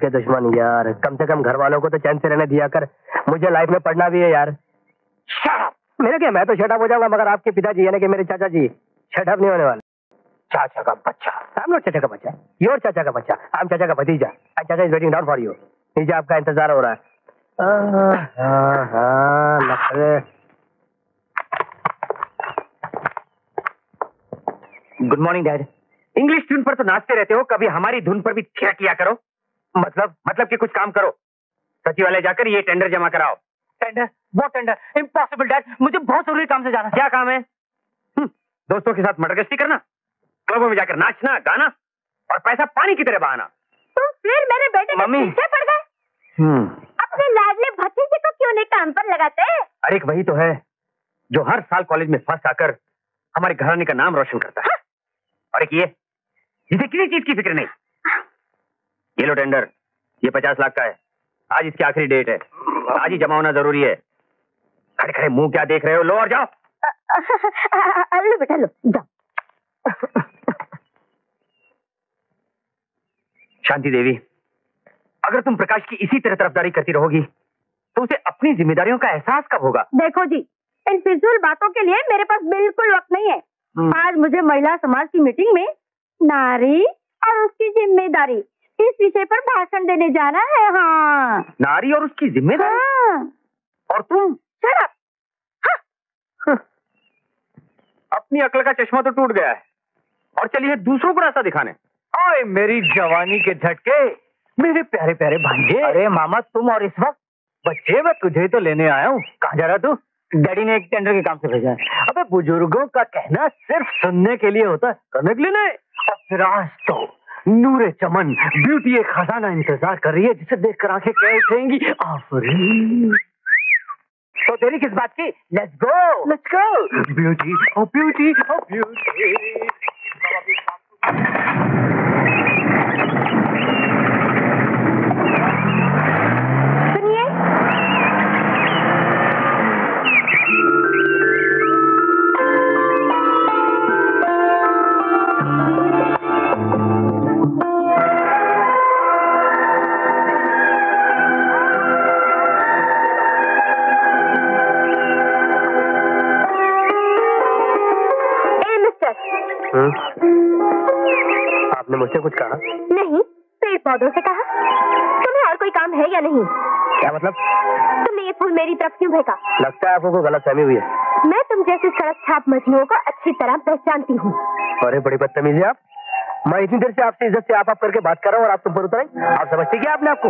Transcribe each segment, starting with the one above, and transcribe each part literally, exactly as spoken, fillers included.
के दुश्मन यार, कम से कम घर वालों को तो चैन से रहने दिया कर। मुझे लाइफ में पढ़ना भी है यार। मेरे क्या, मैं तो शट अप हो जाऊंगा, मगर आपके पिताजी यानी कि मेरे चाचा जी शट अप नहीं होने वाले। चाचा का बच्चा, हम लोग चाचा का बच्चा, योर चाचा का बच्चा, हम चाचा का भतीजा, चाचा is waiting down for you. नीचे आपका इंतजार हो रहा है। Good morning dad. इंग्लिश धुन पर तो नाचते रहते हो, कभी हमारी धुन पर भी थिया किया करो। मतलब मतलब कि कुछ काम करो। सचिवालय जाकर ये टेंडर जमा कराओ। टेंडर? वो टेंडर? इम्पॉसिबल डैड, मुझे बहुत जरूरी काम से जाना। क्या काम है? दोस्तों के साथ मटरगश्ती करना, क्लबों में जाकर नाचना गाना और पैसा पानी की तरह बहाना। तो फिर मेरे बेटे मम्मी क्या पड़ गए? अपने लाडले भतीजे को क्यों नहीं काम पर लगाते? अरे वही तो है जो हर साल कॉलेज में फर्स्ट आकर हमारे घराने का नाम रोशन करता है। और एक ये जिसे किसी चीज की फिक्र नहीं। ये लो टेंडर, ये पचास लाख का है। आज इसकी आखिरी डेट है, आज ही जमा होना जरूरी है। खड़े खड़े मुंह क्या देख रहे हो, लो और जाओ। आ, आ, आ, आ, लो बेटा लो, जाओ। शांति देवी, अगर तुम प्रकाश की इसी तरह तरफदारी करती रहोगी तो उसे अपनी जिम्मेदारियों का एहसास कब होगा? देखो जी, इन फिजूल बातों के लिए मेरे पास बिल्कुल वक्त नहीं है। आज मुझे महिला समाज की मीटिंग में नारी और उसकी जिम्मेदारी इस विषय पर भाषण देने जाना है। हाँ, नारी और उसकी जिम्मेदारी। हाँ। और तुम? Shut up. हाँ। हाँ। अपनी अक्ल का चश्मा तो टूट गया है और चली है दूसरों को रास्ता दिखाने। ओए मेरी जवानी के झटके, मेरे प्यारे प्यारे भांजे। अरे मामा तुम और इस वक्त? बच्चे मैं तुझे तो लेने आया हूँ। कहाँ जा रहा तू? डैडी ने एक टेंडर के काम से भेजा है। अबे बुजुर्गों का कहना सिर्फ सुनने के लिए होता है, करने के लिए नहीं। राज तो नूर-ए-चमन ब्यूटी एक खजाना इंतजार कर रही है जिसे देखकर आंखें कह उठेंगी आफरीन। तो तेरी किस बात की? Let's go let's go. Beauty oh beauty oh beauty. आपने मुझसे कुछ कहा? नहीं, पेड़ पौधों से कहा। तुम्हें और कोई काम है या नहीं? क्या मतलब? तुमने ये फूल मेरी तरफ क्यों फेंका? लगता है आपको कोई गलतफहमी हुई है। मैं तुम जैसे सड़क छाप मजनुओं को अच्छी तरह पहचानती हूँ। अरे बड़ी बदतमीजी आप। मैं इतनी देर से आपसे इज्जत से आप आप करके बात कर रहा हूँ और आप तुम पर उतर आई। आप समझते क्या आपने आपको?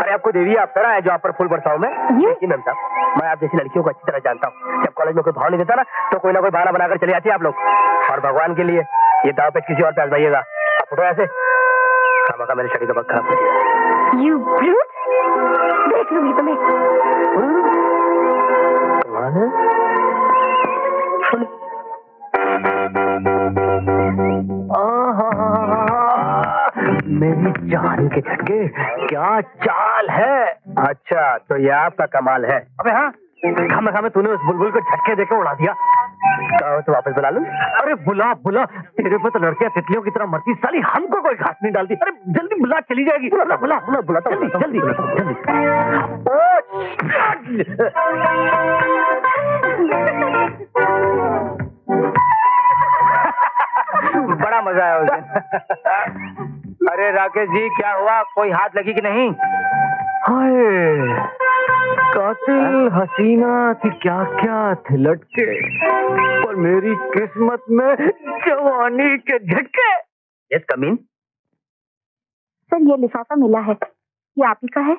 अरे आपको देवी अप्सरा है जो आप पर फूल बरसाऊं मैं? जी मैम साहब, मैं आप जैसी लड़कियों को अच्छी तरह जानता हूँ। जब कॉलेज में कोई भाव नहीं देता ना तो कोई ना कोई बहाना बनाकर चले जाती है आप लोग। और भगवान के लिए ये दाव पे किसी और पे आजमाइएगा। आप उठो ऐसे। खामा का मेरे शरीर का बक्का खराब हो यू ब्रूट। देख लूंगी तुम्हें। मेरी जान के झटके, क्या चाल है। अच्छा तो ये आपका कमाल है। अबे हाँ, खामा खामा तूने उस बुलबुल को झटके देकर उड़ा दिया। तो वापस बुला लूं? अरे बुला बुला, तेरे पे तो लड़कियां तितलियों की तरह मरती, साली हमको कोई घास नहीं डालती। अरे जल्दी बुला, चली जाएगी। बुला बुला बुला बुला जल्दी जल्दी जल्दी। बड़ा मजा आया उस दिन। अरे राकेश जी क्या हुआ, कोई हाथ लगी कि नहीं? हाय कातिल हसीना थी क्या क्या थी लटके, पर मेरी किस्मत में जवानी के झटके। यस कमीन सर, ये लिफाफा मिला है, ये आप ही का है?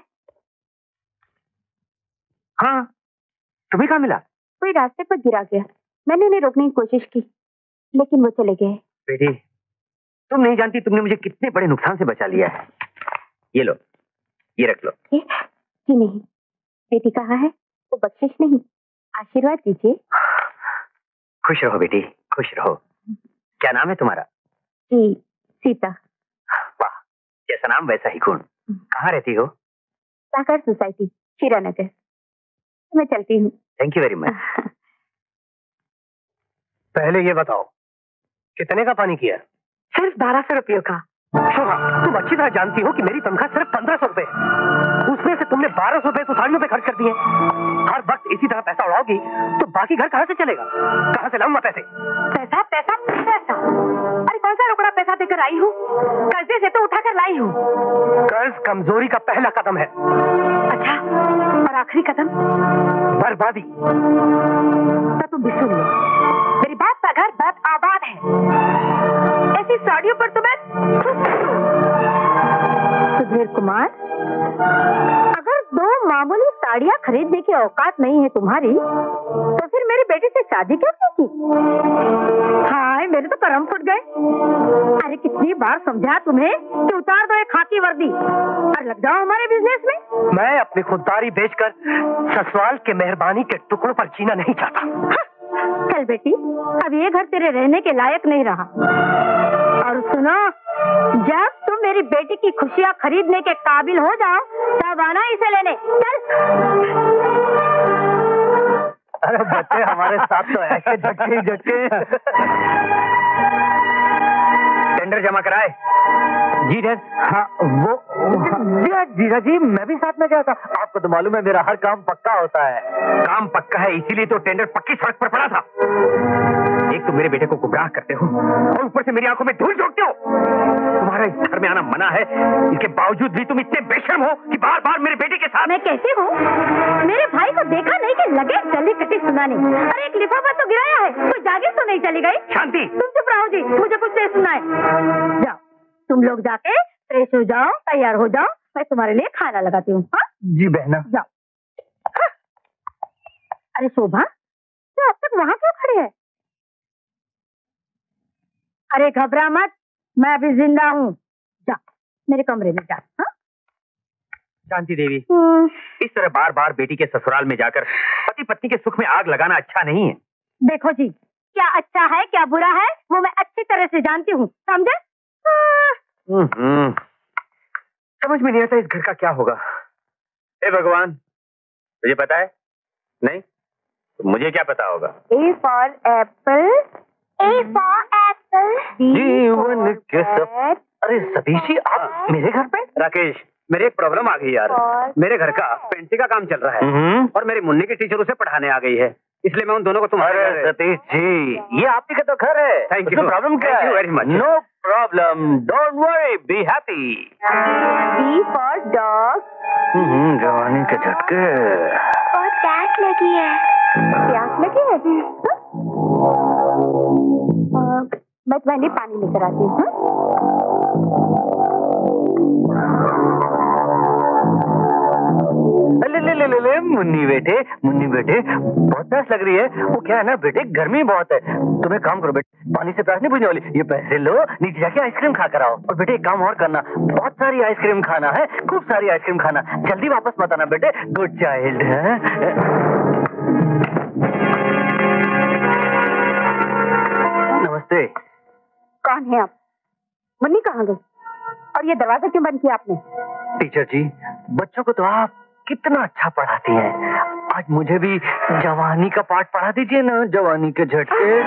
हाँ तुम्हें कहाँ मिला? कोई रास्ते पर गिरा गया, मैंने उन्हें रोकने की कोशिश की लेकिन वो चले गए। बेटी तुम नहीं जानती तुमने मुझे कितने बड़े नुकसान से बचा लिया है। ये लो, ये रख लो। ये? जी नहीं, बेटी कहाँ है? वो बख्शिश नहीं, आशीर्वाद दीजिए। खुश रहो बेटी, खुश रहो। क्या नाम है तुम्हारा? जी सीता। वाह, जैसा नाम वैसा ही गुण। कहाँ रहती हो? साकार सोसाइटी, शीरानगर। मैं चलती हूँ। Thank you very much. पहले ये बताओ कितने का पानी किया? सिर्फ बारह सौ रुपयों का। शोभा तुम अच्छी तरह जानती हो कि मेरी तनख्वाह सिर्फ पंद्रह सौ रुपए, उसमें से तुमने बारह सौ रुपए सुसाड़ियों पे खर्च कर दिए। हर वक्त इसी तरह पैसा उड़ाओगी तो बाकी घर कहाँ से चलेगा? कहाँ से लाऊंगा पैसे? पैसा पैसा पैसा। अरे कौन सा रुकड़ा पैसा देकर आई हूँ? कर्जे से तो उठा कर लाई हूँ। कर्ज कमजोरी का पहला कदम है। अच्छा और आखिरी कदम? बर्बादी। तुम भी सुन लो मेरी बात, का घर बात आबाद है, ऐसी साड़ियों पर तुम्हें। सुधीर कुमार, अगर दो मामूली साड़ियाँ खरीदने की औकात नहीं है तुम्हारी तो फिर मेरी बेटी से शादी क्यों की? हाय मेरे तो करम फुट गए। अरे कितनी बार समझा तुम्हें कि उतार दो ये खाकी वर्दी और लग जाओ हमारे बिजनेस में। मैं अपनी खुददारी बेचकर ससुराल के मेहरबानी के टुकड़ों पर जीना नहीं चाहता। हाँ। चल बेटी, अब ये घर तेरे रहने के लायक नहीं रहा। और सुनो, जब तुम मेरी बेटी की खुशियाँ खरीदने के काबिल हो जाओ तब आना इसे लेने। अरे बच्चे हमारे साथ तो ऐसे झटके झटके। टेंडर जमा कराए? जी डैड। हाँ वो जीजा जी, मैं भी साथ में गया था। आपको तो मालूम है मेरा हर काम पक्का होता है। काम पक्का है इसीलिए तो टेंडर पक्की सड़क पर पड़ा था। एक तो मेरे बेटे को गुमराह करते हो और ऊपर से मेरी आंखों में धूल झोंकते हो। तुम्हारा इस घर में आना मना है, इसके बावजूद भी तुम इतने बेशर्म हो कि बार बार मेरे बेटे के साथ। मैं कैसी हूँ? मेरे भाई को देखा नहीं कि लगे जल्दी कटी सुनाने। अरे एक लिफाफा तो गिराया है, कोई जागीर तो नहीं चली गई? शांति तुम चुप रहो जी, मुझे कुछ नहीं सुना है। तुम लोग जाके फ्रेश हो जाओ, तैयार हो जाओ, मैं तुम्हारे लिए खाना लगाती हूँ। जी बहना। जाओ। अरे शोभा, तो अब तक वहाँ क्यों खड़े है? अरे घबरा मत, मैं अभी जिंदा हूँ। जा मेरे कमरे में जा। शांति देवी, इस तरह बार बार बेटी के ससुराल में जाकर पति पत्नी के सुख में आग लगाना अच्छा नहीं है। देखो जी, क्या अच्छा है क्या बुरा है वो मैं अच्छी तरह से जानती हूँ, समझे? समझ में नहीं आता इस घर का क्या होगा। हे भगवान, तुझे पता है? नहीं, तो मुझे क्या पता होगा? A for apple, A for apple, जीवन के सब। अरे सतीशी, आप मेरे घर पे? राकेश, मेरी एक प्रॉब्लम आ गई यार। मेरे घर का पेंटिंग का काम चल रहा है और मेरी मुन्नी की टीचर उसे पढ़ाने आ गई है, इसलिए मैं उन दोनों को तुम्हारे। सतीश जी, ये आपकी का तो घर है। Thank you. प्रॉब्लम क्या है? Very much. No problem, don't worry, be happy. B for dog. जवानी के झटके और प्यास लगी है। प्यास लगी है जी। मैं पहले पानी लेकर आती हूँ। ले ले ले ले ले मुन्नी बेटे, मुन्नी बेटे, बहुत प्यास लग रही है। वो क्या है ना बेटे, गर्मी बहुत है। तुम्हें काम करो बेटे, पानी से प्यास नहीं बुझने वाली। ये पैसे लो, नीचे जाके आइसक्रीम खा कर आओ। और बेटे एक काम और करना, बहुत सारी आइसक्रीम खाना है, खूब सारी आइसक्रीम खाना। जल्दी वापस मत आना बेटे। गुड चाइल्ड है। नमस्ते। कौन है आप? मुन्नी कहाँ गई और ये दरवाजा क्यों बंद किया आपने? टीचर जी, बच्चों को तो आप कितना अच्छा पढ़ाती हैं, आज मुझे भी जवानी का पाठ पढ़ा दीजिए ना, जवानी के झटके।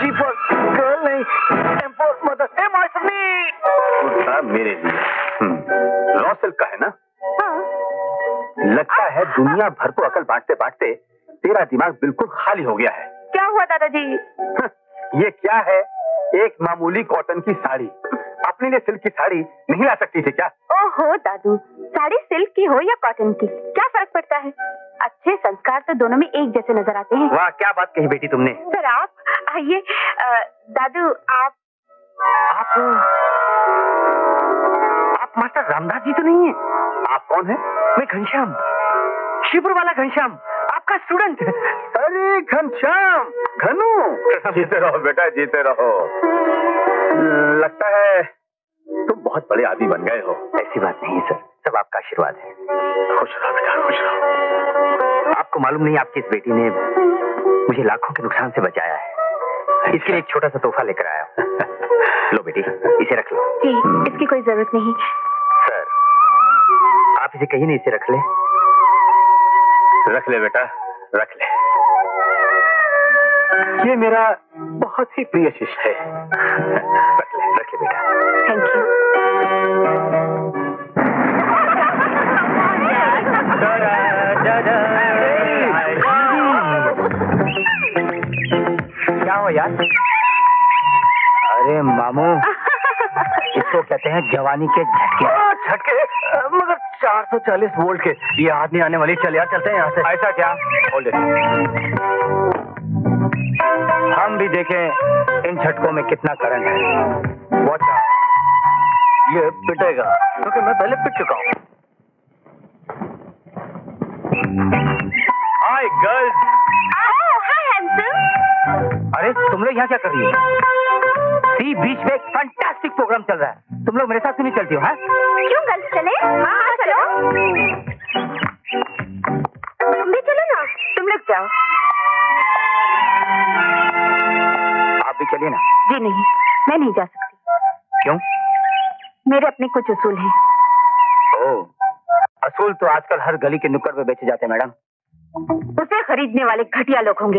जी फॉर गर्ल नहीं, M for mother, M for me. मेरे लिए रॉसल का है ना? हाँ। लगता है दुनिया भर को अकल बांटते बांटते तेरा दिमाग बिल्कुल खाली हो गया है। क्या हुआ दादाजी? ये क्या है, एक मामूली कॉटन की साड़ी। अपने लिए सिल्क की साड़ी नहीं ला सकती थी क्या? ओहो दादू, साड़ी सिल्क की हो या कॉटन की, क्या फर्क पड़ता है? अच्छे संस्कार तो दोनों में एक जैसे नजर आते हैं। वाह, क्या बात कही बेटी तुमने। सर आप आइए। दादू आप आप आप मास्टर रामदास जी तो नहीं है? आप कौन है? मैं घनश्याम, शिवपुर वाला घनश्याम, आपका स्टूडेंट। अरे घनश्याम, घनू, जीते रहो बेटा, जीते रहो। लगता है तुम बहुत बड़े आदमी बन गए हो। ऐसी बात नहीं सर, सब आपका आशीर्वाद है। खुश रहो बेटा, खुश रहो। आपको मालूम नहीं, आपकी इस बेटी ने मुझे लाखों के नुकसान से बचाया है। इसके लिए एक छोटा सा तोहफा लेकर आया हूँ। लो बेटी, इसे रख लो। जी, इसकी कोई जरूरत नहीं सर। आप इसे कहीं नहीं, इसे रख ले। रख ले बेटा, रख ले। ये मेरा बहुत ही प्रिय शिष्य है। रख ले, रख ले बेटा। Thank you. क्या हो यार? अरे मामू, इसको कहते हैं जवानी के झटके। झटके मगर चार सौ चालीस वोल्ट के। ये आदमी आने वाली, चल यार चलते हैं यहाँ से। ऐसा क्या? होल्ड इट, हम भी देखें इन झटकों में कितना करंट है। वॉच आउट, ये पिटेगा क्योंकि मैं पहले पिट चुका हूँ। Hi girls. Hi handsome. अरे तुम लोग यहाँ क्या कर रही हो? सी बीच में एक फैंटास्टिक प्रोग्राम चल रहा है, तुम लोग मेरे साथ क्यों नहीं चलती हो? हाँ क्यों गर्ल्स चले? हाँ चलो, तुम भी चलो ना। तुम लोग जाओ, आप भी चलिए ना। जी नहीं, मैं नहीं जा सकती। क्यों? मेरे अपने कुछ असूल हैं। ओह, असूल तो आजकल हर गली के नुक्कड़ पे बेचे जाते हैं मैडम। उसे खरीदने वाले घटिया लोग होंगे।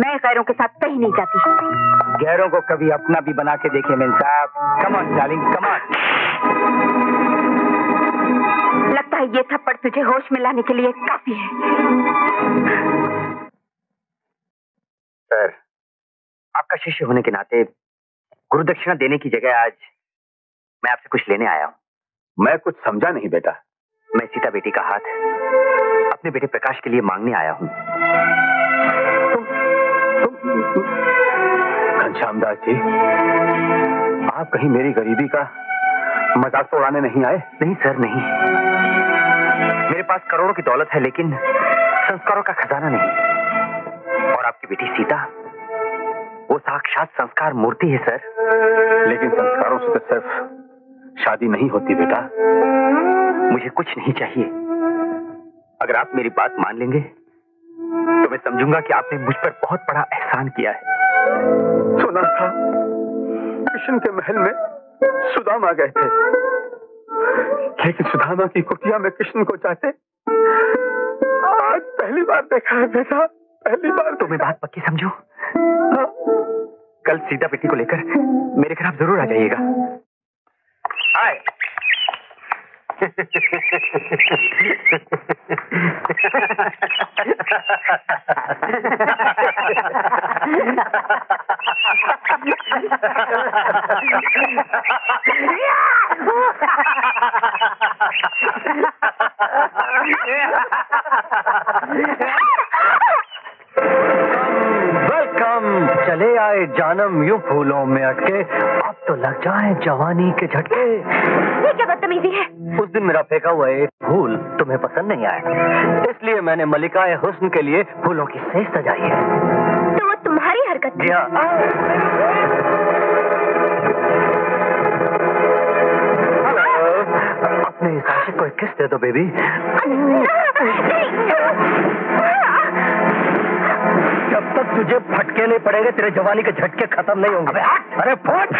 मैं गैरों के साथ कहीं नहीं जाती। गैरों को कभी अपना भी बना के देखिए मेन साहब। Come on darling, come on. लगता है ये थप्पड़ तुझे होश में लाने के लिए काफी है। सर, आपका शिष्य होने के नाते गुरु दक्षिणा देने की जगह आज मैं आपसे कुछ लेने आया हूँ। मैं कुछ समझा नहीं बेटा। मैं सीता बेटी का हाथ अपने बेटे प्रकाश के लिए मांगने आया हूँ। तुम, तुम, तुम, श्यामदास जी, आप कहीं मेरी गरीबी का मजाक उड़ाने नहीं आए? नहीं सर, नहीं। मेरे पास करोड़ों की दौलत है लेकिन संस्कारों का खजाना नहीं। और आपकी बेटी सीता, वो साक्षात संस्कार मूर्ति है सर। लेकिन संस्कारों से तो सिर्फ शादी नहीं होती बेटा। मुझे कुछ नहीं चाहिए। अगर आप मेरी बात मान लेंगे तो मैं समझूंगा कि आपने मुझ पर बहुत बड़ा एहसान किया है। सुना था कृष्ण के महल में सुदामा गए थे, लेकिन सुदामा की कुटिया में कृष्ण को जाते आज पहली बार देखा है बेटा, पहली बार। तो मैं बात पक्की समझो। हाँ। कल सीता बेटी को लेकर मेरे घर आप जरूर आ जाइएगा। आए। वेलकम। चले आए जानम यूं फूलों में अटके, अब तो लग जाए जवानी के झटके। ये क्या बदतमीजी है? उस दिन मेरा फेंका हुआ एक फूल तुम्हें पसंद नहीं आया, इसलिए मैंने मलिकाए हुस्न के लिए फूलों की सेज सजाई है। तो वो तुम्हारी हरकत थी? अपने इस आशिक को एक किस दे दो बेबी। जब तक तुझे फटके नहीं पड़ेंगे तेरे जवानी के झटके खत्म नहीं होंगे। अरे फट।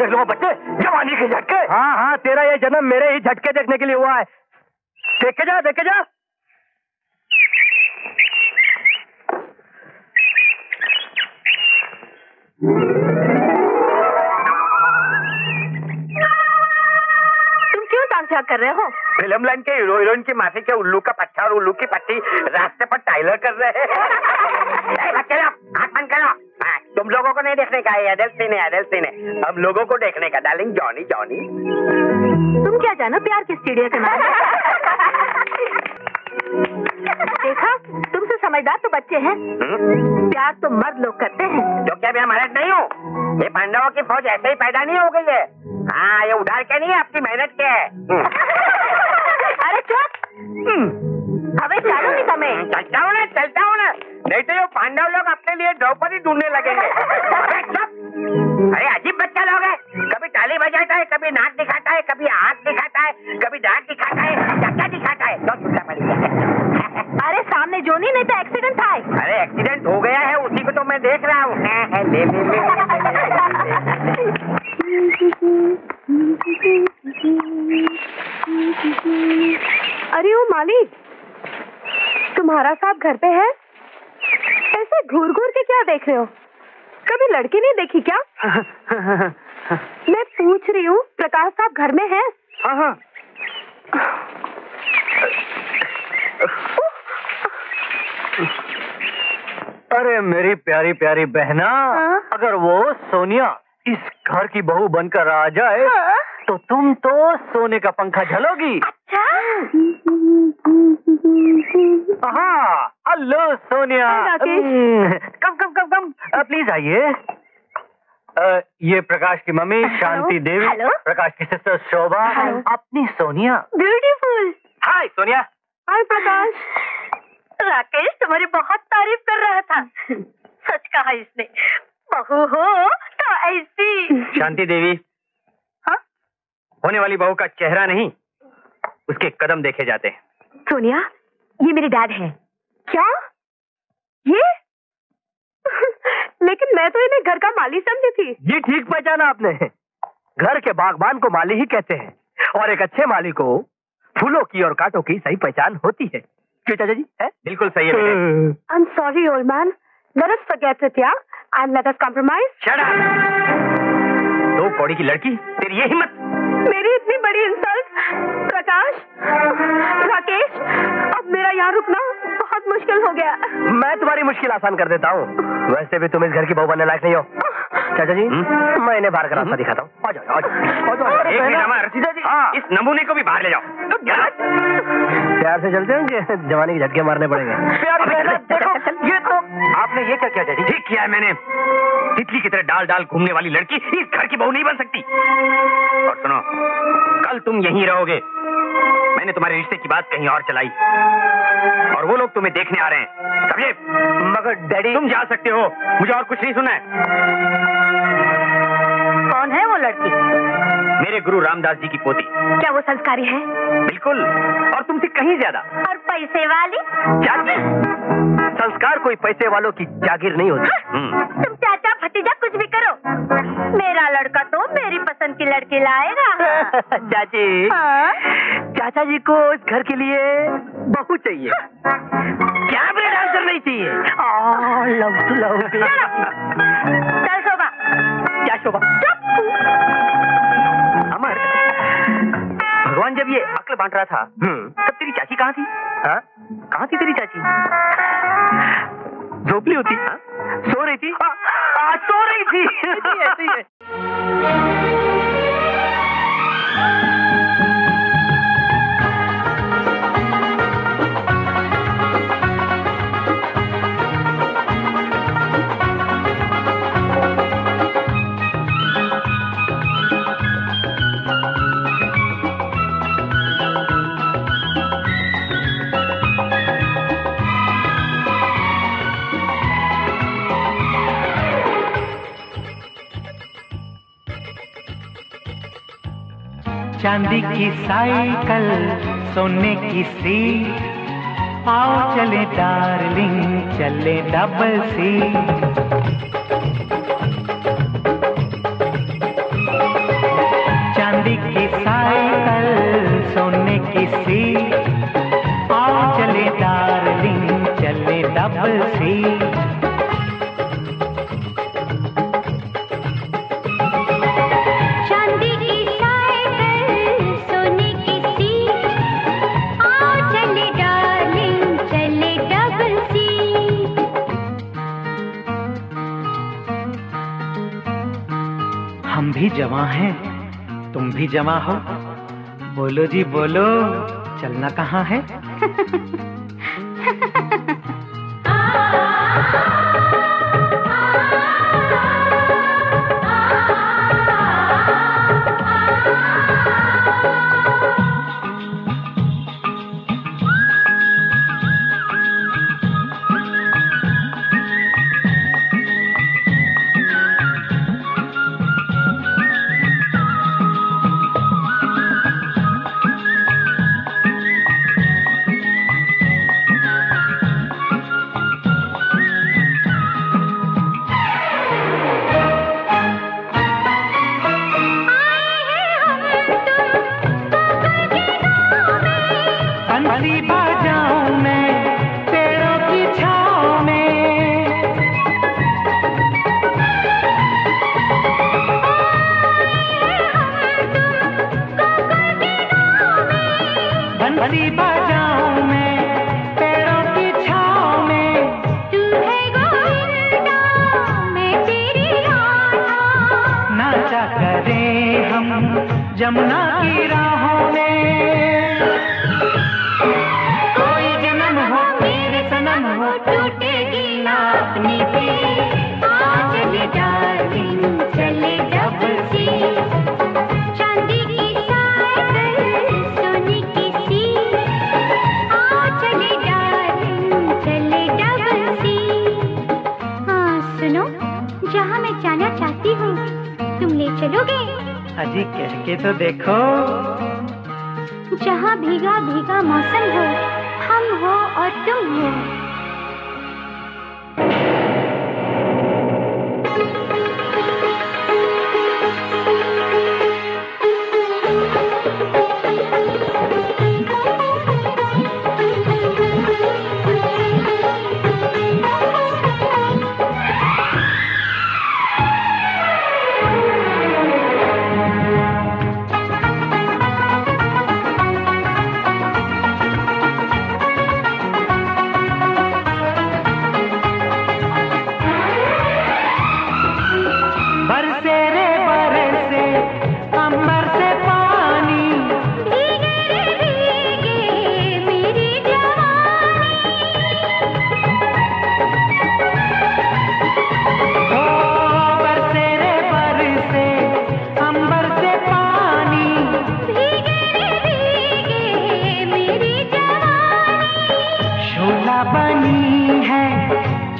देख लो बच्चे जवानी के झटके। हाँ हाँ, तेरा ये जन्म मेरे ही झटके देखने के लिए हुआ है। देखे जा, देखे जा। तुम क्यों तामझाम कर रहे हो? फिल्म लाइन के हीरो हीरोइन की माथे के उल्लू का पट्टा और उल्लू की पट्टी रास्ते पर टाइलर कर रहे हैं। तुम लोगों को नहीं देखने का है, एडल्ट सीन है, एडल्ट सीन है। हम लोगों को देखने का डार्लिंग जॉनी जॉनी। तुम क्या जानो प्यार किस चिड़िया का नाम है? देखा, तुमसे समझदार तो बच्चे हैं। प्यार तो मर्द लोग करते हैं। तो क्या मैं मर्द नहीं हूँ? ये पांडवों की फौज ऐसे ही पैदा नहीं हो गई है। हाँ, ये उधार के नहीं है, आपकी मेहनत के है। अरे चुप। अबे चलो नहीं तमें। चलता हूँ ना, चलता हूँ ना, नहीं तो ये पांडव लोग अपने लिए द्रौपदी ढूंढने लगेंगे। अरे अजीब बच्चा लोग है, कभी ताली बजाता है, कभी नाक दिखाता है, कभी हाथ दिखाता है, कभी दांत दिखाता है, चक्का दिखाता है। तो छुट्टा पड़ गया। अरे सामने जो नहीं, नहीं तो एक्सीडेंट था। अरे एक्सीडेंट हो गया है, उसी को तो मैं देख रहा हूँ। अरे वो मालिक, तुम्हारा साहब घर पे है? ऐसे घूर घूर के क्या देख रहे हो? कभी लड़की नहीं देखी क्या? मैं पूछ रही हूँ, प्रकाश साहब घर में है? हाँ हाँ। अरे मेरी प्यारी प्यारी बहना, हाँ? अगर वो सोनिया इस घर की बहू बनकर आ जाए, हाँ? तो तुम तो सोने का पंखा झलोगी। अच्छा? हाँ, hello Sonia. Come come come come please आइए। ये प्रकाश की मम्मी शांति देवी, Hello? प्रकाश की सिस्टर शोभा, Hello? अपनी Sonia. Beautiful. Hi Sonia. Hi Prakash. Rakesh तुम्हारी बहुत तारीफ कर रहा था। सच कहा इसने, बहू हो तो ऐसी। शांति देवी, होने वाली बहू का चेहरा नहीं, उसके कदम देखे जाते हैं। सोनिया, ये मेरे डैड हैं। क्या? ये लेकिन मैं तो इन्हें घर का माली समझी थी। जी ठीक पहचाना आपने, घर के बागबान को माली ही कहते हैं और एक अच्छे माली को फूलों की और कांटों की सही पहचान होती है। क्यों चाचा जी? है बिल्कुल सही है। I am sorry old man, let us forget it या and let us compromise. Shut up. दो कौड़ी की लड़की, तेरी ये हिम्मत! मेरी इतनी बड़ी इंसल्ट! प्रकाश, राकेश, अब मेरा यहाँ रुकना बहुत मुश्किल हो गया। मैं तुम्हारी मुश्किल आसान कर देता हूँ, वैसे भी तुम इस घर की बहू बनने लायक नहीं हो। चाचा जी मैं इन्हें बाहर का रास्ता दिखाता हूँ। आ जाओ, आ जाओ। एक मिनट अमर, सीता जी इस नमूने को भी बाहर ले जाओ। प्यार से चलते हैं, जवानी के झटके मारने पड़ेंगे। ये तो आपने ये क्या किया चाचा जी? ठीक किया है मैंने, तितली की तरह डाल डाल घूमने वाली लड़की इस घर की बहू नहीं बन सकती। और सुनो, कल तुम यहीं रहोगे। मैंने तुम्हारे रिश्ते की बात कहीं और चलाई और वो लोग तुम्हें देखने आ रहे हैं, समझे? मगर डैडी। तुम जा सकते हो, मुझे और कुछ नहीं सुनना है। कौन है वो लड़की? मेरे गुरु रामदास जी की पोती। क्या वो संस्कारी है? बिल्कुल, और तुमसे कहीं ज्यादा। और पैसे वाली? जागीर? संस्कार कोई पैसे वालों की जागीर नहीं होती। तुम चाचा भतीजा कुछ भी करो, मेरा लड़का तो मेरी पसंद की लड़की लाएगा। चाची, चाचा जी को इस घर के लिए बहू चाहिए। क्या मेरा आंसर नहीं चाहिए? Love to love. चल शोभा। क्या शोभा? अमर, भगवान जब ये अक्ल बांट रहा था तब तेरी चाची कहाँ थी? हाँ? कहाँ थी तेरी चाची? झोपड़ी होती। हाँ? सो रही थी। हाँ, आ, सो रही थी। ऐसी है। चांदी की साइकिल, सोने की सीट, आओ चले डार्लिंग चले डबल सीट। चांदी की साइकिल, सोने की सीट, आओ चले डार्लिंग चले डबल सीट। भी जवां हैं, तुम भी जवां हो, बोलो जी बोलो, चलना कहाँ है?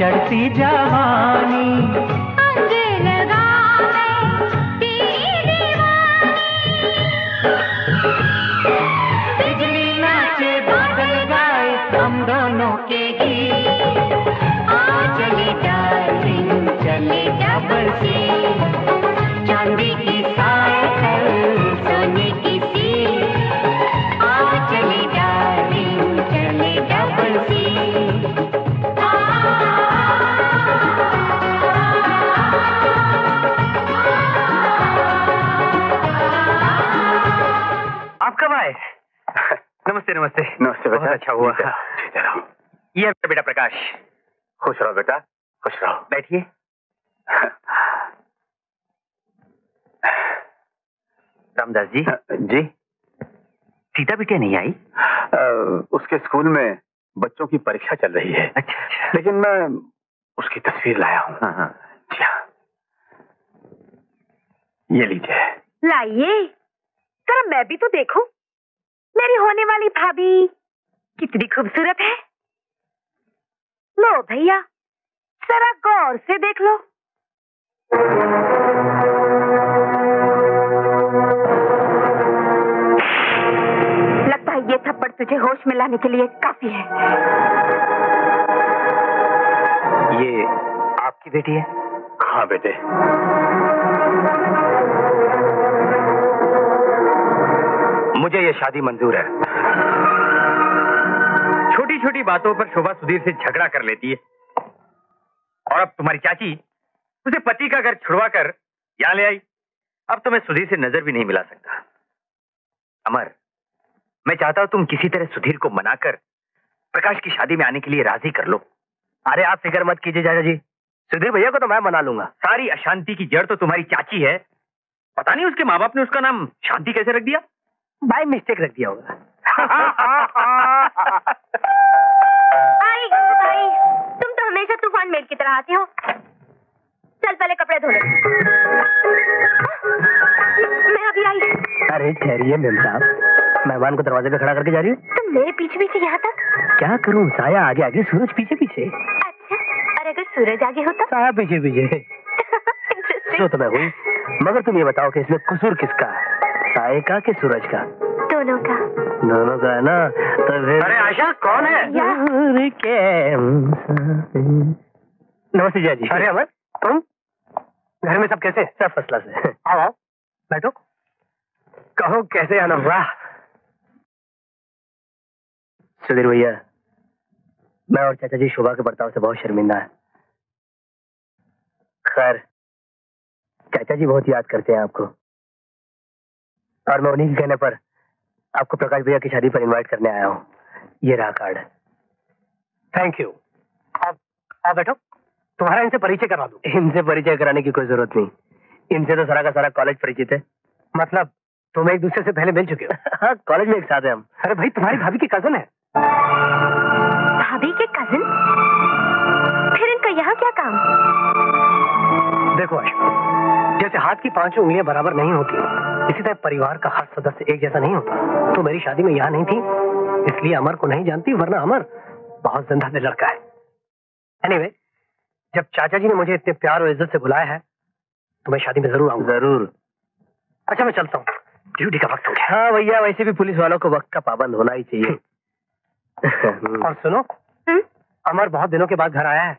चढ़ती जवानी अंग लगा मैं तेरी दीवानी। बिजली नाचे बादल गाए हम दोनों के गीत। आ चले डार्लिंग चले जा बरसे चांदी की साइकिल सोने की सीट। आ चले डार्लिंग चले जा बरसे। नमस्ते नमस्ते नमस्ते बेटा। अच्छा हुआ ये मेरा बेटा प्रकाश। खुश रहो बेटा, खुश रहो। बैठिए। रामदास जी जी सीता बेटिया नहीं आई? आ, उसके स्कूल में बच्चों की परीक्षा चल रही है। अच्छा अच्छा। लेकिन मैं उसकी तस्वीर लाया हूँ। हाँ हाँ जी हाँ, ये लीजिए। लाइए जरा मैं भी तो देखूं। मेरी होने वाली भाभी कितनी खूबसूरत है। लो भैया जरा गौर से देख लो। लगता है ये थप्पड़ तुझे होश में लाने के लिए काफी है। ये आपकी बेटी है? हाँ बेटे। मुझे ये शादी मंजूर है। छोटी छोटी बातों पर शोभा सुधीर से झगड़ा कर लेती है और अब तुम्हारी चाची उसे पति का घर छुड़वा कर यहाँ ले आई। अब तुम्हें सुधीर से नजर भी नहीं मिला सकता। अमर, मैं चाहता हूं तुम किसी तरह सुधीर को मनाकर प्रकाश की शादी में आने के लिए राजी कर लो। अरे आप फिक्र मत कीजिए चाचा जी, सुधीर भैया को तो मैं मना लूंगा। सारी अशांति की जड़ तो तुम्हारी चाची है। पता नहीं उसके माँ बाप ने उसका नाम शांति कैसे रख दिया। बाय मिस्टेक रख दिया होगा। आई भाई, तुम तो हमेशा तूफान मेल की तरह आते हो। चल पहले कपड़े धो ले। मैं अभी आई। अरे ठहरिए मेम साहब, मेहमान को दरवाजे पे खड़ा करके जा रही हो। तुम मेरे पीछे पीछे यहाँ तक? क्या करूँ, साया आगे आगे सूरज पीछे पीछे। अच्छा, अरे अगर सूरज आगे होता साया पीछे पीछे। तो तो मैं हुई, मगर तुम ये बताओ कि इसमें कसूर किसका है, साये का कि सूरज का? दोनों का। दोनों का है ना? तो अरे आशा कौन है? नमस्ते जी। अरे अमर, तुम घर में सब कैसे? सब फसला से। आओ आओ बैठो। कहो कैसे आना हुआ? सुधीर भैया, मैं और चाचा जी शोभा के बर्ताव से बहुत शर्मिंदा है। खैर चाचा जी बहुत याद करते हैं आपको और मैं उन्हीं के कहने पर आपको प्रकाश भैया की शादी पर इनवाइट करने आया हूँ। ये रहा कार्ड। Thank you. आप आप बैठो, तुम्हारा इनसे परिचय करवा दूँ। इनसे परिचय कराने की कोई जरूरत नहीं, इनसे तो सारा का सारा कॉलेज परिचित है। मतलब तुम एक दूसरे से पहले मिल चुके हो? हाँ, कॉलेज में एक साथ है हम। अरे भाई, तुम्हारी भाभी के कजन है। भाभी के कजन? फिर इनका यहाँ क्या काम? देखो जैसे हाथ की पांचों उंगलियां बराबर नहीं होती, इसी तरह परिवार का हर सदस्य एक जैसा नहीं होता। तो मेरी शादी में यहाँ नहीं थी, इसलिए अमर को नहीं जानती, वरना अमर बहुत जिंदा दिल लड़का है। एनीवे, जब चाचा जी ने मुझे इतने प्यार और इज्जत से बुलाया है तो मैं शादी में जरूर आऊंगा। जरूर। अच्छा मैं चलता हूँ, ड्यूटी का वक्त हो गया। हाँ भैया, वैसे भी पुलिस वालों को वक्त का पाबंद होना ही चाहिए। और सुनो, अमर बहुत दिनों के बाद घर आया है,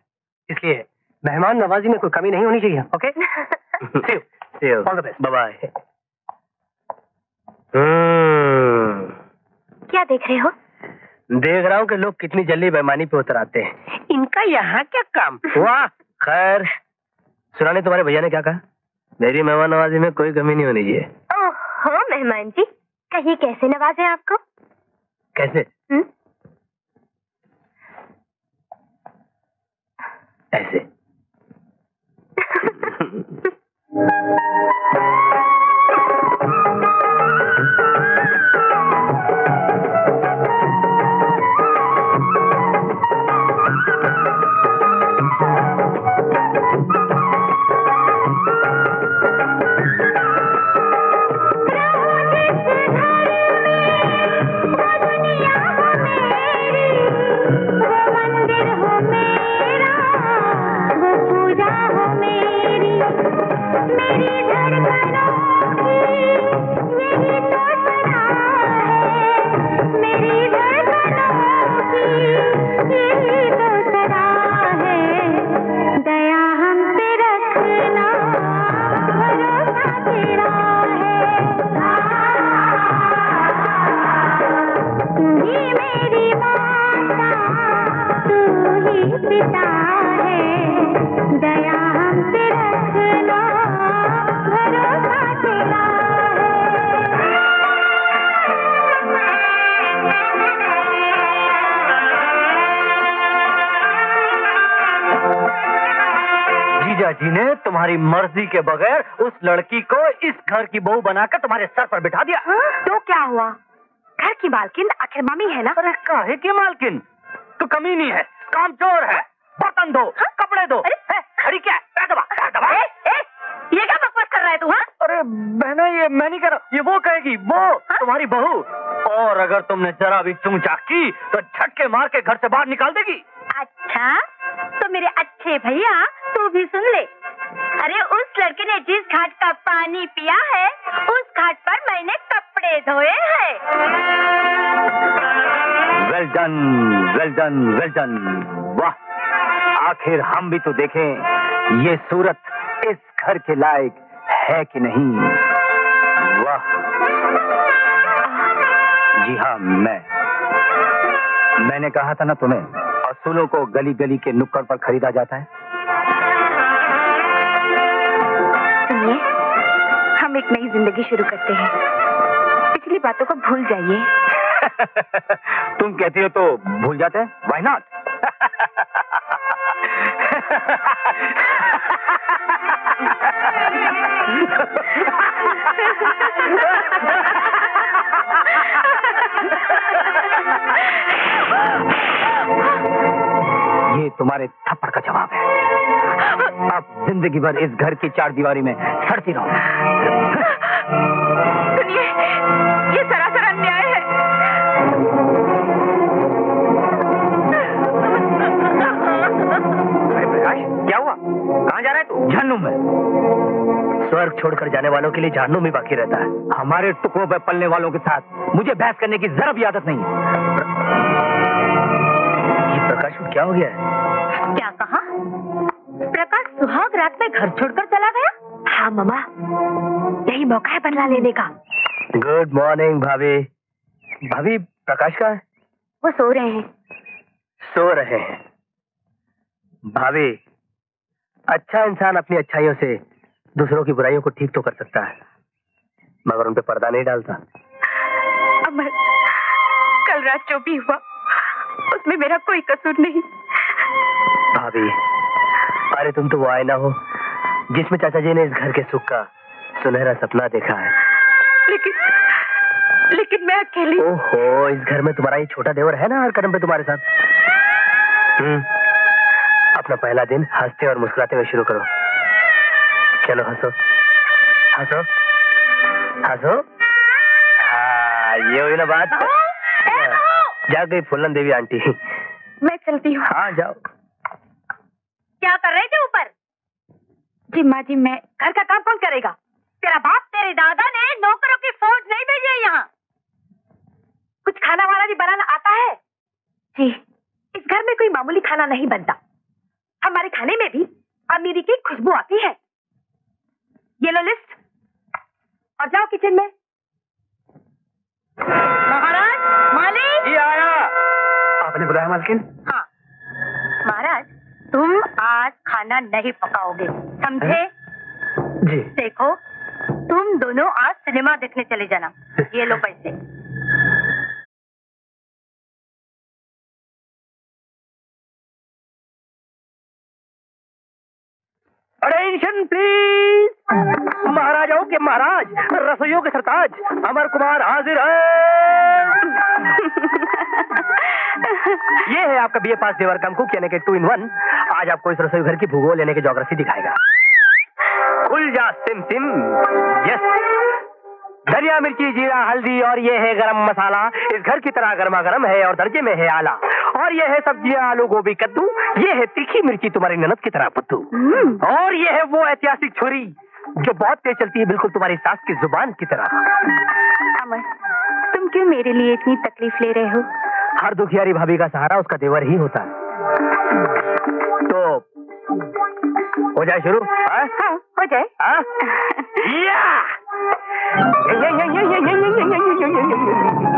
इसलिए मेहमान नवाजी में कोई कमी नहीं होनी चाहिए। Okay. See you. See you. All the best. Bye bye. Hmm. क्या देख रहे हो? देख रहा हूँ कि लोग कितनी जल्दी बेईमानी पे उतर आते हैं। इनका यहाँ क्या काम? वाह। खैर सुना नहीं तुम्हारे भैया ने क्या कहा? मेरी मेहमान नवाजी में कोई कमी नहीं होनी चाहिए। ओहो मेहमान जी, कहिए कैसे नवाजे आपको? कैसे? हुँ? ऐसे। जी ने तुम्हारी मर्जी के बगैर उस लड़की को इस घर की बहू बनाकर तुम्हारे सर पर बिठा दिया। हा? तो क्या हुआ? घर की मालकिन आखिर मम्मी है ना। अरे काहे की मालकिन, तू कमीनी है, कामचोर है, बर्तन दो, हा? कपड़े दो, खड़ी क्या है? दबा, दबा। ए, ए, ये क्या बकवास कर रहा है तू? हाँ? अरे बहना ये मैं नहीं कर रहा, ये वो कहेगी, वो हा? तुम्हारी बहू। और अगर तुमने जरा भी चूंचा की तो झटके मार के घर से बाहर निकाल देगी। अच्छा तो मेरे अच्छे भैया तू भी सुन ले। अरे उस लड़के ने जिस घाट का पानी पिया है उस घाट पर मैंने कपड़े धोए हैं। Well done, well done, well done. वाह, आखिर हम भी तो देखें ये सूरत इस घर के लायक है कि नहीं। वाह जी हाँ, मैं मैंने कहा था ना तुम्हें असूलों को गली गली के नुक्कड़ पर खरीदा जाता है। सुनिए, हम एक नई जिंदगी शुरू करते हैं, पिछली बातों को भूल जाइए। तुम कहती हो तो भूल जाते हैं, व्हाई नॉट। ये तुम्हारे थप्पड़ का जवाब है। आप जिंदगी भर इस घर की चार दीवारी में सड़ती रहो। सुनिए, ये सरासर अन्याय है। अरे प्रकाश, क्या हुआ? कहाँ जा रहा है तू? जहन्नुम में। स्वर्ग छोड़कर जाने वालों के लिए जहन्नुम ही बाकी रहता है। हमारे टुकड़ों पर पलने वालों के साथ मुझे बहस करने की जरा भी आदत नहीं है। प्रकाश को क्या हो गया है? क्या कहा? प्रकाश सुहाग रात में घर छोड़कर चला गया? हाँ मामा, यही मौका है बदला लेने का। गुड मॉर्निंग भाभी। भाभी प्रकाश कहाँ है? वो सो रहे हैं। सो रहे हैं? भाभी, अच्छा इंसान अपनी अच्छाइयों से दूसरों की बुराइयों को ठीक तो कर सकता है, मगर उन पे पर्दा नहीं डालता। अमर, कल रात जो भी हुआ उसमें मेरा कोई कसूर नहीं। भाभी, अरे तुम तो वो आए ना हो जिसमें चाचा जी ने इस घर के सुख का सुनहरा सपना देखा है। लेकिन लेकिन मैं अकेली। ओहो, इस घर में तुम्हारा ये छोटा देवर है ना हर कदम पे तुम्हारे साथ। अपना पहला दिन हंसते और मुस्कुराते हुए शुरू करो। चलो हंसो हंसो हंसो। हाँ, ये हुई ना बात। जा गई फूलन देवी आंटी। मैं चलती हूँ। हाँ जाओ। क्या कर रहे थे ऊपर? जी माँ जी, मैं। घर का काम कौन करेगा? तेरा बाप, तेरे दादा ने नौकरों की फौज नहीं भेजी है यहाँ। कुछ खाना वाला भी बनाना आता है? जी, इस घर में कोई मामूली खाना नहीं बनता। हमारे खाने में भी अमीरी की खुशबू आती है। ये लो लिस्ट और जाओ किचन में। महाराज, मालिक। ये आया। आपने बुलाया मालकिन? हाँ महाराज, तुम आज खाना नहीं पकाओगे, समझे? जी। देखो, तुम दोनों आज सिनेमा देखने चले जाना। ये लो पैसे। Attention please. महाराजाओं के महाराज, रसोइयों के सरताज अमर कुमार हाजिर है। ये है आपका बीए पास देवर कम कुक, यानी कि टू इन वन। आज आपको इस रसोई घर की भूगोल यानी कि ज्योग्राफी दिखाएगा। खुल जा सिम सिम। यस, धनिया मिर्ची जीरा हल्दी और ये है गरम मसाला। इस घर की तरह गर्मा गर्म है और दर्जे में है आला। और ये है सब्जियां आलू गोभी कद्दू। ये है तीखी मिर्ची तुम्हारी ननद की तरह पुत्तू। और ये है वो ऐतिहासिक छुरी जो बहुत तेज चलती है, बिल्कुल तुम्हारी सास की जुबान की तरह। अमर, तुम क्यों मेरे लिए इतनी तकलीफ ले रहे हो? हर दुखियारी भाभी का सहारा उसका देवर ही होता है। तो हो जाए शुरू? हाँ हो जाए। हाँ या या या या या या या।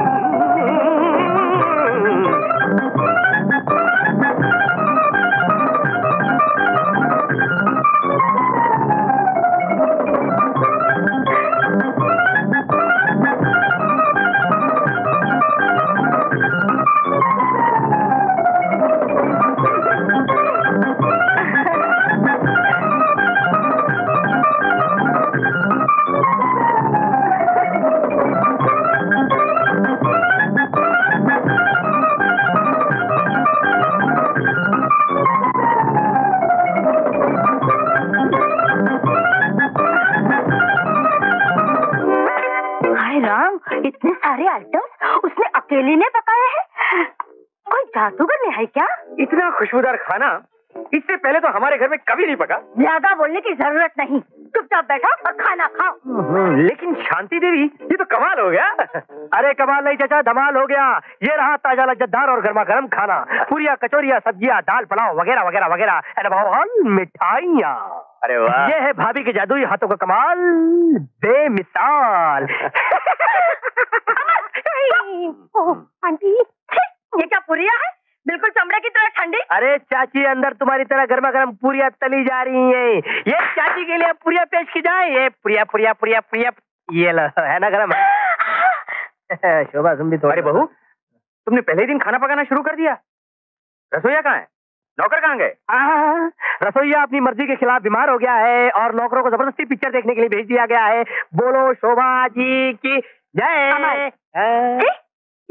राम, इतने सारे आइटम्स उसने अकेली ने पकाए हैं। कोई जादूगर ने है क्या? इतना खुशबूदार खाना इससे पहले तो हमारे घर में कभी नहीं पका। ज्यादा बोलने की जरूरत नहीं, चुपचाप बैठो और खाना खाओ। लेकिन शांति देवी, ये तो कमाल हो गया। अरे कमाल नहीं चाचा, धमाल हो गया। ये रहा ताजा लज्जतदार और गर्मा गर्म खाना, पूरिया कचौरिया, सब्जियाँ, दाल पलाव वगैरह वगैरह वगैरह, और मिठाइयाँ। अरे वाह, ये है भाभी के जादुई हाथों का कमाल, बेमिसाल। आंटी, ये क्या पूरिया है? बिल्कुल चमड़े की तरह ठंडी। अरे चाची, अंदर तुम्हारी तरह गर्मा गर्म पूरिया तली जा रही है। ये चाची के लिए पूरिया पेश की जाए। ये पूरिया पूरिया पूरिया पूरिया ये लो, है ना गर्म? शोभा, तुम भी तुम्हारी बहू, तुमने पहले दिन खाना पकाना शुरू कर दिया। रसोईया कहाँ है? नौकर कहाँ गए? रसोईया अपनी मर्जी के खिलाफ बीमार हो गया है और नौकरों को जबरदस्ती पिक्चर देखने के लिए भेज दिया गया है। बोलो शोभा जी की जय।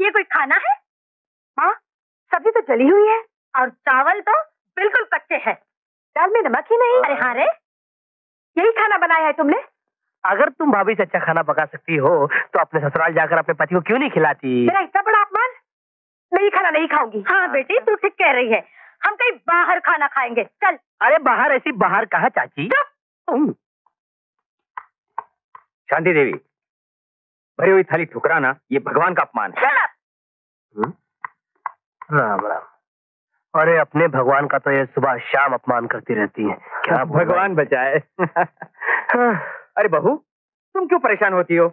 ये कोई खाना है? हाँ, सब्जी तो जली हुई है और चावल तो बिल्कुल कच्चे हैं। दाल में नमक ही नहीं। अरे हाँ रे, यही खाना बनाया है तुमने? अगर तुम भाभी से अच्छा खाना पका सकती हो तो अपने ससुराल जाकर अपने पति को क्यों नहीं खिलाती? मेरा इतना बड़ा अपमान? मैं ये खाना नहीं खाऊंगी। हाँ बेटी, तू ठीक कह रही है, हम कहीं बाहर खाना खाएंगे, चल। अरे बाहर, ऐसी बाहर कहाँ चाची। शांति देवी, भरी हुई थाली ठुकराना ये भगवान का अपमान है। राम राम। अरे अपने भगवान का तो ये सुबह शाम अपमान करती रहती है, क्या भगवान बचाए। अरे बहू, तुम क्यों परेशान होती हो?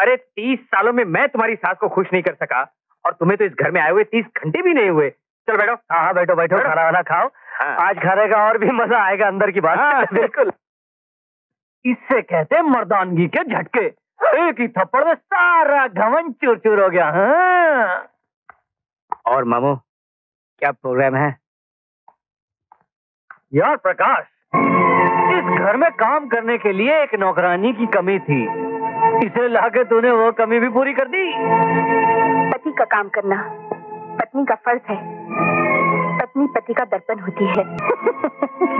अरे तीस सालों में मैं तुम्हारी सास को खुश नहीं कर सका और तुम्हें तो इस घर में आए हुए तीस घंटे भी नहीं हुए। चलो बैठो। हाँ हाँ, बैठो बैठो, खाना वाना खाओ। हाँ। आज खाने का और भी मजा आएगा, अंदर की बात। हाँ, बिल्कुल। इससे कहते मर्दानगी के झटके, एक ही थप्पड़ में सारा घमन चूर चूर हो गया। हाँ। और मामू, क्या प्रोग्राम है? यार प्रकाश, इस घर में काम करने के लिए एक नौकरानी की कमी थी, इसे लाके तूने वो कमी भी पूरी कर दी। पति का काम करना पत्नी का फर्ज है, पत्नी पति का दर्पण होती है।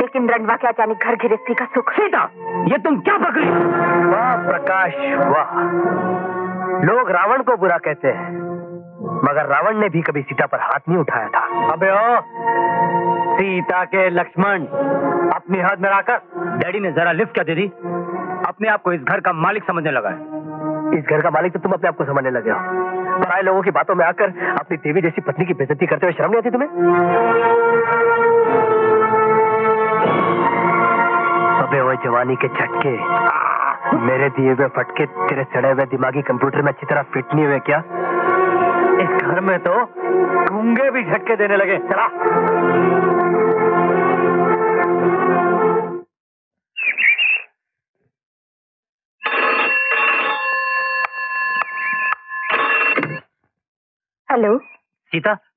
लेकिन रणवा के अचानक घर गृहस्थी का सुख। सीता, ये तुम क्या बकरी। वाह प्रकाश वाह, लोग रावण को बुरा कहते हैं मगर रावण ने भी कभी सीता पर हाथ नहीं उठाया था। अबे ओ, सीता के लक्ष्मण अपने हाथ में लाकर। डैडी ने जरा लिफ्ट क्या दे दी, अपने आप को इस घर का मालिक समझने लगा है। इस घर का मालिक तो तुम अपने आप को समझने लगे हो। पराए लोगों की बातों में आकर अपनी देवी जैसी पत्नी की बेइज्जती करते हुए शर्म नहीं आती तुम्हें? अबे वो जवानी के झटके, मेरे दिए हुए फटके तेरे सड़े हुए दिमागी कंप्यूटर में अच्छी तरह फिट नहीं हुए क्या? इस घर में तो गूंगे भी झटके देने लगे। चला। हेलो सीता,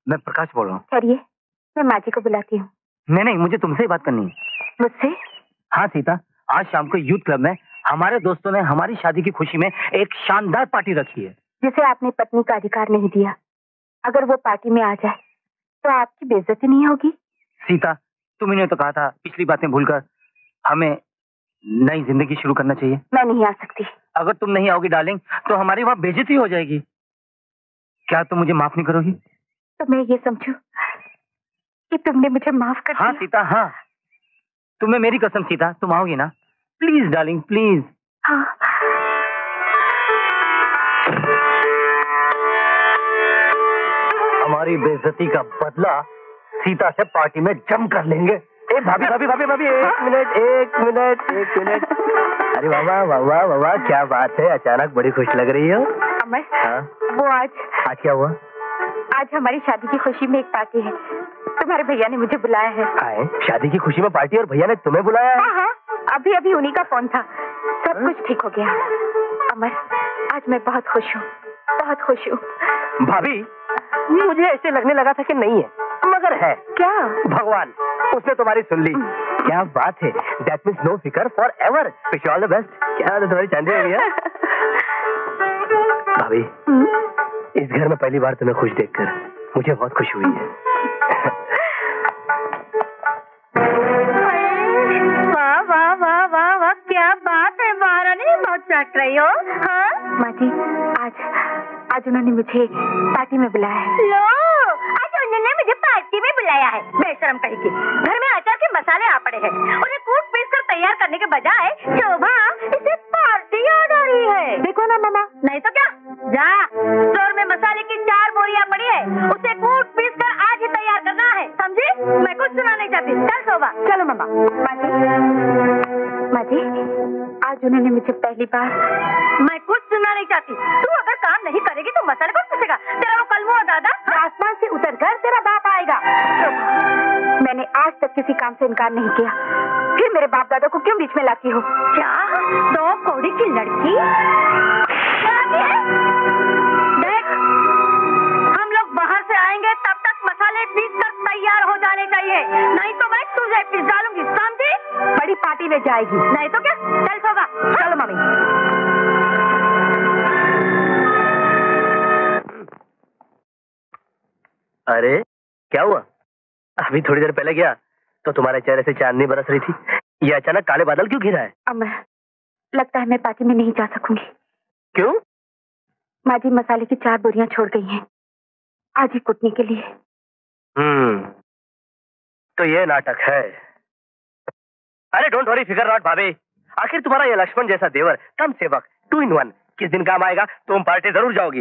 मैं प्रकाश बोल रहा हूँ। खैरिये, मैं माँ जी को बुलाती हूँ। नहीं नहीं, मुझे तुमसे ही बात करनी है। मुझसे? हाँ सीता, आज शाम को यूथ क्लब में हमारे दोस्तों ने हमारी शादी की खुशी में एक शानदार पार्टी रखी है, जिसे आपने पत्नी का अधिकार नहीं दिया। अगर वो पार्टी में आ जाए तो आपकी बेइज्जती नहीं होगी? सीता, तुमने तो कहा था पिछली बातें भूलकर हमें नई जिंदगी शुरू करना चाहिए। मैं नहीं आ सकती। अगर तुम नहीं आओगी डार्लिंग तो हमारी वहाँ बेइज्जती हो जाएगी। क्या तुम मुझे माफ नहीं करोगी? तो मैं ये समझू कि तुमने मुझे माफ कर दिया? हाँ सीता हाँ, तुम्हें मेरी कसम। सीता, तुम आओगी ना? Please darling please. हाँ। हमारी बेइज्जती का बदला सीता से पार्टी में जम कर लेंगे। ए भाभी भाभी भाभी भाभी एक मिनट एक मिनट एक मिनट। अरे बाबा वाह वाह, क्या बात है, अचानक बड़ी खुश लग रही हो। अमर, हाँ? वो आज आज क्या हुआ? आज हमारी शादी की खुशी में एक पार्टी है, तुम्हारे भैया ने मुझे बुलाया है। आए, शादी की खुशी में पार्टी और भैया ने तुम्हें बुलाया है? हाँ, अभी अभी उन्हीं का फोन था, सब कुछ ठीक हो गया। अमर, आज मैं बहुत खुश हूँ, बहुत खुश हूँ। भाभी, मुझे ऐसे लगने लगा था कि नहीं है, मगर है। क्या? भगवान, उसने तुम्हारी सुन ली। क्या बात है, that means no fear for ever, wish all the best। क्या तुम्हारी चांदी है भैया? भाभी, इस घर में पहली बार तुम्हें खुश देखकर मुझे बहुत खुशी हुई है। वाह वाह वाह वाह वाह, क्या बात है महारानी, बहुत डांट रही हो? हाँ माँ जी, आज आज उन्होंने मुझे पार्टी में बुलाया है। लो, आज उन्होंने मुझे पार्टी में बुलाया है। बेशरम कहीं की, घर में अचार के मसाले आ पड़े हैं, उन्हें कूट पीस कर तैयार करने के बजाय शोभा इसे पार्टी याद आ रही है। देखो ना मामा, नहीं तो क्या, जा स्टोर में मसाले की चार बोरियाँ पड़ी है, उसे कूट पीस कर आज ही तैयार करना है, समझे? मैं कुछ सुना नहीं चाहती, चल शोभा। चलो मामा। माँ जी, आज उन्होंने मुझे पहली बार, मैं कुछ सुना नहीं चाहती, तू अगर काम नहीं करेगी तो मसाले कौन पीसेगा? तेरा वो कलमुआ दादा आसमान से उतरकर तेरा बाप आएगा। मैंने आज तक किसी काम से इनकार नहीं किया, फिर मेरे बाप दादा को क्यों बीच में लाती हो? क्या दो कौड़ी की लड़की? देख, हम लोग बाहर से आएंगे तब तक मसाले पीस कर तैयार हो जाने चाहिए, नहीं तो मैं तुझे पीस डालूंगी, समझी? बड़ी पार्टी में जाएगी, नहीं तो क्या, चल सोगा। चलो मम्मी। अरे क्या हुआ? अभी थोड़ी देर पहले गया तो तुम्हारे चेहरे से चांदनी बरस रही थी, ये अचानक काले बादल क्यों घिरा है? अमर, लगता है मैं पार्टी में नहीं जा सकूंगी। क्यों? माँ जी मसाले की चार बोरियां छोड़ गई हैं, आज ही कुटने के लिए। हम्म, तो ये नाटक है। अरे डोंट वरी, फिगर नॉट भाभी, आखिर तुम्हारा ये लक्ष्मण जैसा देवर, कम सेवक, टू इन वन, किस दिन काम आएगा? तुम पार्टी जरूर जाओगी।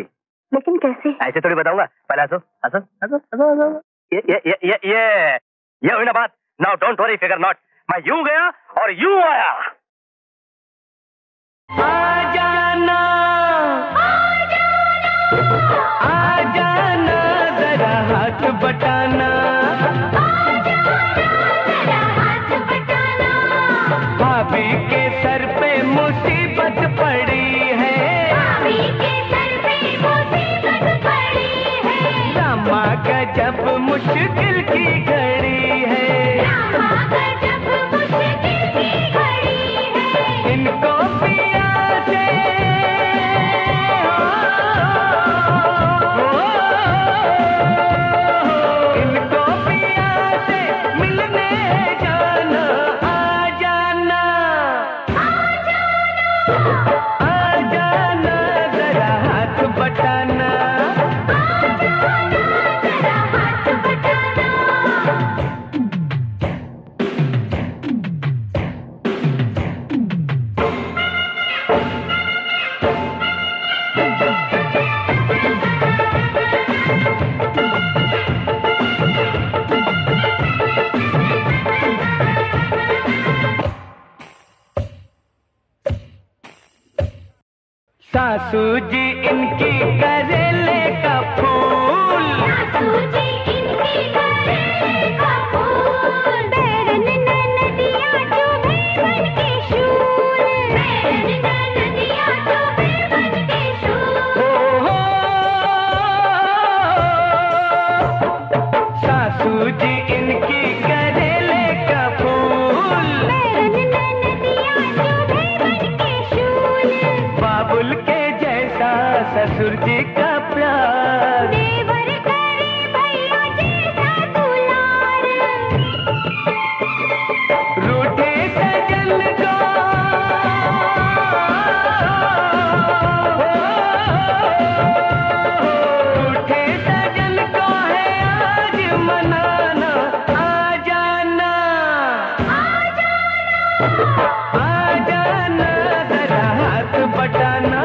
लेकिन कैसे? ऐसे थोड़ी बताऊंगा, पहले हंसो हंसो हंसो हंसो। ये ये ये ये ये ये हुई ना बात। Now don't worry figure not, मैं यूं गया और यूं आया। आ जाना आ जाना आ जाना जरा हाथ बटाना, भाभी के सर पे मुसीबत पड़ी है, भाभी के सर पे मुसीबत पड़ी है, रामा का जब मुश्किल की घड़ी है, रामा का जब मुश्किल की घड़ी है, इनको पिया से इनको पिया से मिलने जाना। सासू जी इनकी करेले का फूल, सासू जी इनकी करेले का फूल, बैरन ननदिया जो है बन के शूल, बैरन ननदिया जो है बन के शूल, ओ हो सासू जी इनकी करेले का फूल, बैरन ननदिया जो है बन के शूल, बाबुल के जैसा ससुर जी का प्यार, देवर करे भैया जैसा दुलार, रूठे सजन को रूठे सजन को है आज मनाना। आ जाना आ जाना आ जाना जरा हाथ बटाना।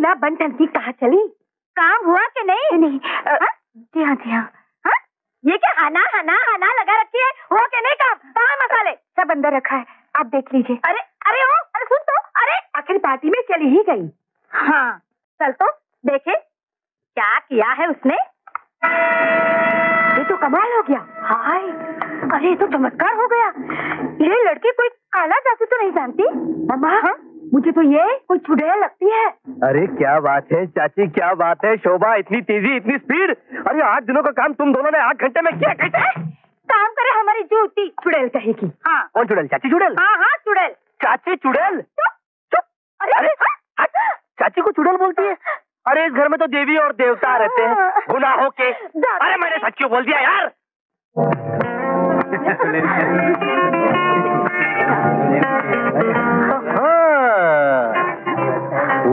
सुना बंटन की कहाँ चली, काम हुआ कि नहीं? नहीं जी हाँ जी हाँ। ये क्या आना आना आना लगा रखी है, हो के नहीं काम? कहाँ मसाले? सब अंदर रखा है, आप देख लीजिए। अरे अरे ओ, अरे सुन तो, अरे आखिर पार्टी में चली ही गई। हाँ चल तो देखे क्या किया है उसने। ये तो कमाल हो गया। हाय अरे ये तो चमत्कार हो गया। ये लड़की कोई काला जादू तो नहीं जानती? अम्मा मुझे तो ये कोई चुड़ैल लगती है। अरे क्या बात है चाची, क्या बात है शोभा, इतनी तेजी इतनी स्पीड। अरे आठ दिनों का काम तुम दोनों ने आठ घंटे में किया कैसे? काम करे हमारी जूती चुड़ैल कहेगी। हाँ कौन चुड़ैल? चाची चुड़ैल। हाँ हाँ चुड़ैल। चाची चुड़ैल? चुप। अरे चाची को चुड़ैल बोलती है? अरे इस घर में तो देवी और देवता रहते हैं, गुनाहों के। अरे मैंने सच क्यों बोल दिया यार।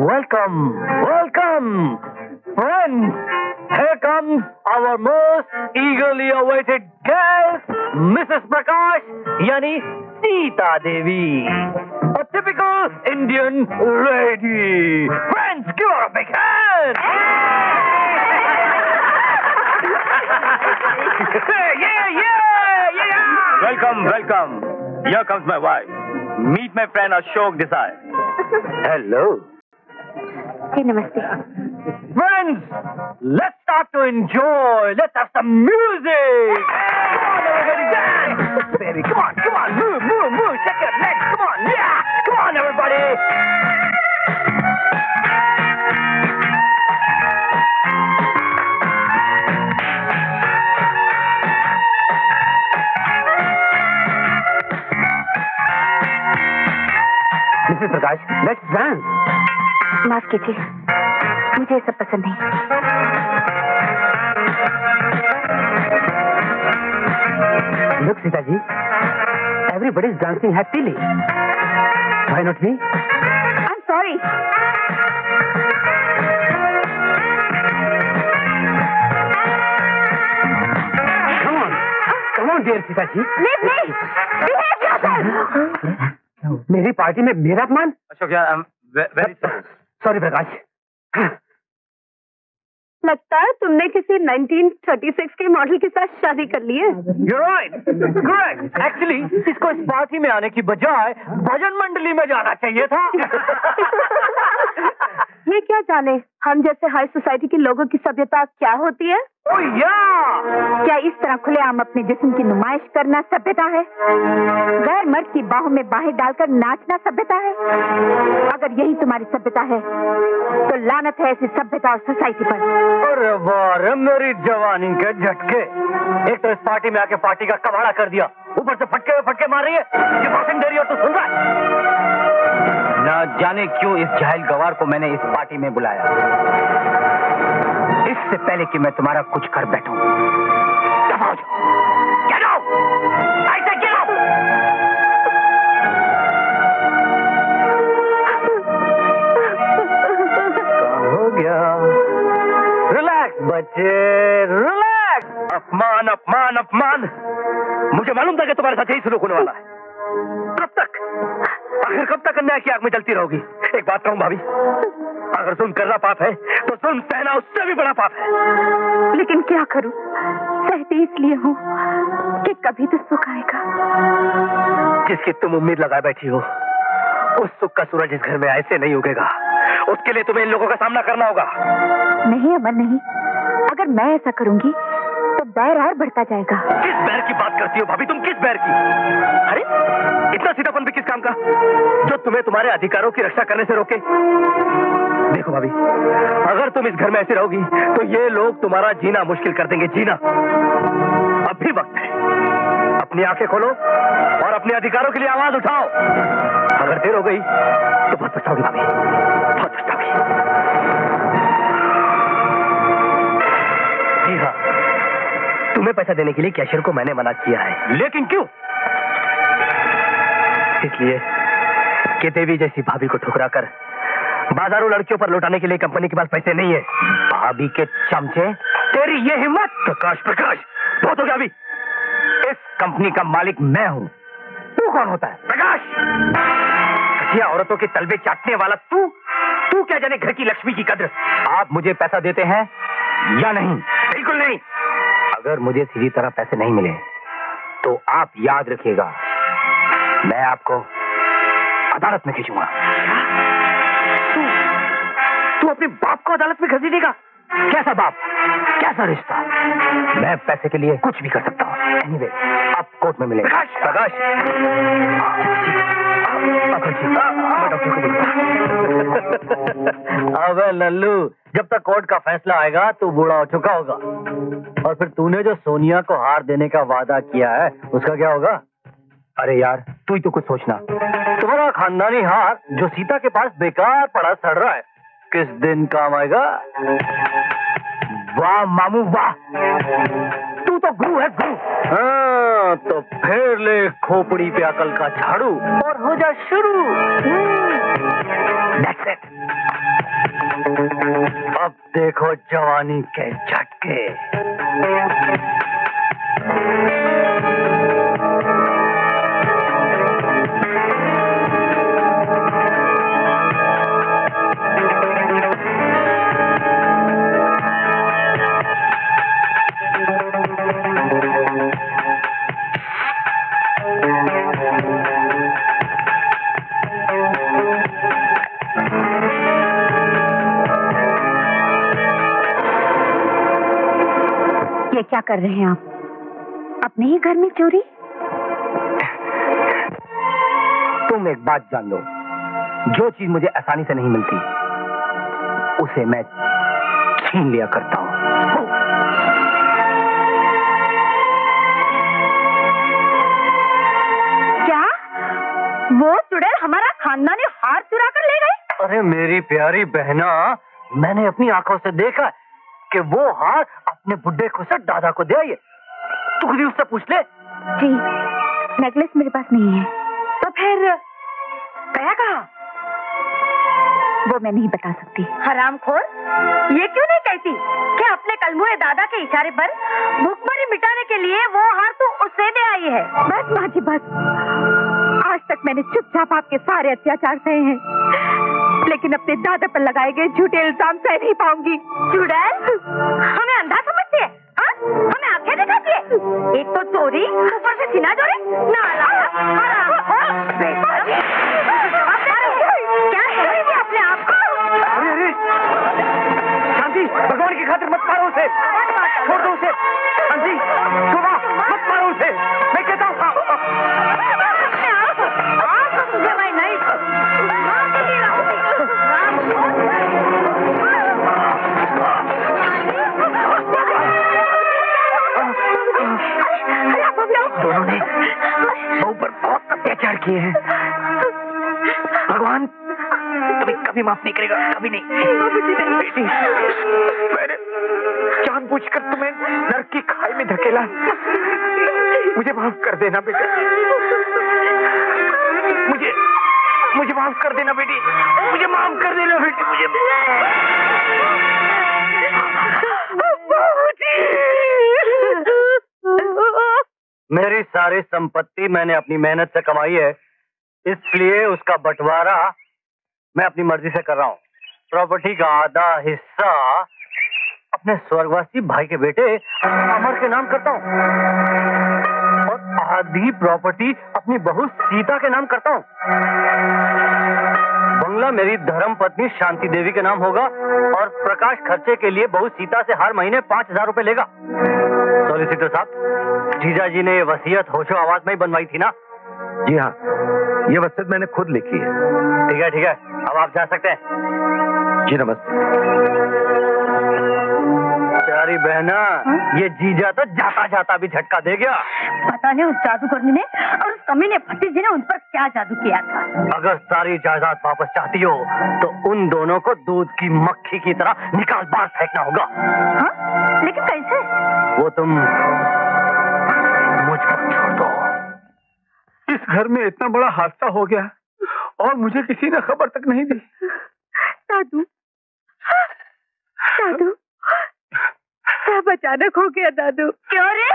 Welcome, welcome, friends. Here comes our most eagerly awaited guest, Missus Prakash, yani Sita Devi, a typical Indian lady. Friends, give her a big hand. yeah, yeah, yeah, yeah. Welcome, welcome. Here comes my wife. Meet my friend Ashok Desai. Hello. Hey, namaste. Friends, let's start to enjoy. Let's have some music. Yeah. Come on, everybody, dance. Baby, come on, come on, move, move, move. Check your legs. Come on, yeah. Come on, everybody. Missus Prakash, let's dance. माफ कीजिए, मुझे ये सब पसंद नहीं। Look, Sita ji, everybody is dancing happily. Why not me? I'm sorry. Come on, come on, dear Sita ji. Leave me. Behave yourself. मेरी party में मेरा अपमान? अशोक यार, very sorry. सॉरी प्रकाश, लगता है तुमने किसी नाइनटीन थर्टी सिक्स के मॉडल के साथ शादी कर ली है। You're right, correct. Actually, इसको इस पार्टी में आने की बजाय भजन मंडली में जाना चाहिए था। ये क्या जाने हम जैसे हाई सोसाइटी के लोगों की सभ्यता क्या होती है। Oh, yeah! क्या इस तरह खुलेआम अपने जिस्म की नुमाइश करना सभ्यता है? गैर मर्द की बाहों में बाहें डालकर नाचना सभ्यता है? अगर यही तुम्हारी सभ्यता है तो लानत है ऐसी सभ्यता और सोसाइटी पर। अरे वाह मेरी जवानी के झटके, एक तो इस पार्टी में आके पार्टी का कबाड़ा कर दिया, ऊपर से फटके फटके मार रही है। ये भाषण दे रही हो तो सुन रहा है ना? जाने क्यों इस जाहिल गवार को मैंने इस पार्टी में बुलाया, इससे पहले कि मैं तुम्हारा कुछ कर बैठूं। दबाओ जाओ, ऐसा क्यों? हो गया, रिलैक्स बच्चे, रिलैक्स। अपमान अपमान अपमान, मुझे मालूम था कि तुम्हारे साथ यही सुलूक होने वाला है। कब तक, आखिर कब तक अन्याय की आग में जलती रहोगी? एक बात कहूँ भाभी, अगर जुल्म करना पाप है तो जुल्म सहना उससे भी बड़ा पाप है। लेकिन क्या करूँ, सहती इसलिए हूँ कि कभी तो सुख आएगा। जिसकी तुम उम्मीद लगाए बैठी हो, उस सुख का सूरज इस घर में ऐसे नहीं उगेगा। उसके लिए तुम्हें इन लोगों का सामना करना होगा। नहीं अमर नहीं, अगर मैं ऐसा करूँगी तो बैर और बढ़ता जाएगा। किस बैर की बात करती हो भाभी, तुम किस बैर की? अरे इतना सीधापन भी किस काम का जो तुम्हें तुम्हारे अधिकारों की रक्षा करने से रोके। देखो भाभी, अगर तुम इस घर में ऐसे रहोगी तो ये लोग तुम्हारा जीना मुश्किल कर देंगे, जीना। अब भी वक्त है, अपनी आंखें खोलो और अपने अधिकारों के लिए आवाज उठाओ। अगर देर हो गई तो बहुत पछताओगी भाभी, बहुत पछताओगी। जी हाँ, तुम्हें पैसा देने के लिए कैशियर को मैंने मना किया है। लेकिन क्यों? इसलिए कि देवी जैसी भाभी को ठुकरा कर बाजारों लड़कियों पर लौटाने के लिए कंपनी के पास पैसे नहीं है। भाभी के चमचे, तेरी ये हिम्मत! प्रकाश प्रकाश बहुत हो गया अभी, इस कंपनी का मालिक मैं हूँ, तू कौन होता है? प्रकाश, घटिया औरतों के तलवे चाटने वाला तू तू क्या जाने घर की लक्ष्मी की कद्र। आप मुझे पैसा देते हैं या नहीं? बिल्कुल नहीं। अगर मुझे सीधी तरह पैसे नहीं मिले तो आप याद रखिएगा, मैं आपको अदालत में खींचूंगा। तू तू अपने बाप को अदालत में खींचेगा? कैसा बाप, कैसा रिश्ता? मैं पैसे के लिए कुछ भी कर सकता हूँ। एनीवे, आप कोर्ट में मिलेंगे। प्रकाश, प्रकाश, अबे लल्लू, जब तक कोर्ट का फैसला आएगा तू बूढ़ा हो चुका होगा। और फिर तूने जो सोनिया को हार देने का वादा किया है उसका क्या होगा? अरे यार, तू ही तो कुछ सोचना। तुम्हारा खानदानी हार जो सीता के पास बेकार पड़ा सड़ रहा है, किस दिन काम आएगा? वाह मामू वाह, तू तो गुरु है गुरु। हाँ, तो फिर ले खोपड़ी पे अकल का झाड़ू और हो जा शुरू। That's it. अब देखो जवानी के झटके। ये क्या कर रहे हैं आप? अपने ही घर में चोरी? तुम एक बात जान लो, जो चीज मुझे आसानी से नहीं मिलती उसे मैं छीन लिया करता हूं। क्या वो चुड़ैल हमारा खानदानी हार चुरा कर ले गए? अरे मेरी प्यारी बहना, मैंने अपनी आंखों से देखा कि वो हार अपने बुड्ढे को सर दादा को दे आई है। तू खुद ही उससे पूछ ले। जी, नेकलेस मेरे पास नहीं है। तो फिर गया कहाँ? वो मैं नहीं बता सकती। हरामखोर, ये क्यों नहीं कहती कि अपने कलमुए दादा के इशारे पर भूखमरी मिटाने के लिए वो हार तू उससे दे आई है? बस माँ जी बस, आज तक मैंने चुपचाप आपके सारे अत्याचार सहे हैं, लेकिन अपने दादा पर लगाए गए झूठे इल्जाम सह नहीं पाऊंगी। चुड़ैल, हमें अंधा समझती है? हाँ? हमें आंखें दिखाती है? एक तो चोरी, ऊपर से सीना जोड़े, नाला, क्या है ये अपने आप को? शांति, भगवान की खातिर मत मारो उसे, छोड़ दो उसे। शांति, शोभा, मत मारो उसे, मैं कहता हूँ। दोनों ने बहू पर बहुत अत्याचार किए हैं। भगवान तुम्हें कभी माफ नहीं करेगा, कभी नहीं। मैंने जानबूझकर तुम्हें नरक की खाई में धकेला, मुझे माफ कर देना बेटा, मुझे मुझे माफ कर देना बेटी, मुझे माफ कर देना बेटी, मुझे मेरी सारी संपत्ति मैंने अपनी मेहनत से कमाई है, इसलिए उसका बंटवारा मैं अपनी मर्जी से कर रहा हूँ। प्रॉपर्टी का आधा हिस्सा अपने स्वर्गवासी भाई के बेटे अमर के नाम करता हूँ और आधी प्रॉपर्टी अपनी बहू सीता के नाम करता हूँ। बंगला मेरी धर्म पत्नी शांति देवी के नाम होगा और प्रकाश खर्चे के लिए बहू सीता से हर महीने पाँच हजार रूपए लेगा। सॉलिसिटर साहब, जीजा जी ने ये वसीयत होशो आवाज में ही बनवाई थी ना? जी हाँ, ये वसीयत मैंने खुद लिखी है। ठीक है ठीक है, अब आप जा सकते हैं। जी नमस्ते। प्यारी बहना, ये जीजा तो जाता जाता भी झटका दे गया। पता नहीं उस जादूगरनी ने और उस कमीने भतीजे ने उन पर क्या जादू किया था। अगर सारी जायदाद वापस चाहती हो तो उन दोनों को दूध की मक्खी की तरह निकाल बाहर फेंकना होगा। हाँ? लेकिन कैसे? वो तुम मुझ पर छोड़ दो। इस घर में इतना बड़ा हादसा हो गया और मुझे किसी ने खबर तक नहीं दी। दादू, दादू, सब अचानक हो गया दादू। क्यों रे?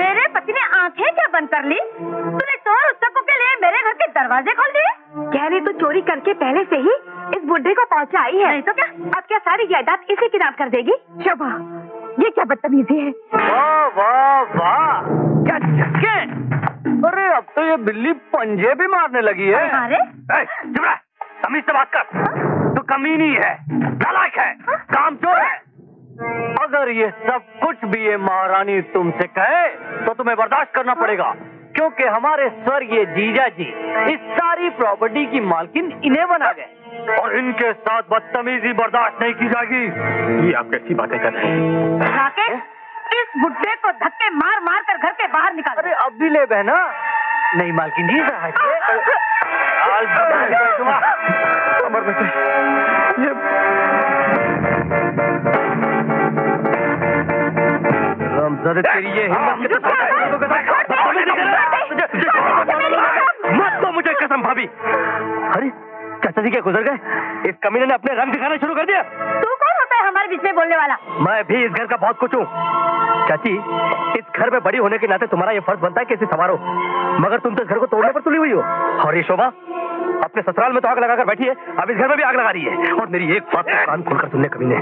मेरे पति ने आंखें क्या बंद कर ली? तूने चोर उत्सव के लिए मेरे घर के दरवाजे खोल दिए? कह रही तू चोरी करके पहले से ही इस बुढ़े को पहुंचाई है। नहीं तो क्या? अब क्या सारी जायदाद इसी की नाम कर देगी? शोभा, ये क्या बदतमीजी है। वाह वाह वाह, क्या झक्के! अरे अब तो ये बिल्ली पंजे भी मारने लगी है। अरे चुप रह, तमीज से बात कर। तू कमीनी है, नालायक है, कामचोर है। अगर ये सब कुछ भी ये महारानी तुमसे कहे तो तुम्हें बर्दाश्त करना पड़ेगा, क्योंकि हमारे स्वर्गीय जीजा जी इस सारी प्रॉपर्टी की मालकिन इन्हें बना गए और इनके साथ बदतमीजी बर्दाश्त नहीं की जाएगी। ये आप कैसी बातें कर रहे हैं? राकेश, इस बुढ़े को धक्के मार मार कर घर के बाहर निकाल। अरे अब भी ले बहना। नहीं मालकिन जी, तेरी ये हिम्मत मत दो मुझे कसम भाभी। अरे चाचा जी क्या गुजर गए? इस कमीने ने अपने रंग दिखाना शुरू कर दिया। तू कौन होता है हमारे बीच में बोलने वाला? मैं भी इस घर का बहुत कुछ हूँ चाची। इस घर में बड़ी होने के नाते तुम्हारा ये फर्ज बनता है कि इसे संवारो, मगर तुम तो इस घर को तोड़ने पर तुली हुई हो। और ये शोभा अपने ससुराल में तो आग लगाकर बैठी है, अब इस घर में भी आग लगा रही है। और मेरी एक बात कान खोलकर सुनने कमीने,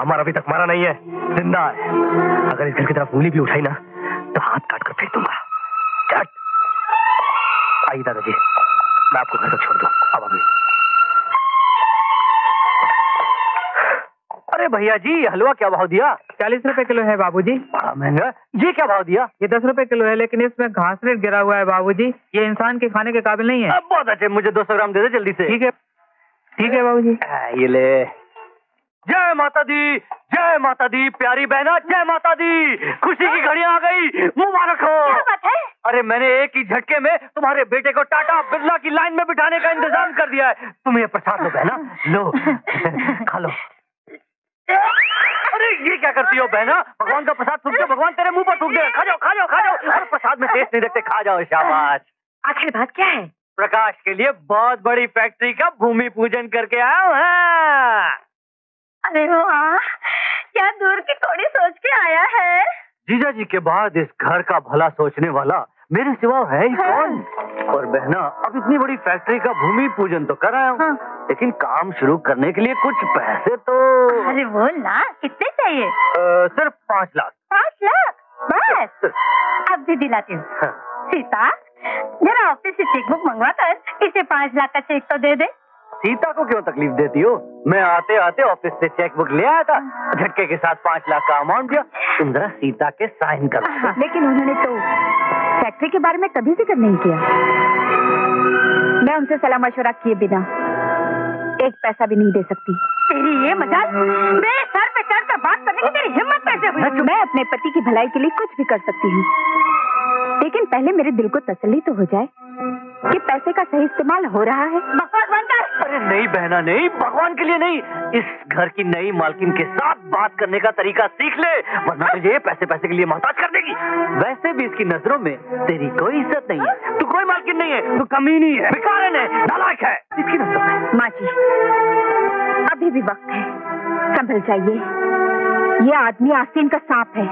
अमर अभी तक मारा नहीं है, जिंदा है। अगर इस घर की तरफ उंगली भी उठाई ना तो हाथ काट कर फेंक दूंगा। चट आइए दादाजी, मैं आपको घर तक छोड़ दूं। अब अभी अरे भैया जी, हलवा क्या भाव दिया? चालीस रुपए किलो है बाबूजी। बड़ा महंगा। ये क्या भाव दिया? ये दस रुपए किलो है, लेकिन इसमें घास रेट गिरा हुआ है बाबूजी। ये इंसान के खाने के काबिल नहीं है। अब बहुत अच्छे, मुझे दो सौ ग्राम दे दे जल्दी से। ठीक है ठीक है बाबूजी। ये ले। जय माता दी, जय माता दी, प्यारी बहना जय माता दी, खुशी की घड़ी आ गई, मुबारक हो। क्या बात है? अरे मैंने एक ही झटके में तुम्हारे बेटे को टाटा बिरला की लाइन में बिठाने का इंतजाम कर दिया है। तुम ये प्रसाद लो बहना, लो खा लो। अरे ये क्या करती हो बहना? भगवान का प्रसाद थूक दो, भगवान तेरे मुंह पर थूक दे। खा जाओ खा जाओ खा जाओ, अरे प्रसाद में टेस्ट नहीं देखते, खा जाओ। शाबाश। आखिर बात क्या है? प्रकाश के लिए बहुत बड़ी फैक्ट्री का भूमि पूजन करके आया हूँ। अरे वाह, क्या दूर की थोड़ी सोच के आया है। जीजा जी के बाद इस घर का भला सोचने वाला मेरे सिवा है ही कौन। और बहना अब इतनी बड़ी फैक्ट्री का भूमि पूजन तो कर आया हूँ, लेकिन काम शुरू करने के लिए कुछ पैसे तो। अरे वो ना कितने चाहिए? आ, सिर्फ पाँच लाख। पाँच लाख बस? अब भी दिलाती हूँ। हाँ। सीता, जरा ऑफिस से चेक बुक मंगवा कर इसे पाँच लाख का चेक तो दे दे। सीता को क्यों तकलीफ देती हो? मैं आते आते ऑफिस से चेक बुक ले आया था, झटके के साथ पाँच लाख का अमाउंट दिया। तुम जरा सीता के साइन कर। लेकिन उन्होंने तो फैक्ट्री के बारे में कभी जिक्र नहीं किया। मैं उनसे सलाह मशवरा किए बिना एक पैसा भी नहीं दे सकती। तेरी ये मजाल, मेरे सर पे चढ़कर बात करने की तेरी हिम्मत कैसे हुई? मैं अपने पति की भलाई के लिए कुछ भी कर सकती हूँ, लेकिन पहले मेरे दिल को तसल्ली तो हो जाए कि पैसे का सही इस्तेमाल हो रहा है। भगवान का। अरे नहीं बहना नहीं, भगवान के लिए नहीं, इस घर की नई मालकिन के साथ बात करने का तरीका सीख ले, वरना तुझे पैसे पैसे के लिए मोहताज कर देगी। वैसे भी इसकी नजरों में तेरी कोई इज्जत नहीं है, तू कोई मालकिन नहीं है, तू कमीनी है, भिखारन है, नालायक है इसकी नजरों में। माँ जी, अभी भी वक्त है, संभल जाइए। ये आदमी आस्तीन का सांप है।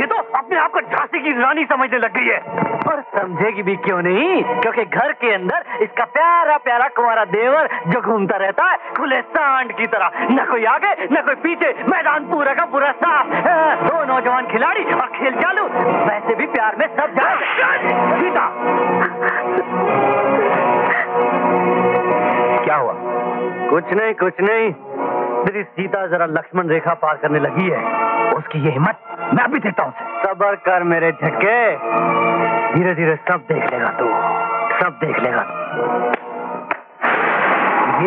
ये तो अपने आप को झांसी की रानी समझने लग गई है। पर समझेगी भी क्यों नहीं, क्योंकि घर के अंदर इसका प्यारा प्यारा कुंवारा देवर जो घूमता रहता है खुले सांड की तरह, न कोई आगे न कोई पीछे, मैदान पूरा का पूरा साफ। दो नौजवान खिलाड़ी और खेल चालू। वैसे भी प्यार में सब सीता। क्या हुआ? कुछ नहीं कुछ नहीं, मेरी सीता जरा लक्ष्मण रेखा पार करने लगी है। उसकी ये हिम्मत, मैं भी देखता हूँ। सबर कर मेरे झटके, धीरे धीरे सब देख लेगा तू, सब देख लेगा।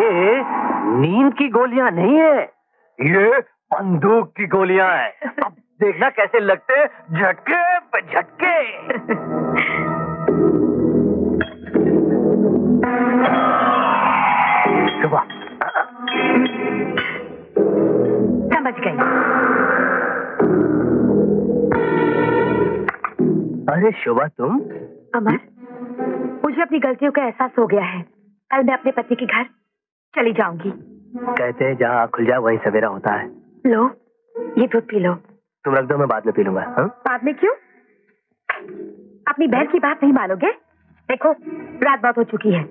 ये नींद की गोलियाँ नहीं है, ये बंदूक की गोलियाँ हैं। अब देखना कैसे लगते झटके पे झटके। सुबह समझ गई। अरे शोभा तुम? अमर, मुझे अपनी गलतियों का एहसास हो गया है। कल मैं अपने पति के घर चली जाऊंगी। कहते हैं जहाँ खुल जाए वहीं सवेरा होता है। लो ये दूध पी लो। तुम रख दो, मैं बाद में पी लूंगा। हा? बाद में क्यों? अपनी बहन की बात नहीं मानोगे? देखो रात बात हो चुकी है,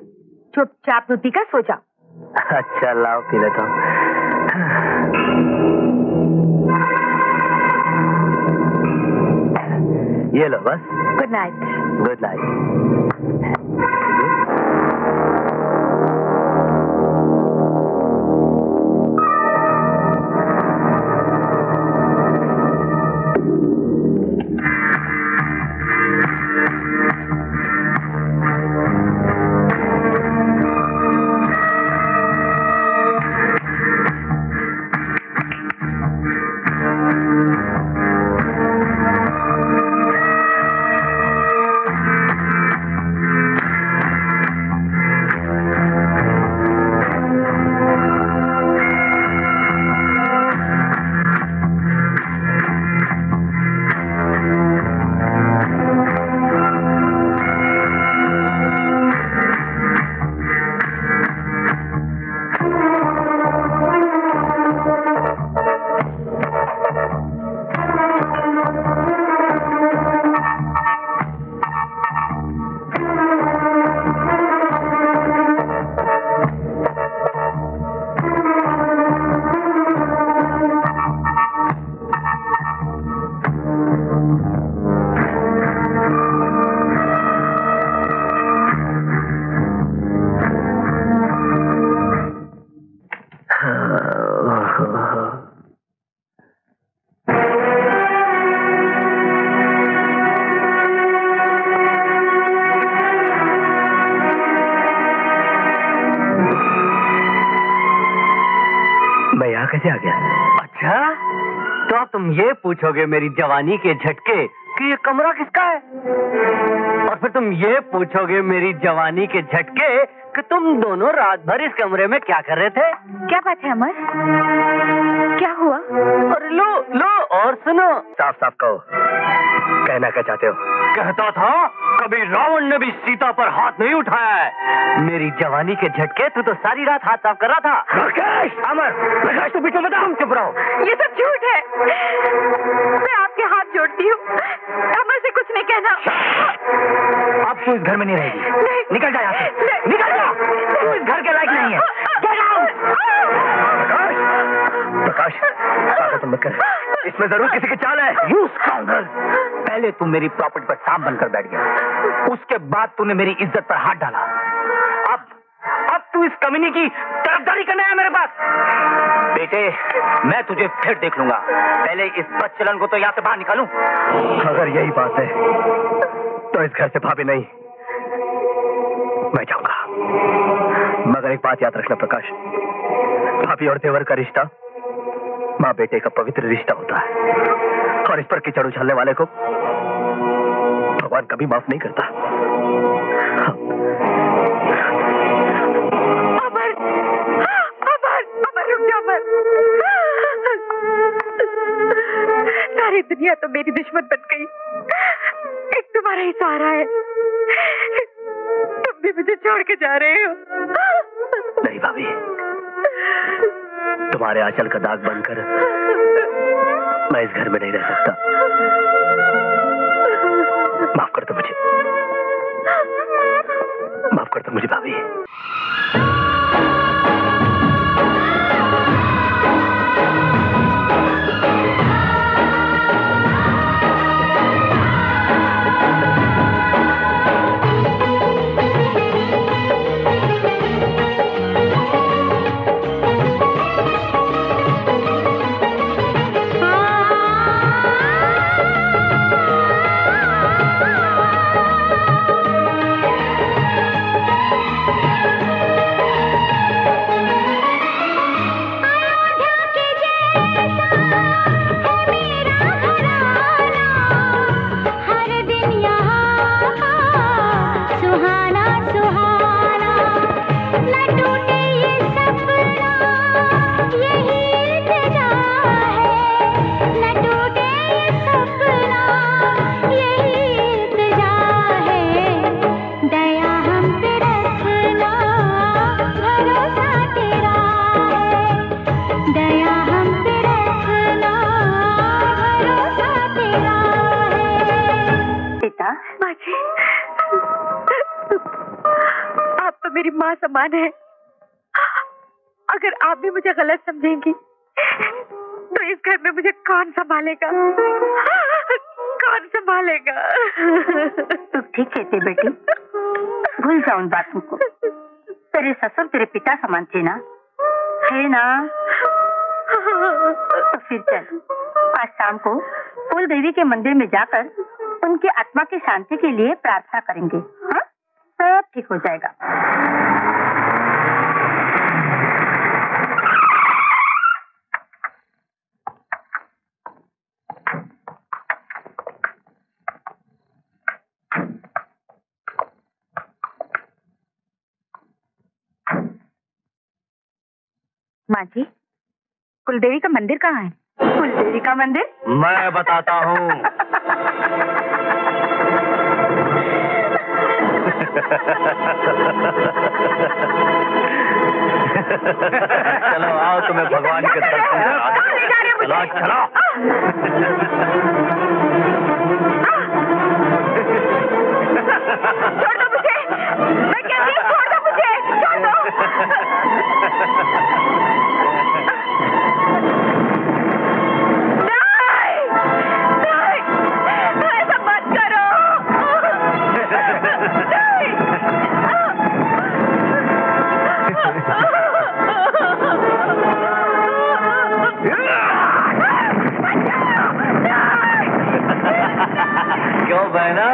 चुपचाप रोटी का सो जाओ। अच्छा लाओ पी लेता हूँ। ये लो बस। Good night. Good night. पूछोगे मेरी जवानी के झटके कि ये कमरा किसका है, और फिर तुम ये पूछोगे मेरी जवानी के झटके कि तुम दोनों रात भर इस कमरे में क्या कर रहे थे। क्या बात है अमर, क्या हुआ? अरे लो लो और सुनो। साफ साफ कहो, कहना क्या चाहते हो? कहता था कभी रावण ने भी सीता पर हाथ नहीं उठाया है। मेरी जवानी के झटके, तू तो सारी रात हाथ साफ कर रहा था। राकेश! अमर! राकेश तू पीछे बता, हम चुप रहो। ये सब झूठ है, मैं आपके हाथ जोड़ती हूँ, अमर से कुछ नहीं कहना। अब तू इस घर में नहीं रहेगी, निकल जा, निकल जा, तू इस घर के लायक नहीं है। प्रकाश, प्रकाश तुम मत कर, इसमें जरूर किसी की चाल है। यू स्काउंडर, पहले तू मेरी प्रॉपर्टी पर सांप बनकर बैठ गया, उसके बाद तूने मेरी इज्जत पर हाथ डाला, अब अब तू इस कमीनी की तरफदारी करने आया मेरे पास। बेटे मैं तुझे फिर देख लूंगा, पहले इस बदचलन को तो यहाँ से बाहर निकालूं। अगर यही बात है तो इस घर से भाभी नहीं, मैं जाऊंगा। मगर एक बात याद रखना प्रकाश, भाभी और देवर का रिश्ता माँ बेटे का पवित्र रिश्ता होता है, और इस पर कीचड़ उछालने वाले को भगवान कभी माफ नहीं करता। अमर, अमर, अमर, रुक जा अमर। सारी दुनिया तो मेरी दुश्मन बन गई, एक तुम्हारा ही सहारा है, तुम भी मुझे छोड़ के जा रहे हो। नहीं भाभी, तुम्हारे आंचल का दाग बनकर मैं इस घर में नहीं रह सकता। माफ कर दो मुझे, माफ कर दो मुझे भाभी। समान है। अगर आप भी मुझे गलत समझेंगी तो इस घर में मुझे कौन संभालेगा, कौन संभालेगा? तुम ठीक कहते बेटी, भूल जाओ उन बातों को। तेरे ससुर तेरे पिता समान थे ना, थे ना? तो फिर चल आज शाम को फूल देवी के मंदिर में जाकर उनकी आत्मा की शांति के लिए प्रार्थना करेंगे। हाँ, सब ठीक हो जाएगा। माँ जी, कुलदेवी का मंदिर कहाँ है? कुलदेवी का मंदिर मैं बताता हूँ। चलो आओ, तुम्हें भगवान के दर्शन करा दूँ। चलो चलो। छोड़ दो मुझे, मैं कह रही हूँ छोड़ दो मुझे, छोड़ दो। क्यों बहना,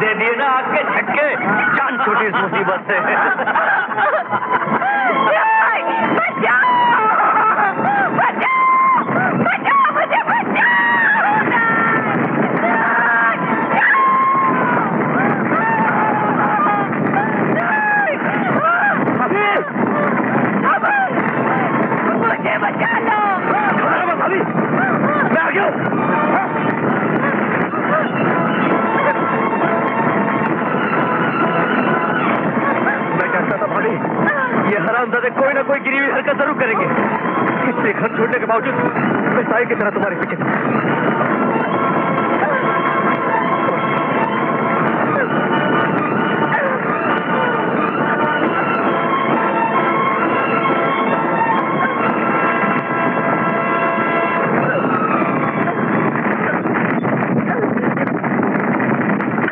दे दिए ना आपके झटके, जान छोटी इस मुसीबत से। कोई ना कोई गिरी हुई हरकत जरूर करेंगे। इससे घर छोड़ने के बावजूद मैं साई की तरह तुम्हारे पीछे।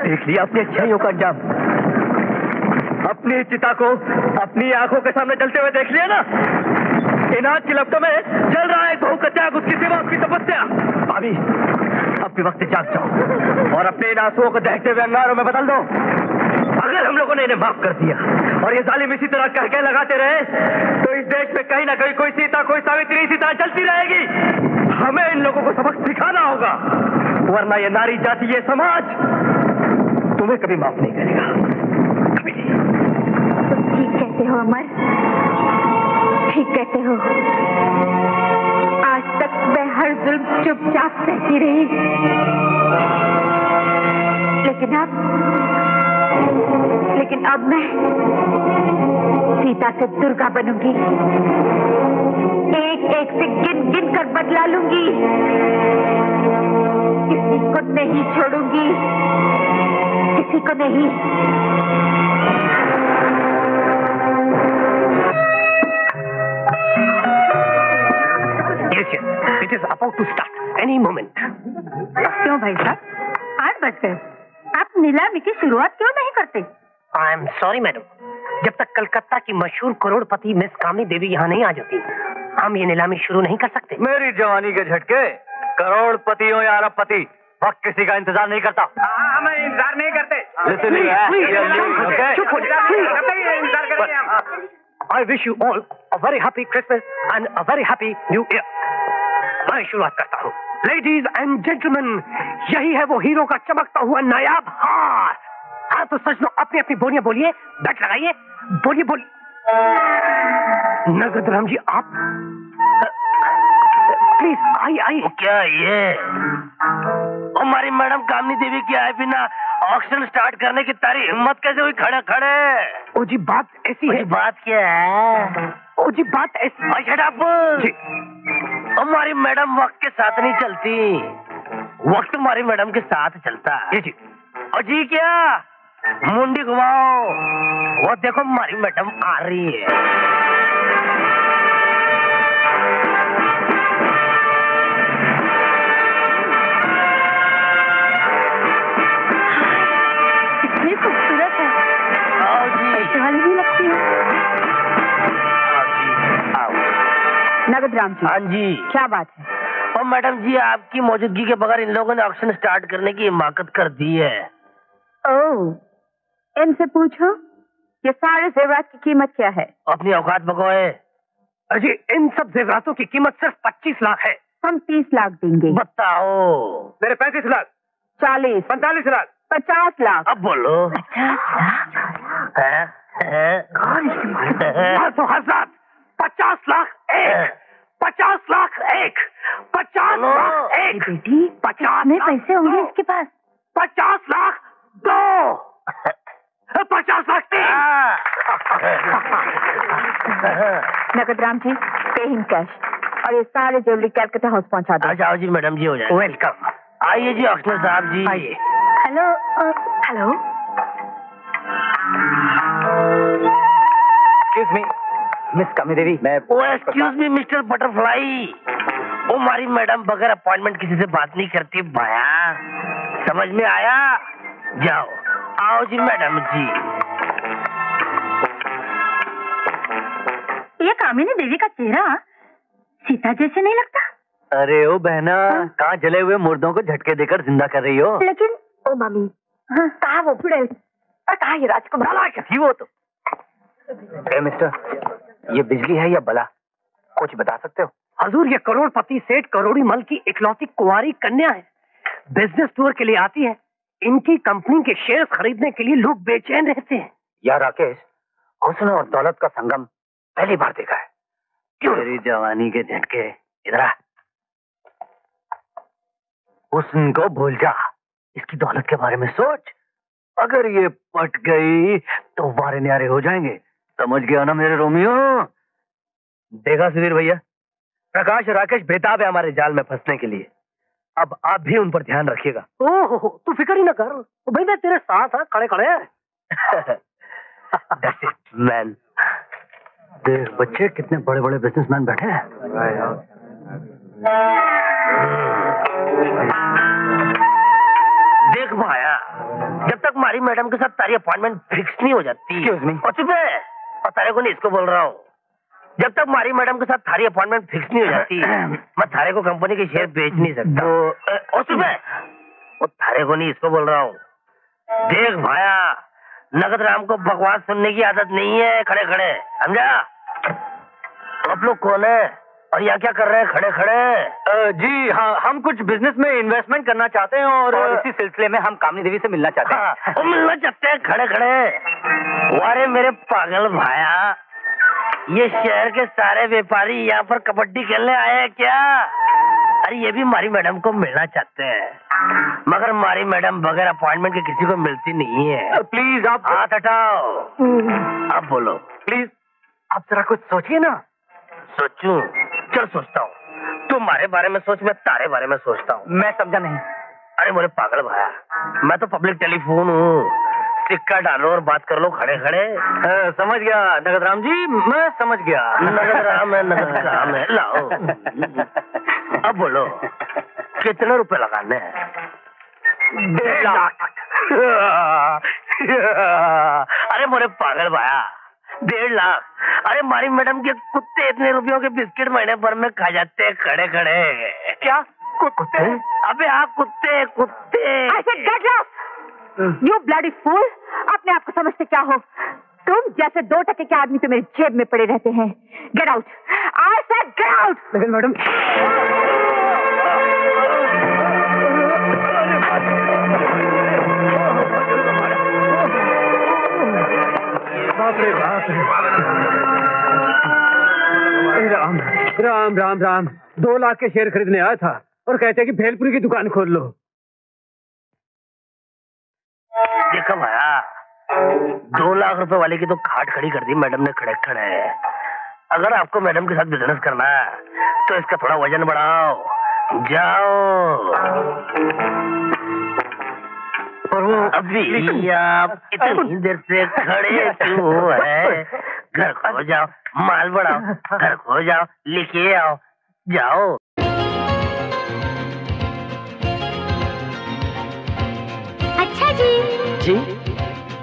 देख लिया अपनी अच्छाइयों का अंजाम, अपनी चिता को अपनी आंखों के सामने जलते हुए देख लिया ना। इनाज की लपटों में जल रहा है एक बहुकत्याग, उसकी सेवा आपकी तपस्या। भाभी अब भी वक्त जाग जाओ और अपने इन आंसुओं को दहकते हुए अंगारों में बदल दो। अगर हम लोगों ने इन्हें माफ कर दिया और ये जालिम इसी तरह कहके लगाते रहे तो इस देश में कहीं ना कहीं कोई सीता कोई सावित्री इसी तरह चलती रहेगी। हमें इन लोगों को सबक सिखाना होगा, वरना ये नारी जाति ये समाज तुम्हें कभी माफ नहीं करेगा। ठीक कहते हो अमर, ठीक कहते हो। आज तक मैं हर जुल्म चुपचाप सहती रही, लेकिन अब लेकिन अब मैं सीता से दुर्गा बनूंगी। एक एक से गिन गिन कर बदला लूंगी, किसी को नहीं छोड़ूंगी, किसी को नहीं। It is about to start any moment. क्यों भाई साहब आठ बज गए, आप नीलामी की शुरुआत क्यों नहीं करते? आई एम सॉरी मैडम, जब तक कलकत्ता की मशहूर करोड़पति मिस कामिनी देवी यहाँ नहीं आ जाती हम ये नीलामी शुरू नहीं कर सकते। मेरी जवानी के झटके, करोड़पति हो या अरबपति वक्त किसी का इंतजार नहीं करता। हम इंतजार नहीं करते। I wish you all a very happy Christmas and a very happy New Year. मैं शुरुआत करता हूँ। Ladies and gentlemen, यही है वो हीरो का चमकता हुआ नायाब हार। हाँ तो सच लो, अपनी अपनी बोलियाँ बोलिए, बैठ लगाइए, बोलिए बोलिए। नगदराम जी आप, please आई आई। क्या ये? हमारी मैडम कामिनी देवी की आए बिना ऑक्शन स्टार्ट करने की तारी हिम्मत कैसे हुई? खड़े खड़े ओ जी बात ऐसी है। बात क्या है ओ जी? बात ऐसी। अच्छा जी, हमारी मैडम वक्त के साथ नहीं चलती, वक्त हमारी मैडम के साथ चलता है जी। और जी क्या मुंडी घुमाओ, वो देखो हमारी मैडम आ रही है। कितनी खूबसूरत है। आओ जी। फेस्टिवल भी लगती है। आओ जी, आओ। नगदराम जी। हाँ जी। क्या बात है? और मैडम जी, आपकी मौजूदगी के बगैर इन लोगों ने ऑक्शन स्टार्ट करने की हिमाकत कर दी है। ओह, इनसे पूछो ये सारे जेवरात की कीमत क्या है। अपनी औकात भगवाए। अजी, इन सब जेवरातों की कीमत सिर्फ पच्चीस लाख है। हम तीस लाख देंगे। बताओ। मेरे पैंतीस लाख। चालीस। पैंतालीस लाख। पचास लाख। अब बोलो। पचास लाख। पचास लाख एक। पचास लाख एक। पचास लाख एक। बेटी, पचास में पैसे होंगे इसके पास। पचास लाख दो। पचास लाख तीन। नगदराम जी, पेइंग कैश और ये सारे ज्वेलरी कलकत्ता हाउस पहुंचा दो। जाओ जी मैडम जी, हो जाए। वेलकम। आइए जी ऑक्शनर साहब जी, आइए। Hello hello, excuse me miss Kamini Devi. मैं एक्सक्यूज मी मिस्टर बटरफ्लाई। वो हमारी मैडम बगैर अपॉइंटमेंट किसी से बात नहीं करती भाया, समझ में आया? जाओ। आओ जी मैडम जी। ये कामिनी देवी का चेहरा सीता जैसे नहीं लगता? अरे ओ बहना, कहाँ जले हुए मुर्दों को झटके देकर जिंदा कर रही हो? लेकिन ओ मम्मी, कहाँ वो भिड़े और कहाँ ये राजकुमार थी वो तो। ए मिस्टर, ये बिजली है या बला, कुछ बता सकते हो? हजूर, ये करोड़पति सेठ करोड़ी मल की इकलौती कुंवारी कन्या है। बिजनेस टूर के लिए आती है। इनकी कंपनी के शेयर खरीदने के लिए लोग बेचैन रहते हैं। यार राकेश, हुस्न और दौलत का संगम पहली बार देखा है। क्यों? तेरी जवानी के झटके। इधर आ। हुस्न को भूल जा, इसकी दौलत के बारे में सोच। अगर ये पट गई तो वारे न्यारे हो जाएंगे, समझ गया ना मेरे रोमियो? देखा सुधीर भैया, प्रकाश और राकेश बेताब है हमारे जाल में फंसने के लिए। अब आप भी उन पर ध्यान रखिएगा। ओह, तू फिक्र ही ना कर भाई, मैं तेरे साथ हाँ, खड़े खड़े। That's it, man. देख बच्चे कितने बड़े बड़े बिजनेसमैन बैठे हैं। देख भाया, जब तक हमारी मैडम के साथ तारी अपॉइंटमेंट फिक्स नहीं हो जाती। चुप है, और तारे को नहीं, इसको बोल रहा हूँ। जब तक मारी मैडम के साथ थारी अपॉइंटमेंट फिक्स नहीं हो जाती, मैं थारे को कंपनी के शेयर बेच नहीं सकता। ओ सुबह, वो थारे को नहीं, इसको बोल रहा हूँ। देख भाया, नगदराम को बकवास सुनने की आदत नहीं है। खड़े खड़े, समझा? आप लोग कौन है और यहाँ क्या कर रहे हैं खड़े खड़े? जी हाँ, हम कुछ बिजनेस में इन्वेस्टमेंट करना चाहते हैं और, और इसी सिलसिले में हम कामिनी देवी से मिलना चाहते हैं। हाँ, वो मिलना चाहते हैं खड़े खड़े। अरे मेरे पागल भाया, ये शहर के सारे व्यापारी यहाँ पर कबड्डी खेलने आए हैं क्या? अरे ये भी मारी मैडम को मिलना चाहते हैं, मगर मारी मैडम बगैर अपॉइंटमेंट के किसी को मिलती नहीं है। प्लीज आप हाथ हटाओ। आप बोलो। प्लीज आप जरा कुछ सोचिए ना। सोचूं? चल सोचता हूँ। तुम्हारे बारे में सोच, मैं तारे बारे में सोचता हूँ। मैं समझा नहीं। अरे मेरे पागल भाया, मैं तो पब्लिक टेलीफोन हूँ। टिक्का डालो और बात कर लो खड़े खड़े। समझ गया नगदराम जी, मैं समझ गया। नगदराम है, नगदराम है। लाओ। अब बोलो कितने रुपए लगाने हैं? डेढ़ लाख। अरे मोरे पागल भाया, डेढ़ लाख? अरे मारी मैडम के कुत्ते इतने रुपयों के बिस्किट महीने भर में खा जाते हैं खड़े खड़े। क्या कुत्ते? अबे आप कुत्ते कुत्ते यू ब्लडी फूल, अपने आप को समझते क्या हो? तुम जैसे दो टके के आदमी तो मेरे जेब में पड़े रहते हैं। Get out. I said get out. लेकिन मैडम, राम राम राम राम, दो लाख के शेयर खरीदने आया था और कहते हैं कि भेलपुरी की दुकान खोल लो। देखो भाया, दो लाख रुपए वाले की तो खाट खड़ी कर दी मैडम ने खड़े खड़े। अगर आपको मैडम के साथ बिजनेस करना है तो इसका थोड़ा वजन बढ़ाओ। जाओ। करो अभी, आप इतनी देर से खड़े क्यों हैं? घर को जाओ, माल बढ़ाओ, घर को जाओ, लेके आओ, जाओ। अच्छा जी। जी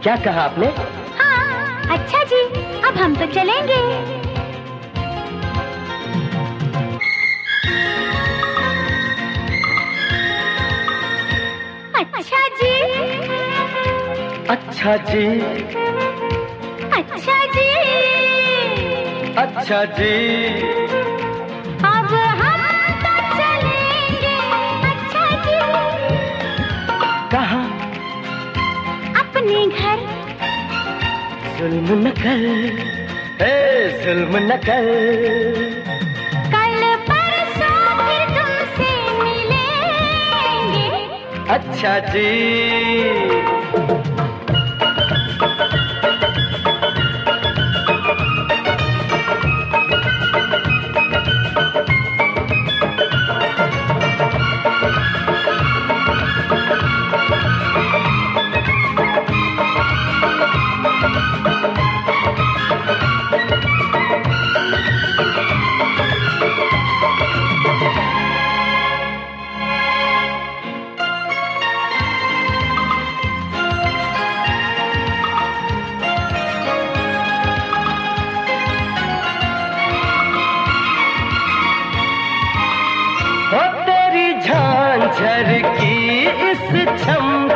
क्या कहा आपने? हाँ अच्छा जी, अब हम तो चलेंगे। अच्छा जी, अच्छा जी, अच्छा जी, अच्छा जी, अब हम तो चलेंगे। अच्छा जी, कहाँ? अपने घर। जुल्म न कर, ए जुल्म न कर, कल परसों फिर तुमसे मिलेंगे। अच्छा जी,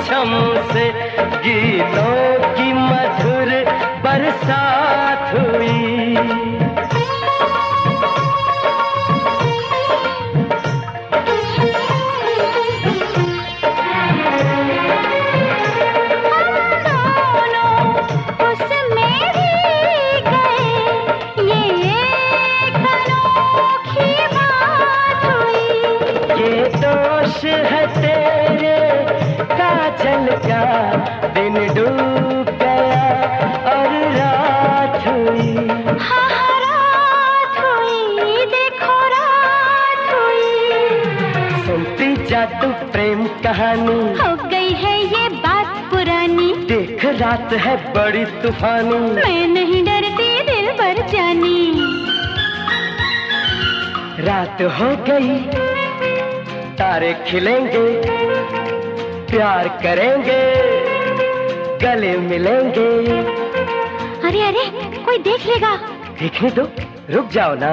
छम से गीतों की मधुर बरसात हुई। हम दोनों उसमें ही गए, ये एक अनोखी बात हुई। ये दोष है तेरे, काजल का दिन डूब गया और रात हुई। हाँ रात हुई, देखो रात हुई। सुनती जा तू प्रेम कहानी, हो गई है ये बात पुरानी। देख रात है बड़ी तूफानी, मैं नहीं डरती दिल पर जानी। रात हो गई, तारे खिलेंगे, प्यार करेंगे, गले मिलेंगे। अरे अरे कोई देख लेगा। देखने दो, रुक जाओ ना।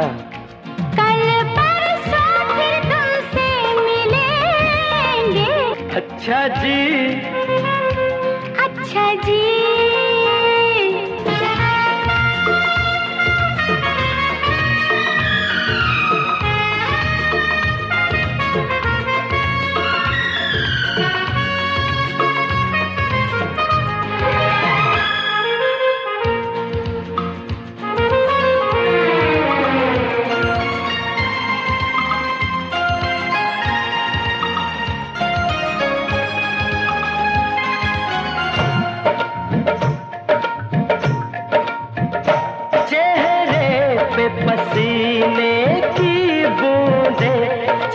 कल परसों फिर तुमसे मिलेंगे। अच्छा जी, अच्छा जी,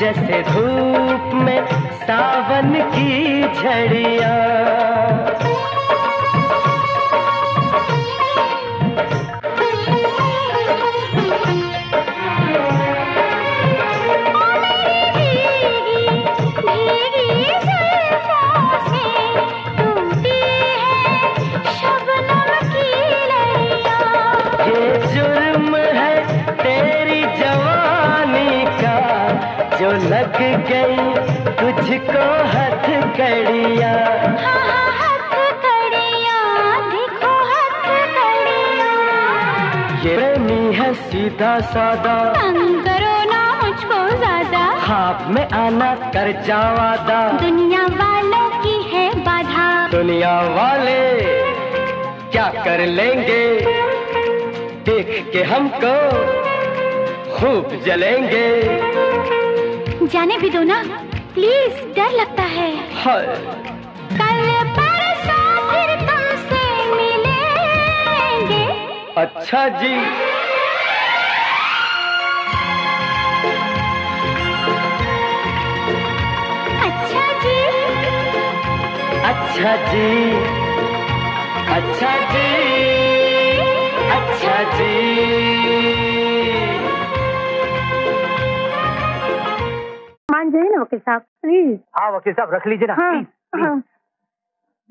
जैसे धूप में सावन की झड़ियाँ। लग गई तुझको हथकड़ियाँ। हाँ हाँ हथकड़ियाँ, देखो हथकड़ियाँ। ये प्रेमी है सीधा सादा, तंग करो ना मुझको ज्यादा। ख्वाब में आना कर जा वादा, दुनिया वालों की है बाधा। दुनिया वाले क्या कर लेंगे, देख के हमको खूब जलेंगे। जाने भी दो ना प्लीज, डर लगता है। कल परसों फिर तुमसे मिलेंगे। अच्छा जी, अच्छा जी, अच्छा अच्छा जी अच्छा जी अच्छा जी। मान जाइए ना वकील साहब प्लीज। हाँ वकील साहब रख लीजिए ना। हाँ, हाँ।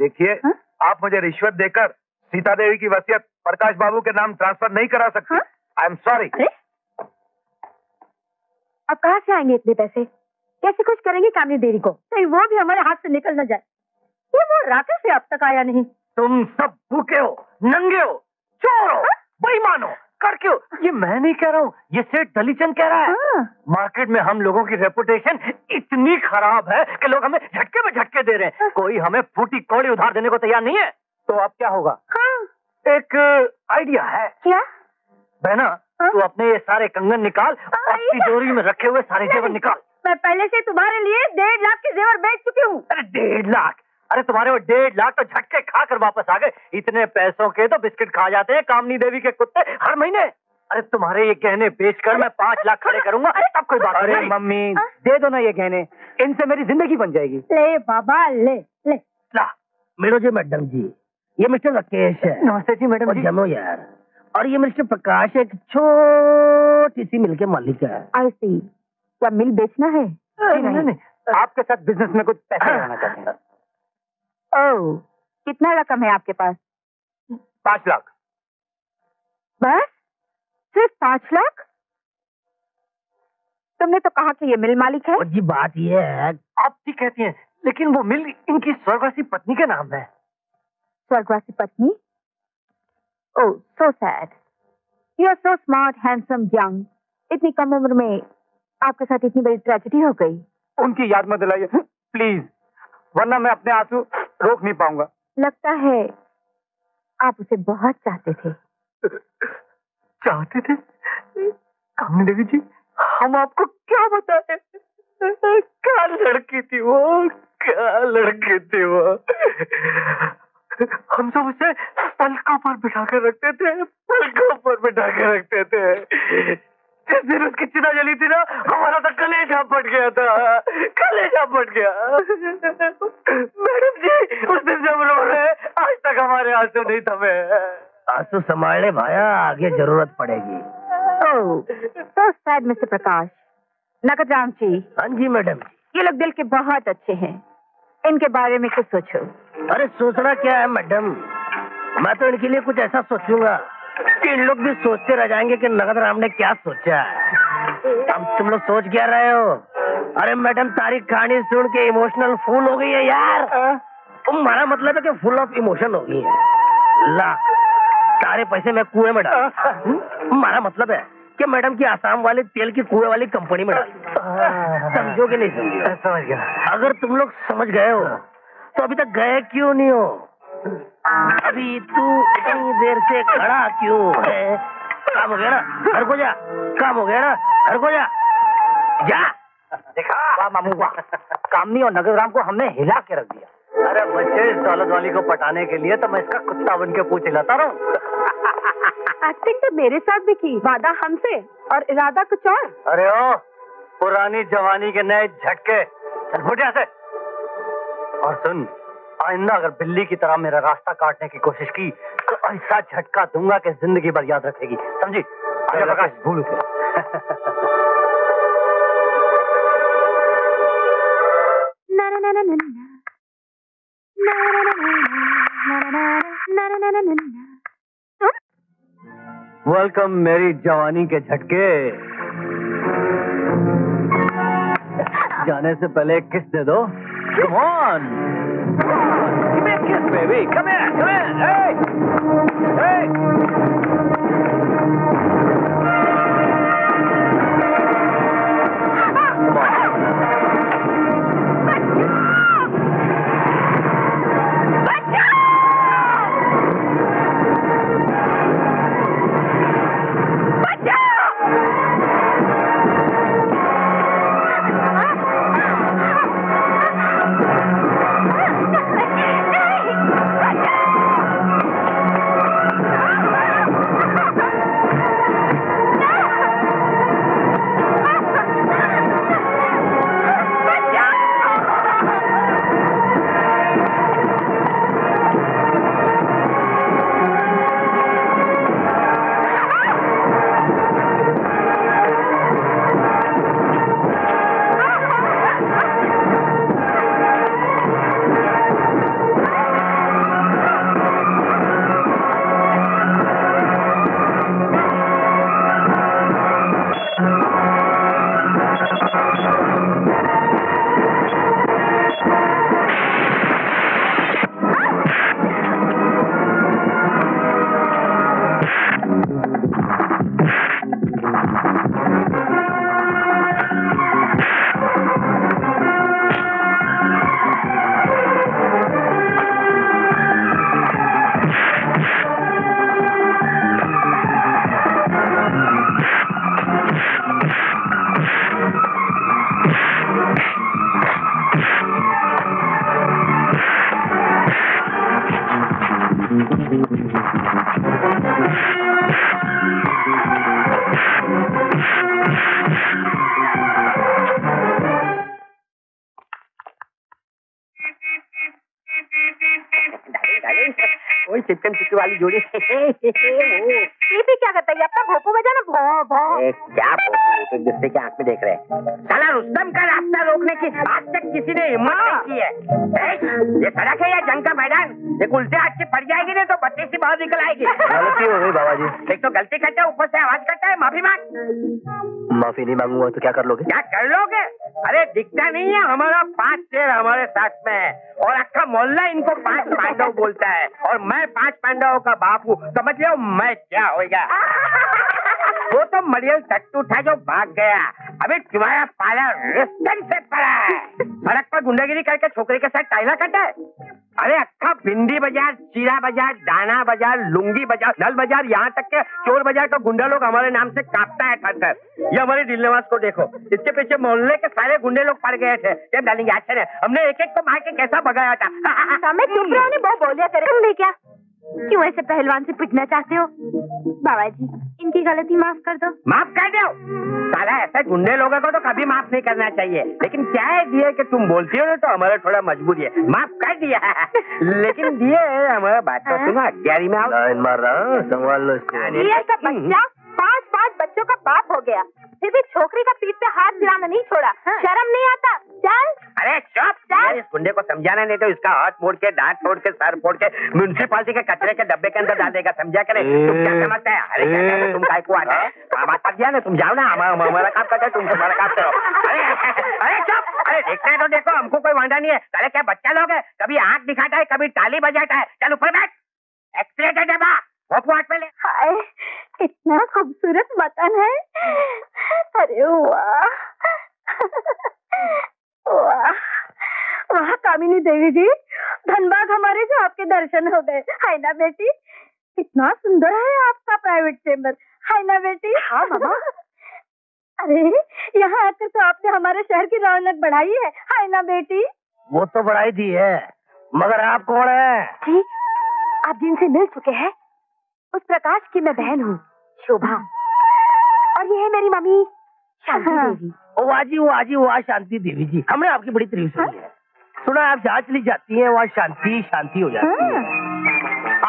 देखिए हाँ? आप मुझे रिश्वत देकर सीता देवी की वसीयत प्रकाश बाबू के नाम ट्रांसफर नहीं करा सकते। I am sorry. अब कहाँ से आएंगे इतने पैसे? कैसे कुछ करेंगे कामिनी देवी को? नहीं वो भी हमारे हाथ से निकल न जाए। ये वो राकेश से अब तक आया नहीं। तुम सब भूखे हो, नंगे हो, चोर हो, बेईमान हो, करके हो। ये मैं नहीं कह रहा हूँ, ये सेठ दलीचंद कह रहा है। हाँ। मार्केट में हम लोगों की रेपुटेशन इतनी खराब है कि लोग हमें झटके में झटके दे रहे हैं। हाँ। कोई हमें फूटी कौड़ी उधार देने को तैयार नहीं है। तो अब क्या होगा? हाँ। एक आइडिया है। क्या बहना? तू अपने ये सारे कंगन निकाल और तिजोरी में रखे हुए सारे जेवर निकाल। मैं पहले से तुम्हारे लिए डेढ़ लाख के जेवर बेच चुकी हूँ। अरे डेढ़ लाख? अरे तुम्हारे वो डेढ़ लाख तो झटके खा कर वापस आ गए। इतने पैसों के तो बिस्किट खा जाते हैं कामिनी देवी के कुत्ते हर महीने। अरे तुम्हारे ये गहने बेचकर मैं पाँच लाख खड़े करूंगा तब कोई बात। अरे मम्मी दे दो ना ये गहने, इनसे मेरी जिंदगी बन जाएगी। ले बाबा ले ले। मेरो जी मैडम जी, ये मिस्टर राकेश है। नमस्ते जी मैडम जी। जमो यार। और ये मिस्टर प्रकाश एक छोटी सी मिल के मालिक है। आई सी। क्या मिल बेचना है? नहीं नहीं, नहीं। आपके साथ बिजनेस में कुछ पैसा लगाना चाहते हैं। ओह, कितना रकम है आपके पास? पाँच लाख। बस सिर्फ पाँच लाख? तुमने तो कहा कि ये मिल मालिक है। जी बात ये है। आप ठीक कहती हैं, लेकिन वो मिल इनकी स्वर्गवासी पत्नी के नाम है। स्वर्गवासी पत्नी? Oh, so sad. You are so smart, handsome, young. इतनी कम उम्र में आपके साथ इतनी बड़ी ट्रेजेडी हो गई। उनकी याद मत दिलाइए, प्लीज, वरना मैं अपने आंसू रोक नहीं पाऊंगा। लगता है आप उसे बहुत चाहते थे। चाहते थे? कामिनी देवी जी, हम आपको क्या बताएं? क्या लड़की थी वो, क्या लड़की थी वो। हम सब उसे पलकों पर बिठा कर रखते थे, पलकों पर बिठा कर रखते थे। जिस दिन उसकी चिता जली थी ना, हमारा तो कलेजा फट गया था, कलेजा फट गया। मैडम जी, उस दिन जब रो रहे, आज तक हमारे आंसू नहीं थमे। आंसू संभाल ले भाया, आगे जरूरत पड़ेगी। ओह, तो शायद मिस्टर प्रकाश, नागराम जी। हाँ जी मैडम। ये लोग दिल के बहुत अच्छे हैं, इनके बारे में कुछ सोचो। अरे सोचना क्या है मैडम, मैं तो इनके लिए कुछ ऐसा सोचूंगा कि इन लोग भी सोचते रह जाएंगे कि नगदराम ने क्या सोचा। अब तुम लोग सोच क्या रहे हो? अरे मैडम तारीख कहानी सुन के इमोशनल फूल हो गई है यार। तुम्हारा मतलब है कि फुल ऑफ इमोशन हो गई है। ला सारे पैसे मैं कुएं में डाल। तुम्हारा मतलब है कि मैडम की आसाम वाले तेल की कुएं वाली कंपनी में डाली। समझोगे नहीं समझो? समझ गया। अगर तुम लोग समझ गए हो तो अभी तक गए क्यों नहीं हो? अभी तू इतनी देर से खड़ा क्यों है? काम हो गया ना, घर को जा। काम हो गया ना, घर को जा। जा। देखा वाह मामू वाह, कामिनी और नगरग्राम को हमने हिला के रख दिया। अरे बच्चे, इस दौलत वाली को पटाने के लिए तो मैं इसका कुत्ता बन के पूछ हिलाता रहूँ। एक्टिंग तो मेरे साथ भी की, वादा हमसे और इरादा कुछ और। अरे ओ, पुरानी जवानी के नए झटके। चल फुट यहाँ से। और सुन, आइंदा अगर बिल्ली की तरह मेरा रास्ता काटने की कोशिश की तो ऐसा झटका दूंगा कि जिंदगी भर याद रखेगी, समझी? आजा प्रकाश, भूल उसे। ना ना ना ना ना ना ना ना ना ना। वेलकम मेरी जवानी के झटके। जाने से पहले एक किस दे दो। Come on, give me a kiss, baby. Come here, come here. Hey, hey. Come on. Chicken tikki वाली जोड़ी। क्या करता है आपका भोपू बजाना? भो भो क्या भोपू? एक दूसरे के आंख में देख रहे हैं। साला रुस्तम का रास्ता रोकने की आज तक किसी ने हिम्मत नहीं की है। ये सड़क है या जंग का मैदान? ये उल्टे हाथ से पड़ जाएगी ना तो बच्चे से बाहर निकल आएगी। गलती हो गई बाबा जी। एक तो गलती करता है, ऊपर से आवाज करता है माफी मांग। माफी नहीं मांगूंगा तो क्या कर लोगे? क्या कर लोगे? अरे दिखता नहीं है हमारा पाँच शेर हमारे साथ में है और अक्का मोहल्ला इनको पांच पांडव बोलता है और मैं पांच पांडवों का बाप हूँ। समझ लो मैं क्या होगा। वो तो मरियल टट्टू था जो भाग गया। अभी तुम्हारा पाला रस्ते से पड़ा है। सड़क पर गुंडागिरी करके छोकरे के साथ टाइला कटा है। अरे अक्का भिंडी बाजार, चीरा बाजार, दाना बाजार, लुंगी बाजार, नल बाजार, यहाँ तक के चोर बाजार का गुंडा लोग हमारे नाम से कांपता है ठंड कर। ये हमारे दिल निवास को देखो, इसके पीछे मोहल्ले के सारे गुंडे लोग पड़ गए थे। जब डालेंगे अच्छा ने हमने एक एक को मार के कैसा भगाया था। बहुत बोलिया करे क्या? क्यों ऐसे पहलवान से पिटना चाहते हो? बाबा जी इनकी गलती माफ कर दो। माफ कर दो? साला ऐसे गुंडे लोगों को तो कभी माफ नहीं करना चाहिए। लेकिन क्या है दिए कि तुम बोलती हो ना तो हमारा थोड़ा मजबूरी है, माफ कर दिया। लेकिन दिए हमारा बात तो सुना। अग्यारी में आओ। पाँच पाँच बच्चों का बाप हो गया फिर भी छोकरी का पीठ पे हाथ गिराना नहीं छोड़ा। शर्म नहीं आता? चल अरे चुप चल। इस गुंडे को समझाना नहीं तो इसका हाथ मोड़ के, दांत फोड़ के, सर फोड़ के म्यूनसिपालिटी के कचरे के डब्बे के अंदर डाल देगा। समझा करे? तुम क्या समझता है? अरे क्या है तुम काय को आता है? बात कर दिया ना तुम जाओ ना। हमारा काम करते तुम हमारा काम करो। अरे अरे चुप। अरे देखना है तो देखो, हमको कोई वांडा नहीं है। साले क्या बच्चा लोग है, कभी आँख दिखाता है कभी टाली बजाता है। चल ऊपर बैठ, एक्सीडेंट है। हाय इतना खूबसूरत वतन है। अरे वाह वाह वाह कामिनी देवी जी, धनबाद हमारे जो आपके दर्शन हो गए। हाय ना बेटी, कितना सुंदर है आपका प्राइवेट चेम्बर। हाय ना बेटी। हाँ मामा। अरे यहाँ आकर तो आपने हमारे शहर की रौनक बढ़ाई है। हाय ना बेटी। वो तो बढ़ाई दी है, मगर आप कौन है? जी आप जिनसे मिल चुके हैं उस प्रकाश की मैं बहन हूँ शोभा, और ये है मेरी मम्मी शांति देवी। ओ वाह जी वाह जी वाह शांति देवी जी, हमने आपकी बड़ी तारीफ सुनी है। सुना आप जहाँ चली जाती हैं वहाँ शांति शांति हो जाती है।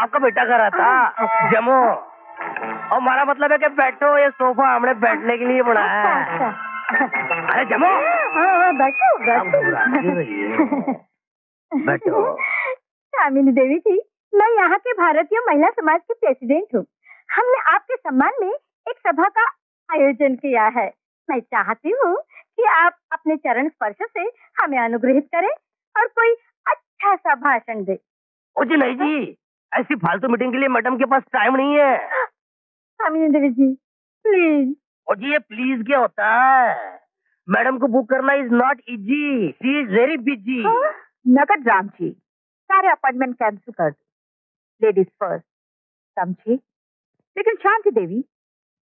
आपका बेटा कह रहा था जमो, और हमारा मतलब है कि बैठो, ये सोफा हमने बैठने के लिए बनाया है। अरे जमो बैठो बैठो। कामिनी देवी जी मैं यहाँ के भारतीय महिला समाज की प्रेसिडेंट हूँ। हमने आपके सम्मान में एक सभा का आयोजन किया है। मैं चाहती हूँ कि आप अपने चरण स्पर्श से हमें अनुग्रहित करें और कोई अच्छा सा भाषण दें। ओ जी नहीं जी, ऐसी फालतू मीटिंग के लिए मैडम के पास टाइम नहीं है। कामिनी देवी जी प्लीज। ओ जी ये प्लीज क्या होता है? मैडम को बुक करना is not easy, she is very busy. Nagadram ji सारे अपॉइंटमेंट कैंसिल कर दो, लेडीज फर्स्ट समझी। लेकिन शांति देवी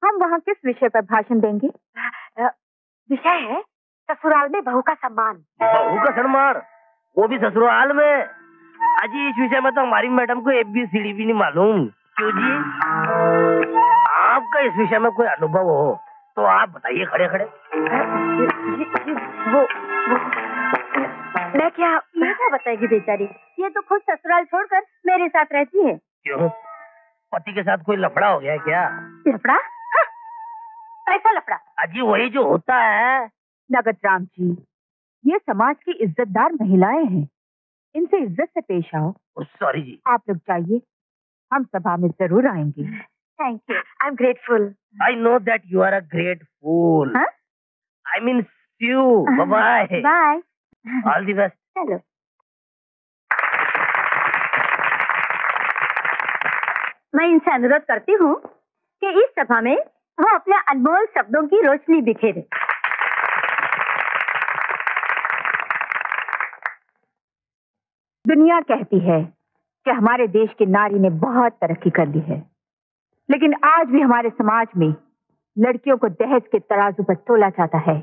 हम वहाँ किस विषय पर भाषण देंगे? विषय है ससुराल में बहू का सम्मान। बहू का सम्मान, वो भी ससुराल में? अजी इस विषय में तो हमारी मैडम को एबीसीडी भी नहीं मालूम। क्यों जी? आपका इस विषय में कोई अनुभव हो तो आप बताइए खड़े खड़े। वो, वो। मैं क्या मैं क्या बताएगी बेचारी, ये तो खुद ससुराल छोड़कर मेरे साथ रहती है। क्यों पति के साथ कोई लफड़ा हो गया क्या? लफड़ा? कैसा लफड़ा? अजी वही जो होता है। नगदराम जी ये समाज की इज्जतदार महिलाएं हैं, इनसे इज्जत से पेश आओ। सॉरी जी। आप लोग जाइए, हम सभा में जरूर आएंगे। Thank you, I am grateful. I know that you are a grateful. I mean you. Bye bye. All the best. Hello. मैं इनसे अनुरोध करती हूँ कि इस सभा में वो अपने अनमोल शब्दों की रोशनी बिखेरे। दुनिया कहती है कि हमारे देश की नारी ने बहुत तरक्की कर ली है, लेकिन आज भी हमारे समाज में लड़कियों को दहेज के तराजू पर तोला जाता है।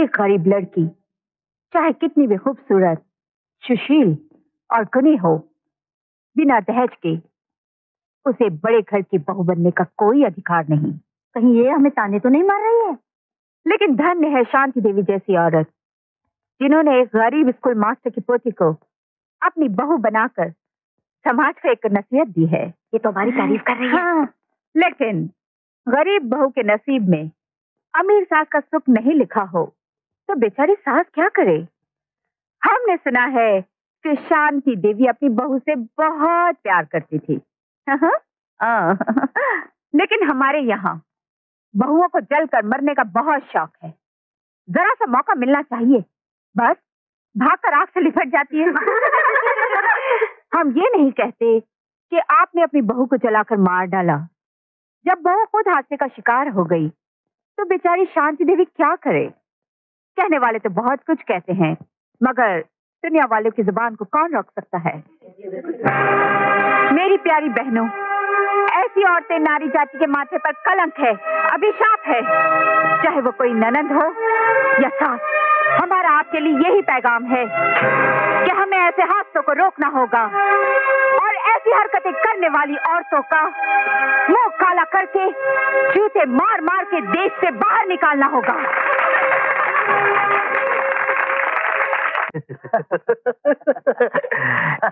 एक गरीब लड़की चाहे कितनी भी खूबसूरत, सुशील और गुणी हो, बिना दहेज के उसे बड़े घर की बहू बनने का कोई अधिकार नहीं। कहीं ये हमें ताने तो नहीं मार रही है? लेकिन धन्य है शांति देवी जैसी औरत जिन्होंने एक गरीब स्कूल मास्टर की पोती को अपनी बहू बनाकर समाज को एक नसीहत दी है। ये तो हमारी तारीफ कर रही है। हाँ, लेकिन गरीब बहू के नसीब में अमीर सास का सुख नहीं लिखा हो तो बेचारी सास क्या करे। हमने सुना है कि शांति देवी अपनी बहू से बहुत प्यार करती थी। हाँ, आ, लेकिन हमारे यहाँ बहुओं को जलकर मरने का बहुत शौक है। जरा सा मौका मिलना चाहिए, बस भागकर आग से लिपट जाती है। हम ये नहीं कहते कि आपने अपनी बहू को जलाकर मार डाला। जब बहू खुद हादसे का शिकार हो गई तो बेचारी शांति देवी क्या करे। कहने वाले तो बहुत कुछ कहते हैं, मगर दुनिया वालों की जुबान को कौन रोक सकता है। मेरी प्यारी बहनों, ऐसी औरतें नारी जाति के माथे पर कलंक है, अभिशाप है। चाहे वो कोई ननंद हो या सास, हमारा आपके लिए यही पैगाम है कि हमें ऐसे हादसों को रोकना होगा और ऐसी हरकतें करने वाली औरतों का मुंह काला करके जूते मार मार के देश से बाहर निकालना होगा।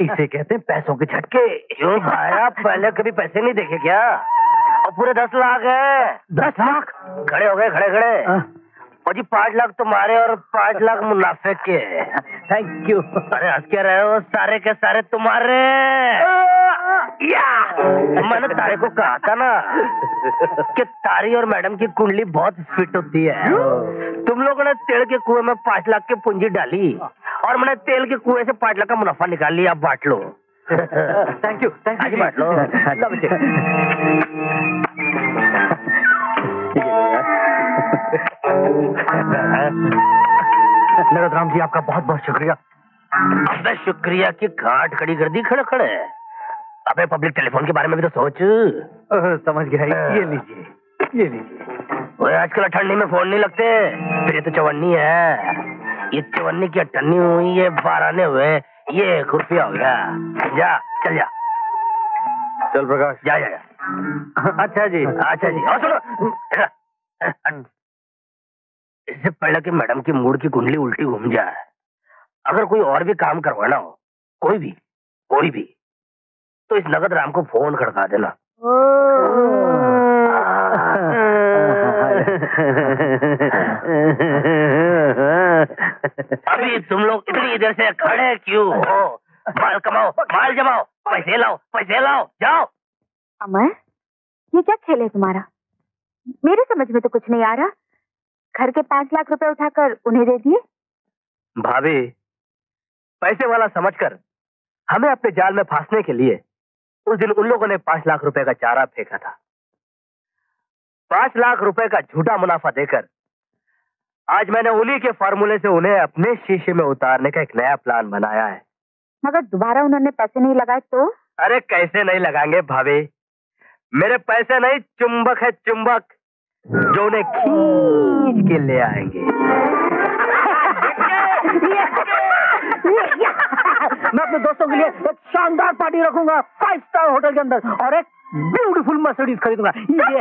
इसे कहते हैं पैसों के झटके। जो भाया पहले कभी पैसे नहीं देखे क्या? और पूरे दस लाख है। दस लाख खड़े हो गए, खड़े खड़े। और जी पाँच लाख तुम्हारे और पाँच लाख मुनाफे के। Thank you. अरे आज क्या रहे हो, सारे के सारे तुम्हारे। या मैंने तारे को कहा था ना कि तारी और मैडम की कुंडली बहुत फिट होती है। तुम लोगों ने तेल के कुएं में पाँच लाख की पूंजी डाली और मैंने तेल के कुएं से पाँच लाख का मुनाफा निकाल लिया। आप बांट लो। Thank you, thank you. बांट लो। नगदराम जी आपका बहुत बहुत शुक्रिया। आपका शुक्रिया की घाट खड़ी कर दी खड़े खड़े। अबे पब्लिक टेलीफोन के बारे में भी तो सोच। ओ, समझ गया। ये लीजिए, ये लीजिए। आजकल अठन्नी में फोन नहीं लगते। फिर ये तो चवन्नी है, ये चवन्नी की अठन्नी हुई, ये बाराने हुए, ये खुरपिया हो गया। जा चल, जा चल प्रकाश, जा जा, जा। अच्छा जी, अच्छा जी। और सुनो, इससे पहले कि मैडम की मूड की कुंडली उल्टी घूम जाए, अगर कोई और भी काम करवाना हो, कोई भी कोई भी तो इस नगदराम को फोन खड़का देना। अभी तुम लोग इतनी इधर से खड़े क्यों हो? माल कमाओ, माल जमाओ, पैसे लाओ, पैसे लाओ, जाओ। अमर, ये क्या खेल है तुम्हारा? मेरे समझ में तो कुछ नहीं आ रहा। घर के पाँच लाख रुपए उठाकर उन्हें दे दिए। भाभी, पैसे वाला समझकर हमें अपने जाल में फांसने के लिए उस दिन उन लोगों ने पांच लाख रुपए का चारा फेंका था। पांच लाख रुपए का झूठा मुनाफा देकर आज मैंने उन्हीं के फार्मूले से उन्हें अपने शीशे में उतारने का एक नया प्लान बनाया है। मगर दोबारा उन्होंने पैसे नहीं लगाए तो? अरे कैसे नहीं लगाएंगे भाभी, मेरे पैसे नहीं, चुंबक है चुंबक जो उन्हें खींच के ले आएंगे। मैं अपने दोस्तों के लिए एक शानदार पार्टी रखूंगा फाइव स्टार होटल के अंदर और एक ब्यूटीफुल मर्सिडीज खरीदूंगा। ये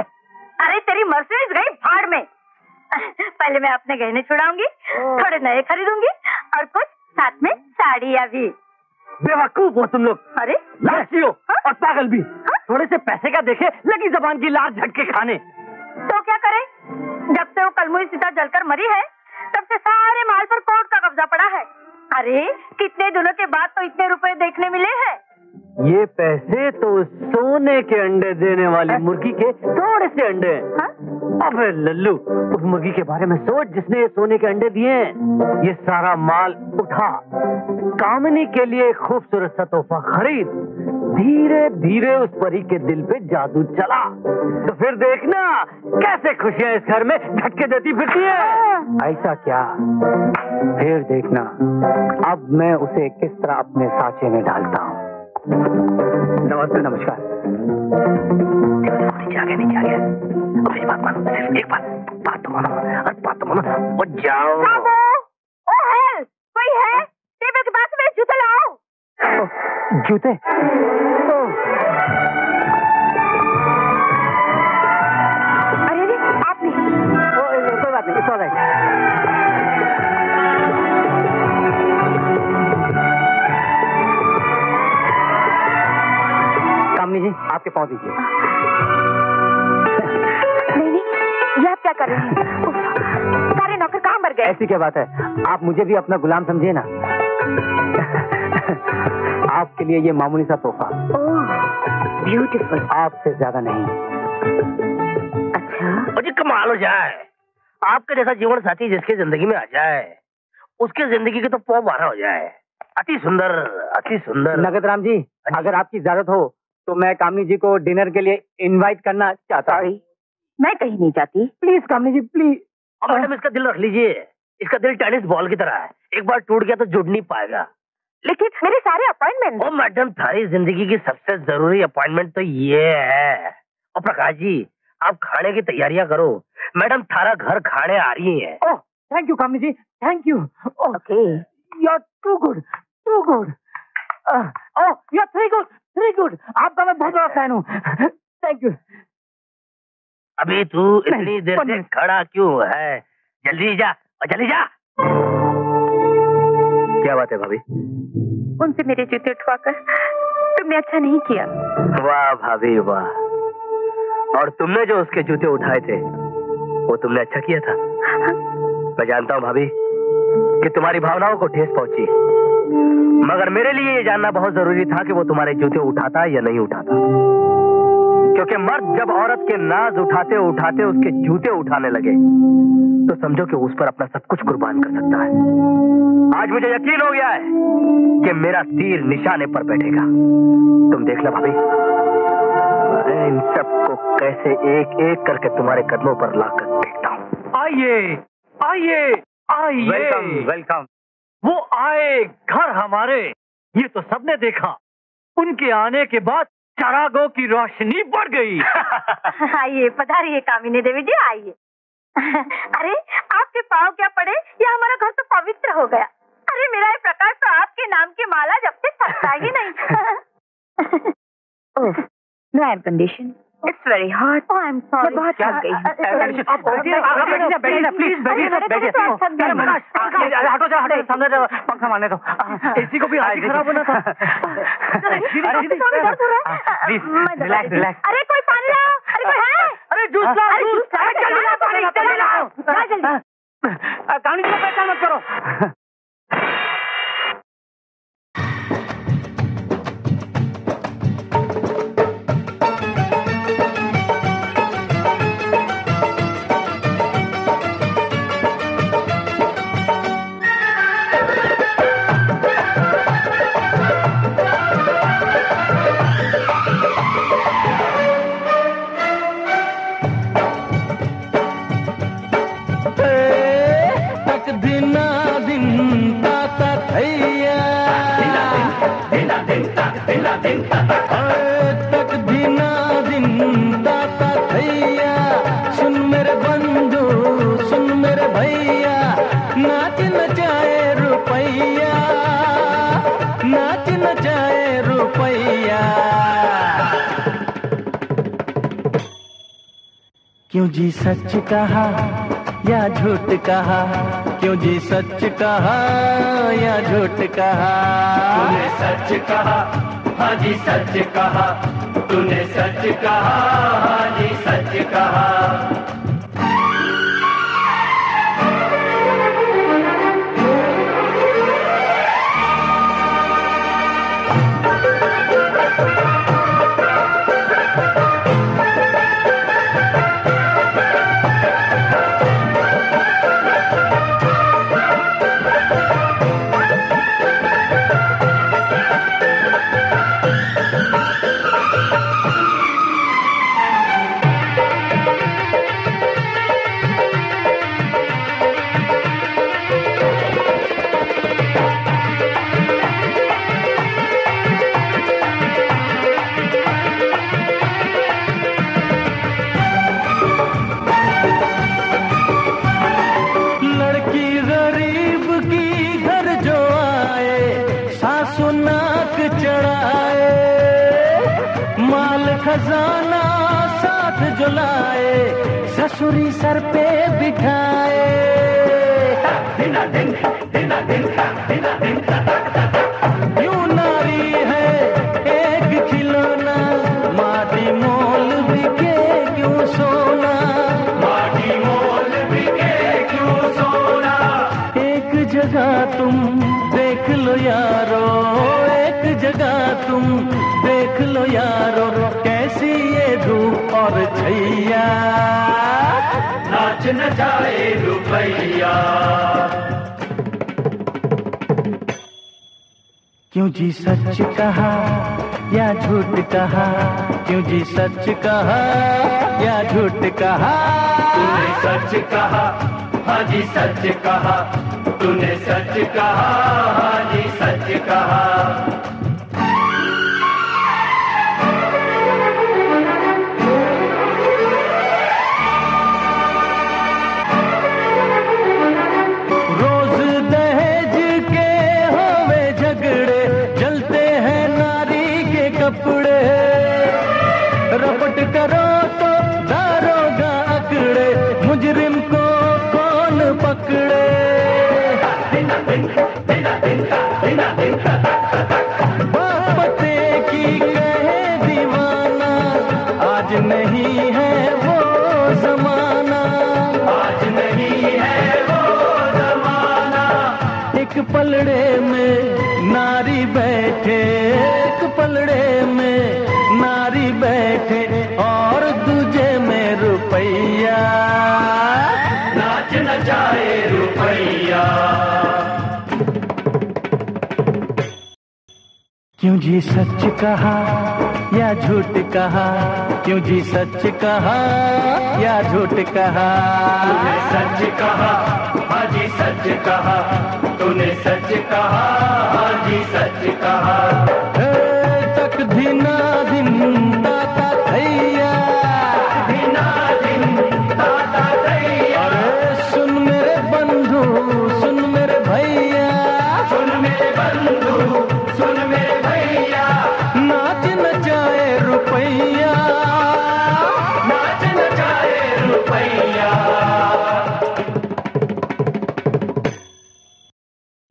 अरे तेरी मर्सिडीज गई भाड़ में। पहले मैं अपने गहने छुड़ाऊंगी, थोड़े नए खरीदूंगी और कुछ साथ में साड़ियाँ भी। बेवकूफ हो तुम लोग। अरे लालची हो और पागल भी। थोड़े से पैसे का देखे लगी जबान की लात झटके खाने। तो क्या करे, जब से वो कलमुई सीता जलकर मरी है तब से सारे माल पर कोर्ट का कब्जा पड़ा है। अरे कितने दिनों के बाद तो इतने रुपए देखने मिले हैं। ये पैसे तो सोने के अंडे देने वाली मुर्गी के थोड़े से अंडे हैं। अबे लल्लू, उस मुर्गी के बारे में सोच जिसने ये सोने के अंडे दिए। ये सारा माल उठा, कामिनी के लिए खूबसूरत सा तोहफा खरीद, धीरे धीरे उस परी के दिल पे जादू चला तो फिर देखना कैसे खुशियाँ इस घर में झटके देती फिरती है। ऐसा क्या, फिर देखना अब मैं उसे किस तरह अपने साँचे में डालता हूँ। नमस्ते, नमस्कार। नीचे आ गया, नीचे आ गया। अब इस बात मानो, सिर्फ एक बात, बात तो मानो, और बात तो मानो, वो जाओ। साबो, ओ हेल्प, कोई है? टेबल के पास मेरे जूते लाओ। जूते? अरे अरे, आप नहीं। कोई बात नहीं, कोई बात। ऐसी क्या बात है, आप मुझे भी अपना गुलाम समझिए ना। आपके लिए ये मामूली सा तोहफा। Oh beautiful. आपसे ज्यादा नहीं। अच्छा मुझे कमाल हो जाए, आपके जैसा जीवन साथी जिसके जिंदगी में आ जाए उसके जिंदगी की तो पौ बारह हो जाए। अति सुंदर, अति सुंदर। नगदराम जी अगर आपकी इजाजत हो तो मैं कामनी जी को डिनर के लिए इनवाइट करना चाहता हूँ। मैं कहीं नहीं जाती, प्लीज कामनी जी प्लीज। और मैडम इसका दिल रख लीजिए, इसका दिल टेनिस बॉल की तरह है, एक बार टूट गया तो जुड़ नहीं पाएगा। लेकिन मेरे सारे अपॉइंटमेंट। ओ मैडम सारी जिंदगी की सबसे जरूरी अपॉइंटमेंट तो ये है। और प्रकाश जी आप खाने की तैयारियां करो, मैडम थारा घर खाने आ रही है। Oh thank you Kamini ji, thank you. Okay you are too good, too good. Oh you are three good, three good. आपका मैं बहुत बड़ा फैन हूँ, थैंक यू। अभी तू इतनी देर से खड़ा क्यों है, जल्दी जा जल्दी जा। क्या बात है भाभी? उनसे मेरे जूते उठवाकर तुमने अच्छा नहीं किया। वाह भाभी वाह, और तुमने जो उसके जूते उठाए थे वो तुमने अच्छा किया था। हाँ? मैं जानता हूँ भाभी कि तुम्हारी भावनाओं को ठेस पहुंची, मगर मेरे लिए ये जानना बहुत जरूरी था कि वो तुम्हारे जूते उठाता या नहीं उठाता, क्योंकि मर्द जब औरत के नाज उठाते उठाते उसके जूते उठाने लगे तो समझो कि उस पर अपना सब कुछ कुर्बान कर सकता है। आज मुझे यकीन हो गया है कि मेरा तीर निशाने पर बैठेगा। तुम देख लो भाभी मैं इन सबको कैसे एक एक करके तुम्हारे कदमों पर लाकर देखता हूँ। आइए आइए आइए। Welcome welcome. वो आए घर हमारे, ये तो सबने देखा, उनके आने के बाद चरागों की रोशनी बढ़ गई। आइए पधारिए कामिनी देवी जी आइए। अरे आपके पाँव क्या पड़े, यह हमारा घर तो पवित्र हो गया। अरे मेरा ये प्रकाश तो आपके नाम की माला जपते सकता ही नहीं। Oh no air condition, it's very hot. I am sorry, बहुत थक गई। प्लीज बैठिए, हटो जाओ, हटो सामने जाओ, पंखा मारने दो, एसी को भी आज खराब होना था। Relax relax. अरे कोई पानी लाओ, अरे कोई है, अरे जूस लाओ, जूस जल्दी लाओ, पानी जल्दी लाओ, जल्दी। कानून की पहचान मत करो। क्यों जी सच कहा या झूठ कहा, क्यों जी सच कहा या झूठ कहा, तूने सच कहा हाँ जी सच कहा, तूने सच कहा हाँ जी सच कहा। खजाना साथ जुलाए ससुरी सर पे बिठाए, क्यों नारी है एक खिलौना, माटी मोल बिके क्यों सोना, माटी मोल बिके क्यों सोना। जगह तुम देख लो यारो, एक जगह तुम देख लो यारो, कैसी ये धूप और छैया, नाच न जाए रुपैया। क्यों जी सच कहा या झूठ कहा, क्यों जी सच कहा या झूठ कहा, तूने सच कहा हाँ जी सच कहा, तूने सच कहा हाँ जी सच कहा। मोहब्बते की कहे दीवाना, आज नहीं है वो जमाना, आज नहीं है वो जमाना। एक पलड़े में नारी बैठे, एक पलड़े में नारी बैठे, और दूजे में रुपैया, नाच न जाए रुपैया। क्यों जी सच कहा या झूठ कहा, क्यों जी सच कहा या झूठ कहा, तूने सच कहा हाँ जी सच कहा, तूने सच कहा हाँ जी सच कहा। तक दिना दिन दाता थैया, दिना दिन दाता थैया, अरे सुन मेरे बंधु सुन मेरे भैया, सुन मेरे बंधु सुन मेरे, नाच न जाए रुपैया, नाच न जाए रुपैया।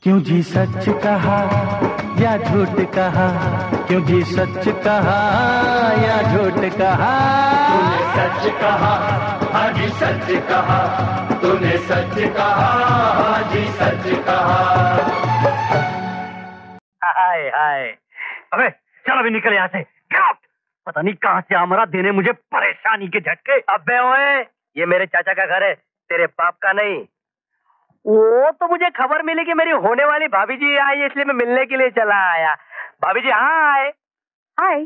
क्यों जी सच कहा या झूठ कहा, क्यों जी सच कहा या झूठ कहा, तूने सच कहा हाँ जी सच कहा, तूने सच कहा हाँ जी सच कहा। हाय हाय, अबे चलो भी निकल यहाँ से, पता नहीं कहाँ से आमरा देने मुझे परेशानी के झटके। अबे ओए, ये मेरे चाचा का घर है, तेरे बाप का नहीं। वो तो मुझे खबर मिली कि मेरी होने वाली भाभी जी आई, इसलिए मैं मिलने के लिए चला आया। भाभी जी हाँ आए, हाय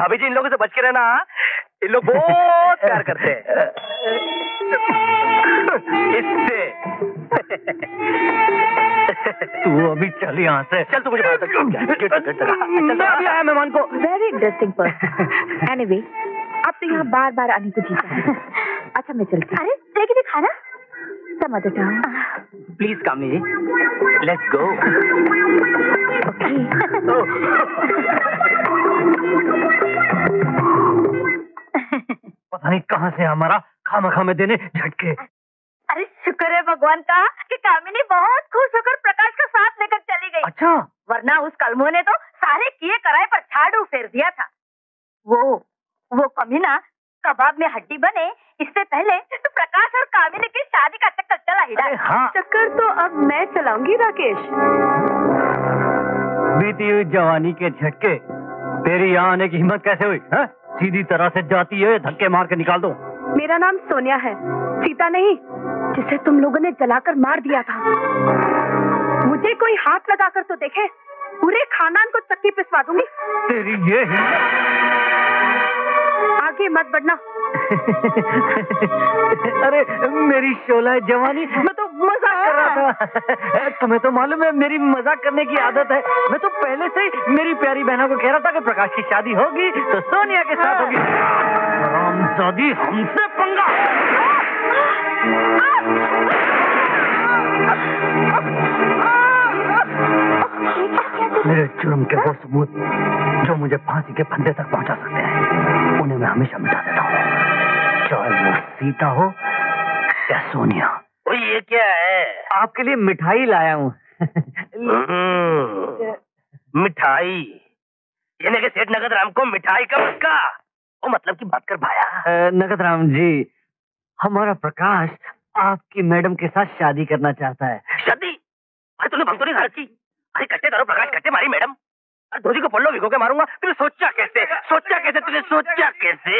भाभी जी, इन लोगों से बच के रहना, इन लोग बहुत प्यार करते हैं इससे। तू अभी चल यहाँ से, चल तू मुझे बात करके अभी आया मेहमान को। Very interesting person. एनीवे, अब तो यहाँ बार बार आने को जी चाहे। अच्छा मैं चलती हूँ। अरे लेकिन ये खाना समझ जाओ। Please Kamini, let's go. पता नहीं कहाँ से हमारा खामखा में देने झटके। अरे शुक्र है भगवान का कि कामिनी बहुत खुश होकर प्रकाश का साथ लेकर चली गई। अच्छा, वरना उस कलमों ने तो सारे किए कराए पर झाड़ू फेर दिया था। वो वो कमीना कबाब में हड्डी बने इससे पहले तो प्रकाश और कामिनी की शादी का चक्कर चला ही रहा। हाँ। चक्कर तो अब मैं चलाऊंगी राकेश। बीती हुई जवानी के झटके, तेरी यहाँ आने की हिम्मत कैसे हुई? हा? सीधी तरह से जाती है, धक्के मार के निकाल दो। मेरा नाम सोनिया है, सीता नहीं, जिसे तुम लोगों ने जलाकर मार दिया था। मुझे कोई हाथ लगाकर तो देखे, पूरे खानदान को चक्की पिसवा दूंगी। तेरी ये आगे मत बढ़ना। अरे मेरी शोला जवानी, मैं तो मजाक कर रहा था। तुम्हें तो मालूम है मेरी मजाक करने की आदत है। मैं तो पहले से ही मेरी प्यारी बहनों को कह रहा था कि प्रकाश की शादी होगी तो सोनिया के साथ होगी। रामजादी हमसे पंगा। मेरे जुर्म के वो सबूत जो मुझे फांसी के फंदे तक पहुंचा सकते हैं, उन्हें मैं हमेशा मिटा देता हूँ, चाहे वो सीता हो या सोनिया। ओ ये क्या है? आपके लिए मिठाई लाया हूँ। मिठाई? यानी कि सेठ नगदराम को मिठाई का उसका वो मतलब की बात कर भाया। नगदराम जी, हमारा प्रकाश आपकी मैडम के साथ शादी करना चाहता है। शादी? अरे तुमने भंग तो नहीं हारती? अरे कट्टे करो प्रकाश, कट्टे मारी मैडम। अरे धोती को पल्लो भिगो के मारूंगा। तुमने सोचा कैसे? सोचा कैसे तुमने? सोचा कैसे?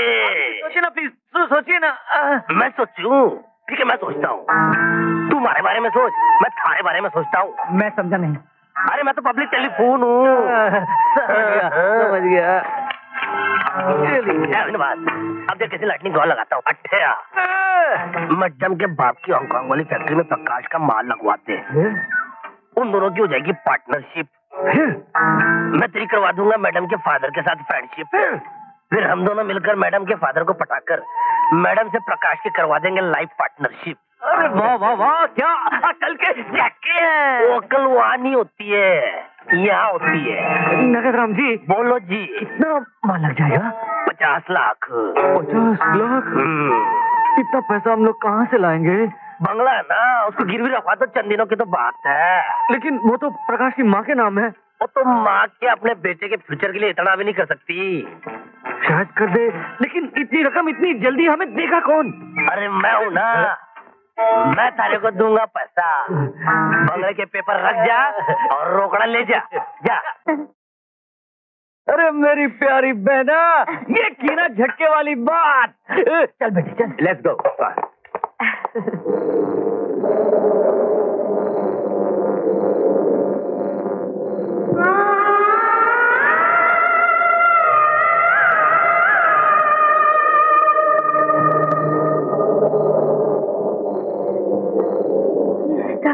सोचिए ना प्लीज, सोचिए ना। मैं सोचूं? ठीक है मैं सोचता हूँ। तू मारे बारे में सोच, मैं थारे बारे में सोचता हूँ। मैं समझा नहीं। अरे मैं तो पब्लिक टेलीफोन हूँ। समझ गया। अब देख कैसे लाइटनिंग गॉल लगाता हूँ। अच्छा मध्यम के बाप की हांगकांग वाली फैक्ट्री में प्रकाश का माल लगवाते हैं। उन दोनों की हो जाएगी पार्टनरशिप। मैं तेरी करवा दूंगा मैडम के फादर के साथ फ्रेंडशिप। फिर हम दोनों मिलकर मैडम के फादर को पटाकर मैडम से प्रकाश की करवा देंगे लाइफ पार्टनरशिप। अरे वाह वाह वाह, क्या अकल के झटके हैं। वो अकल वहाँ नहीं होती है, यहाँ होती है। नगदराम जी बोलो जी, कितना माल लग जाएगा? पचास लाख। पचास लाख इतना पैसा हम लोग कहाँ से लाएंगे? बंगला है ना, उसको गिरवी रखवा तो चंद दिनों की तो बात है। लेकिन वो तो प्रकाश की माँ के नाम है। वो तो माँ के अपने बेटे के फ्यूचर के लिए इतना भी नहीं कर सकती। शायद कर दे, लेकिन इतनी रकम इतनी जल्दी हमें देगा कौन? अरे मैं हूँ ना, मैं तारे को दूंगा पैसा। बंगले के पेपर रख जा और रोकड़ा ले जा, जा। अरे मेरी प्यारी बहना, ये की ना झटके वाली बात। चल बेटी चल, लेट्स गो।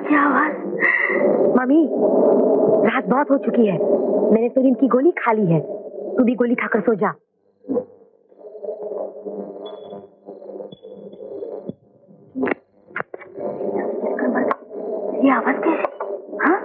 क्या आवाज? मम्मी रात बहुत हो चुकी है, मैंने तो इनकी गोली खा ली है, तू भी गोली खाकर सो जा। ये आवाज क्या है? हाँ?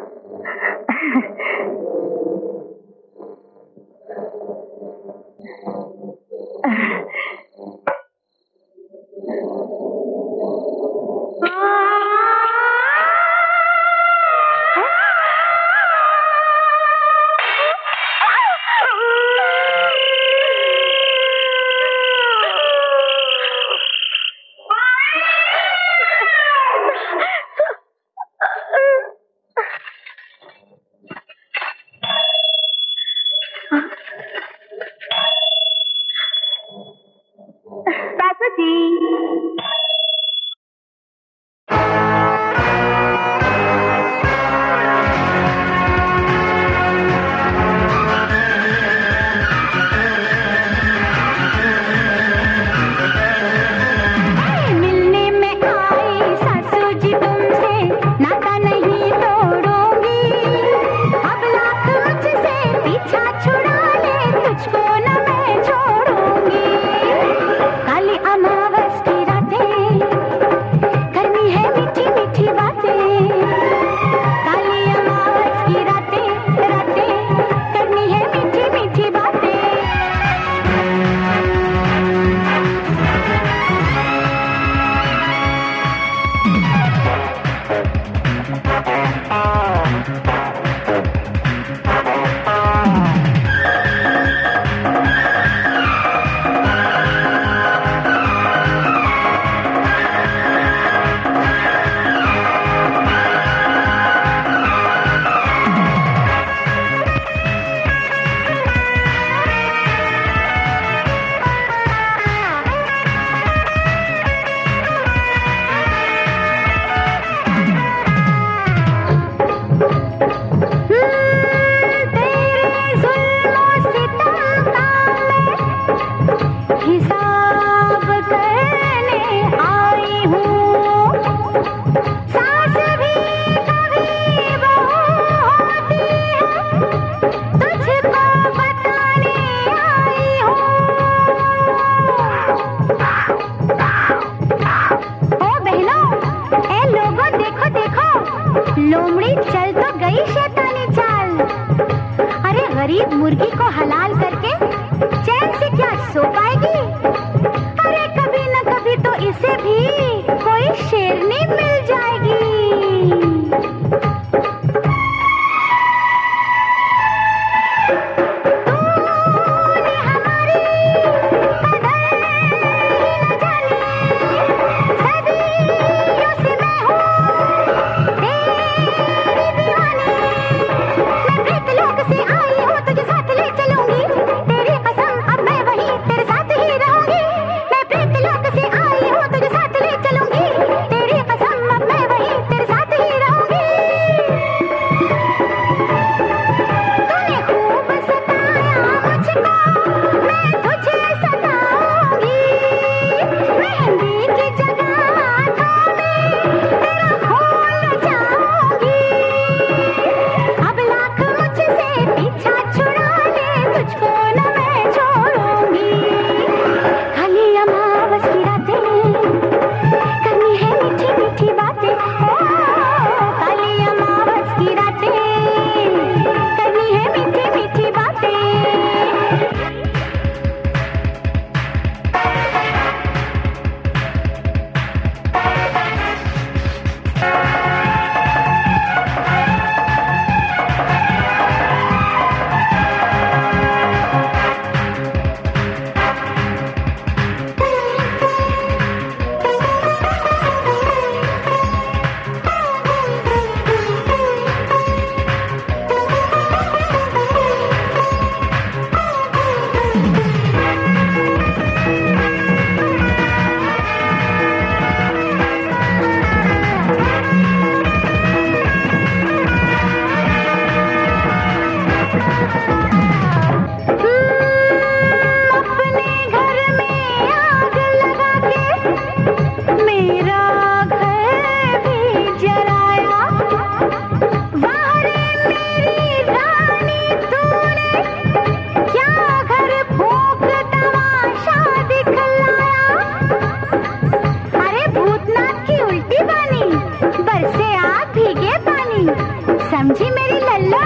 समझी मेरी लल्लो,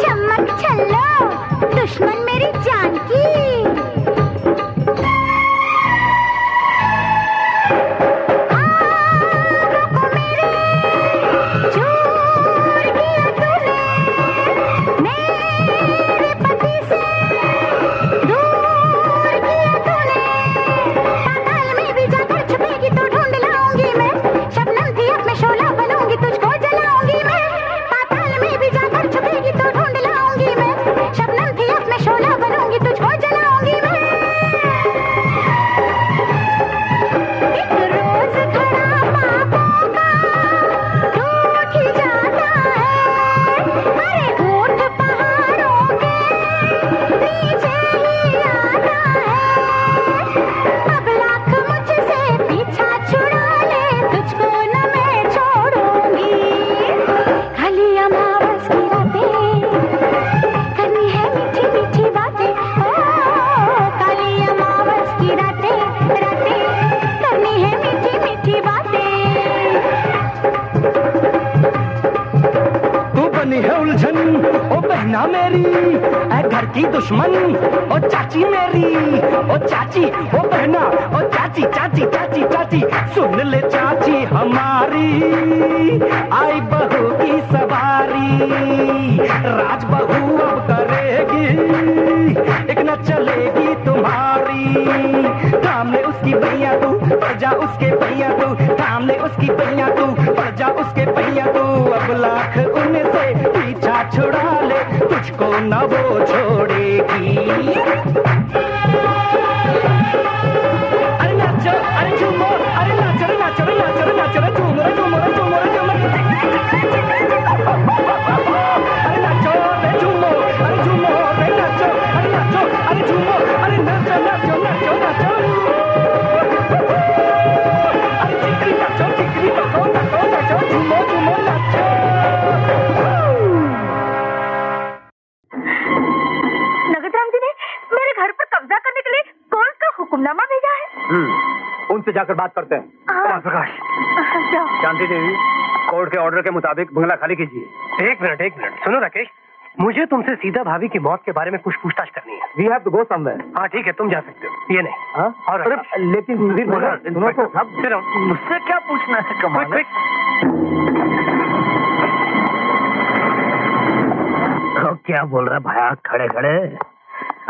चमक छल्लो, दुश्मन मेरी जान की। दुश्मन ओ चाची मेरी, ओ चाची, ओ बहना, ओ चाची चाची चाची चाची, सुन ले चाची हमारी, आई बहू की सवारी, राज बहू अब करेगी, एक न चलेगी तुम्हारी, थाम ले उसकी भैया तू, पड़ जा उसके भैया तू, थाम ले उसकी भैया तू, पड़ जा उसके भैया तू, अब लाख उन्हें से पीछा छुड़ा ले, तुझको न वो जाकर बात करते हैं। आ, प्रकाश, शांति देवी कोर्ट के ऑर्डर के मुताबिक बंगला खाली कीजिए। एक मिनट, एक मिनट सुनो राकेश, मुझे तुमसे सीधा भाभी की मौत के बारे में कुछ पूछताछ करनी है। We have to go somewhere. हाँ ठीक है, तुम जा सकते हो, ये नहीं। हाँ और लेकिन मुझसे क्या पूछना है? कमाल, क्या बोल रहा भाया खड़े खड़े?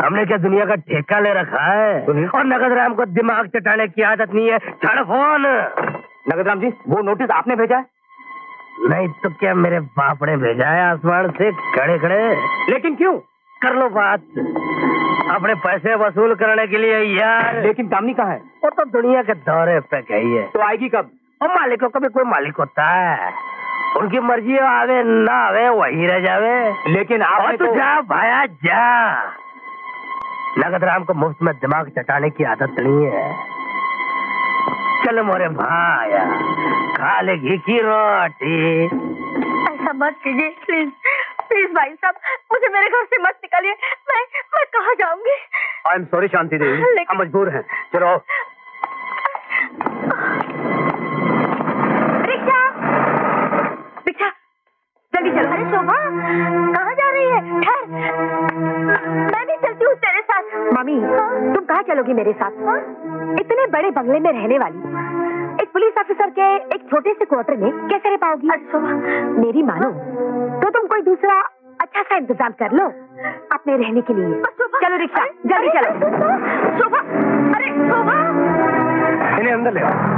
हमने क्या दुनिया का ठेका ले रखा है? और नगदराम को दिमाग चटाने की आदत नहीं है। छोड़ फोन। नगदराम जी, वो नोटिस आपने भेजा है? नहीं तो क्या मेरे बाप ने भेजा है आसमान से खड़े खड़े। लेकिन क्यों? कर लो बात, अपने पैसे वसूल करने के लिए यार। लेकिन कामनी कहाँ है? वो तो दुनिया के दौरे पे गई है। तो आएगी कब? और मालिकों का भी कोई मालिक होता है, उनकी मर्जी आवे ना आवे वही रह जावे। लेकिन आप जा भाया जा, नगदराम को मुफ्त में दिमाग चटाने की आदत नहीं है। चल मोरे भाया, खा ले घी की रोटी। ऐसा मत कीजिए प्लीज, प्लीज भाई साहब, मुझे मेरे घर से मत निकालिए। मैं मैं कहाँ जाऊंगी? आई एम सॉरी शांति देवी, हम मजबूर हैं। चलो रिक्शा, रिक्शा जल्दी चलो। अरे शोभा कहाँ जा रही है? ठहर, मैं भी चलती हूँ तेरे साथ। मामी तुम कहाँ चलोगी मेरे साथ? हा? इतने बड़े बंगले में रहने वाली एक पुलिस ऑफिसर के एक छोटे से क्वार्टर में कैसे रह पाओगी? अच्छा मेरी मानो तो तुम कोई दूसरा अच्छा सा इंतजाम कर लो अपने रहने के लिए। चलो रिक्शा जल्दी चलो। शोभा, अरे शोभा, इन्हें अंदर ले आओ।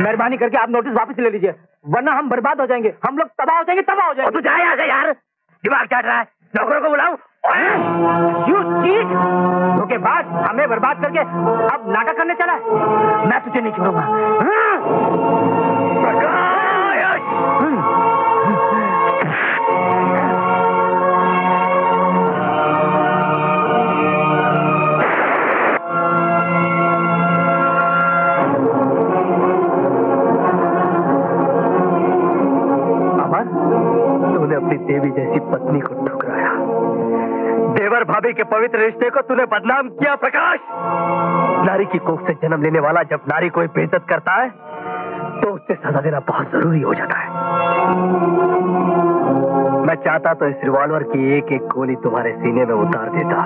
मेहरबानी करके आप नोटिस वापस ले लीजिए, वरना हम बर्बाद हो जाएंगे, हम लोग तबाह हो जाएंगे, तबाह हो जाएंगे। तो जाए आगे यार, दिमाग चाट रहा है। नौकरों को बुलाओ। यू चीट, उसके बाद हमें बर्बाद करके अब नाटक करने चला है। मैं तुझे नहीं छोड़ूंगा। अपनी देवी जैसी पत्नी को ठुकराया, देवर भाभी के पवित्र रिश्ते को तूने बदनाम किया। प्रकाश, नारी की कोख से जन्म लेने वाला जब नारी को बेइज्जत करता है तो उससे सजा देना बहुत जरूरी हो जाता है। मैं चाहता तो इस रिवॉल्वर की एक एक गोली तुम्हारे सीने में उतार देता,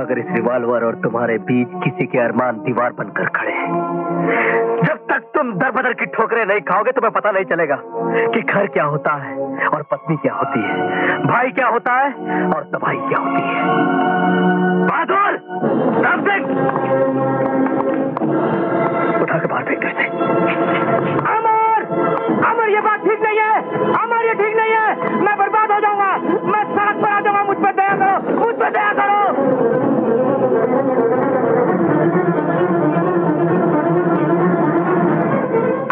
मगर इस रिवॉल्वर और तुम्हारे बीच किसी के अरमान दीवार बनकर खड़े हैं। जब तक तुम दर बदर की ठोकरें नहीं खाओगे तुम्हें पता नहीं चलेगा कि घर क्या होता है और पत्नी क्या होती है, भाई क्या होता है और तबाही क्या होती है। बहादुर, उठा के बाहर फेंक देते। अमर, अमर ये बात ठीक नहीं है, अमर ये ठीक नहीं है, मैं बर्बाद हो जाऊंगा, मैं सड़क पर आ जाऊंगा, मुझ पर दया करो, मुझ पर दया करो।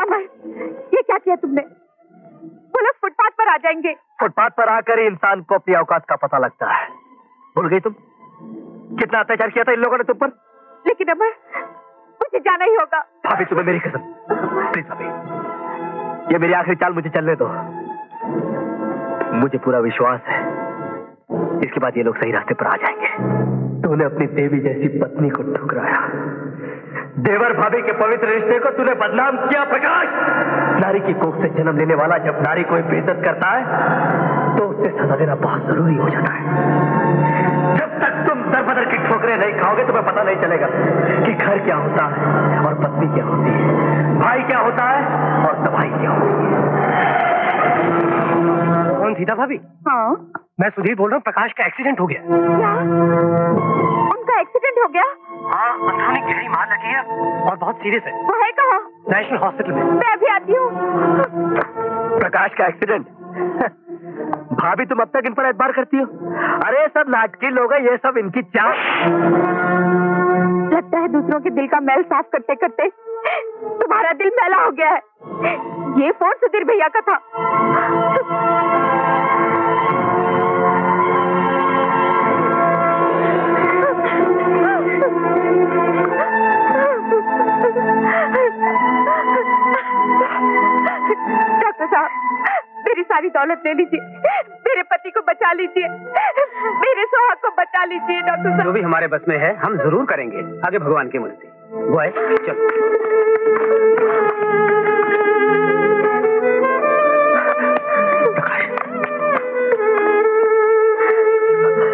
अमर ये क्या किया तुमने? फुटपाथ पर आ जाएंगे। फुटपाथ पर आकर ही इंसान को अपनी औकात का पता लगता है। भूल गई तुम कितना अत्याचार किया था इन लोगों ने तुम पर? लेकिन अमर मुझे जाना ही होगा। भाभी तुम्हें मेरी कसम, प्लीज भाभी ये मेरी आखिरी चाल, मुझे चलने दो। मुझे पूरा विश्वास है इसके बाद ये लोग सही रास्ते पर आ जाएंगे। तूने अपनी देवी जैसी पत्नी को ठुकराया, देवर भाभी के पवित्र रिश्ते को तूने बदनाम किया। प्रकाश, नारी की कोख से जन्म लेने वाला जब नारी को बेइज्जत करता है तो उससे सजा देना बहुत जरूरी हो जाता है। जब तक तुम दर बदर की ठोकरें नहीं खाओगे तुम्हें पता नहीं चलेगा कि घर क्या होता है और पत्नी क्या होती है, भाई क्या होता है और तबाही क्या होती है। कौन सीता भाभी? हाँ मैं सुधीर बोल रहा हूँ। प्रकाश का एक्सीडेंट हो गया। क्या? उनका एक्सीडेंट हो गया? हाँ, अंदरूनी गहरी मार लगी है और बहुत सीरियस है। वो है कहाँ? नेशनल हॉस्पिटल में। मैं अभी आती हूँ। प्रकाश का एक्सीडेंट? भाभी तुम अब तक इन पर एतबार करती हो? अरे सब नाटकी लोग हैं, ये सब इनकी चाल। लगता है दूसरों के दिल का मैल साफ करते करते तुम्हारा दिल मैला हो गया है। ये फोन सुधीर भैया का था। डॉक्टर साहब मेरी सारी दौलत ले लीजिए, मेरे पति को बचा लीजिए, मेरे सुहाग को बचा लीजिए। डॉक्टर साहब जो भी हमारे बस में है हम जरूर करेंगे, आगे भगवान की मर्जी। वो है चलो।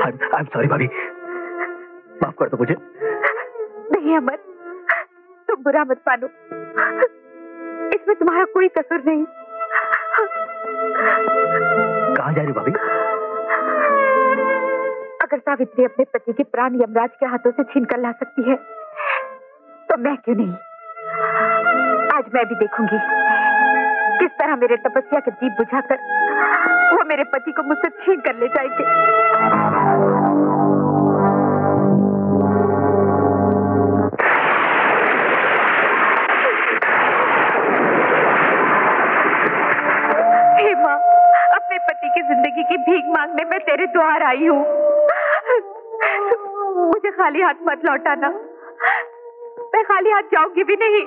आई एम सॉरी भाभी, माफ कर दो मुझे। नहीं अमर तुम बुरा मत मानो, इसमें तुम्हारा कोई कसूर नहीं। कहाँ जा रही भाभी? अगर सावित्री अपने पति के प्राण यमराज के हाथों से छीन कर ला सकती है तो मैं क्यों नहीं। आज मैं भी देखूंगी किस तरह मेरे तपस्या के दीप बुझाकर वो मेरे पति को मुझसे छीन कर ले जाएंगे। की जिंदगी की भीख मांगने में तेरे द्वार आई हूँ, मुझे खाली हाथ मत लौटाना, मैं खाली हाथ जाऊंगी भी नहीं।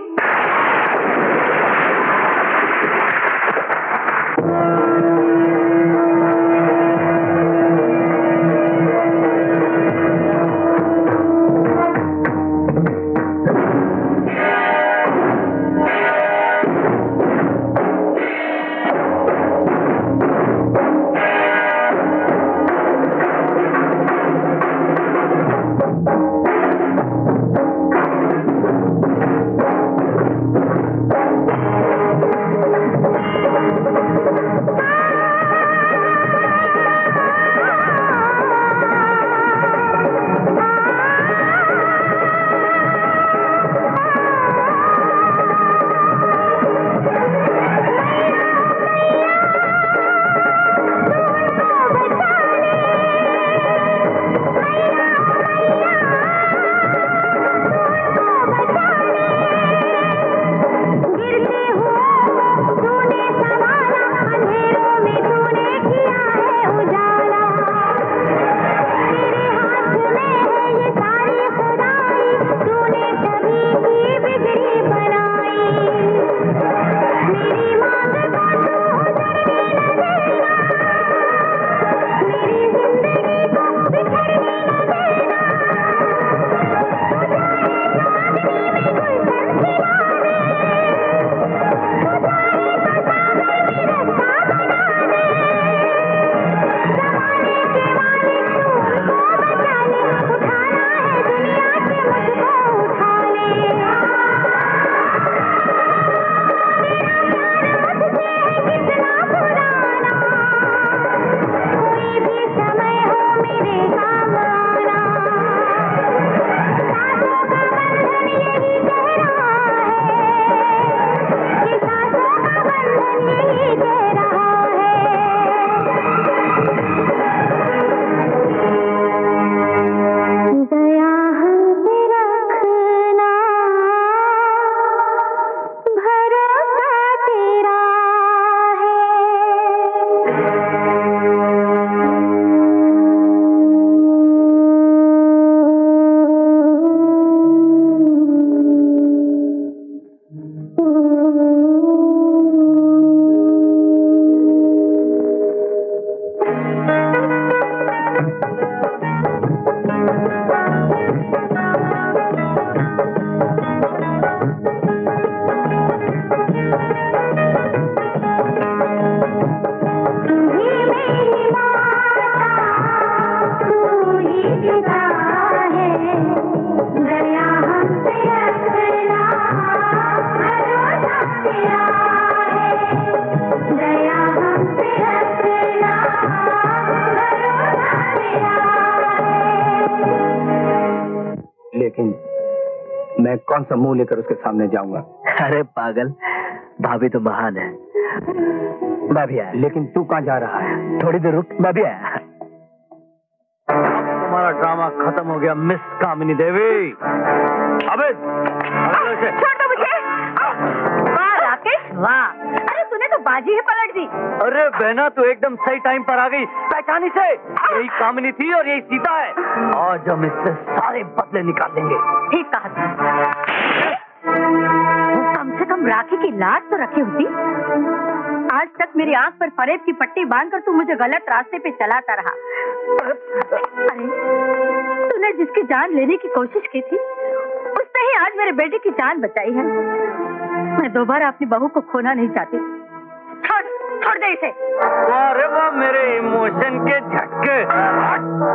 कौन सा मुंह लेकर उसके सामने जाऊंगा? अरे पागल, भाभी तो महान है। मैं भी आया। लेकिन तू कहाँ जा रहा है? थोड़ी देर रुक, मैं भी आया। तुम्हारा ड्रामा खत्म हो गया मिस कामिनी देवी। अबे छोड़ो मुझे। वाह राकेश वाह, अरे तूने तो बाजी ही पलट दी। अरे बहना तू एकदम सही टाइम पर आ गई। पहचानी से, यही कामिनी थी और यही सीता है। आज हम इससे सारे बदले निकालेंगे। ठीक कहा तुमने। कम से कम राखी की लाज तो रखी होती। आज तक मेरी आंख पर फरेब की पट्टी बांधकर तू मुझे गलत रास्ते पे चलाता रहा। अरे तूने जिसकी जान लेने की कोशिश की थी, उसने ही आज मेरे बेटे की जान बचाई है। मैं दोबारा अपनी बहू को खोना नहीं चाहती। छोड़ छोड़ दे इसे। अरे वाह, मेरे इमोशन के झटके। छोड़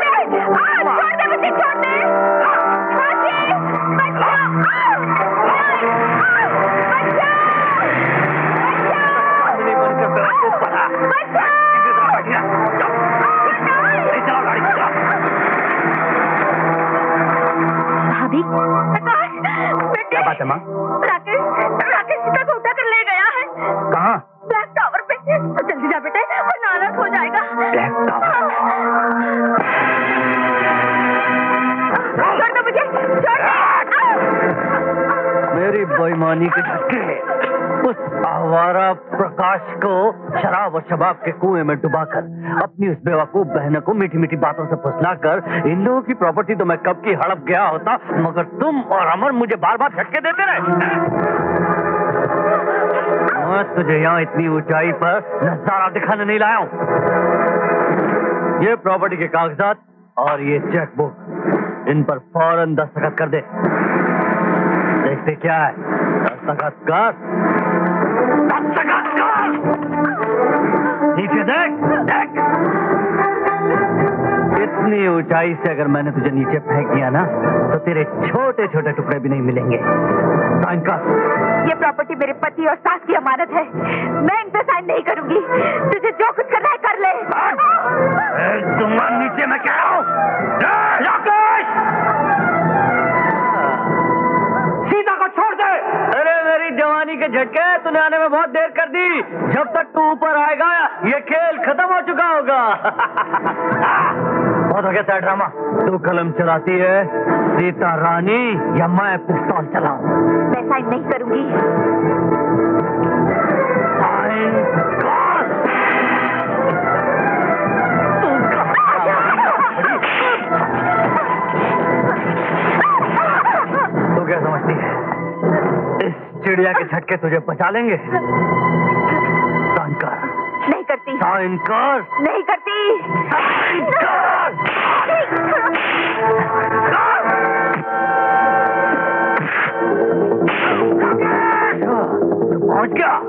दे मुझे, छोड़ दे। भाभी, प्रकाश, क्या बात है माँ? राकेश, राकेश सीता को उठाकर ले गया है। कहाँ? ब्लैक टावर पे। जल्दी जा बेटे, वरना हालत हो जाएगा। Black tower. छोड़ दो मुझे, छोड़ दो। मेरी बेईमानी के झटके। उस आवारा प्रकाश को शराब और शबाब के कुएं में डुबाकर अपनी उस बेवकूफ बहन को मीठी मीठी बातों से फुसलाकर इन लोगों की प्रॉपर्टी तो मैं कब की हड़प गया होता, मगर तुम और अमर मुझे बार बार झटके देते रहे। मैं तुझे यहाँ इतनी ऊंचाई पर नजारा दिखाने नहीं लाया हूँ। ये प्रॉपर्टी के कागजात और ये चेकबुक, इन पर फौरन दस्तखत कर दे। देखते क्या है। दस्तखत कर, ठीक है? देख देख, इतनी ऊंचाई से अगर मैंने तुझे नीचे फेंक दिया ना तो तेरे छोटे छोटे टुकड़े भी नहीं मिलेंगे। साइन कर। ये प्रॉपर्टी मेरे पति और सास की अमानत है, मैं इन पे साइन नहीं करूंगी। तुझे जो कुछ करना है कर ले। तुम्हारे नीचे मैं कह रहा हूँ। राकेश, सीता को छोड़ दे। तेरी जवानी के झटके, तूने आने में बहुत देर कर दी। जब तक तू ऊपर आएगा ये खेल खत्म हो चुका होगा। बहुत हो गया तेरा ड्रामा। तू कलम चलाती है सीता रानी, या मैं पिस्तौल चलाऊं? मैं साइन नहीं करूंगी। तू क्या समझती है इस चिड़िया के झटके तुझे बचा लेंगे? सांकर नहीं करती। सांकर नहीं करती। सांकर पहुंच गया।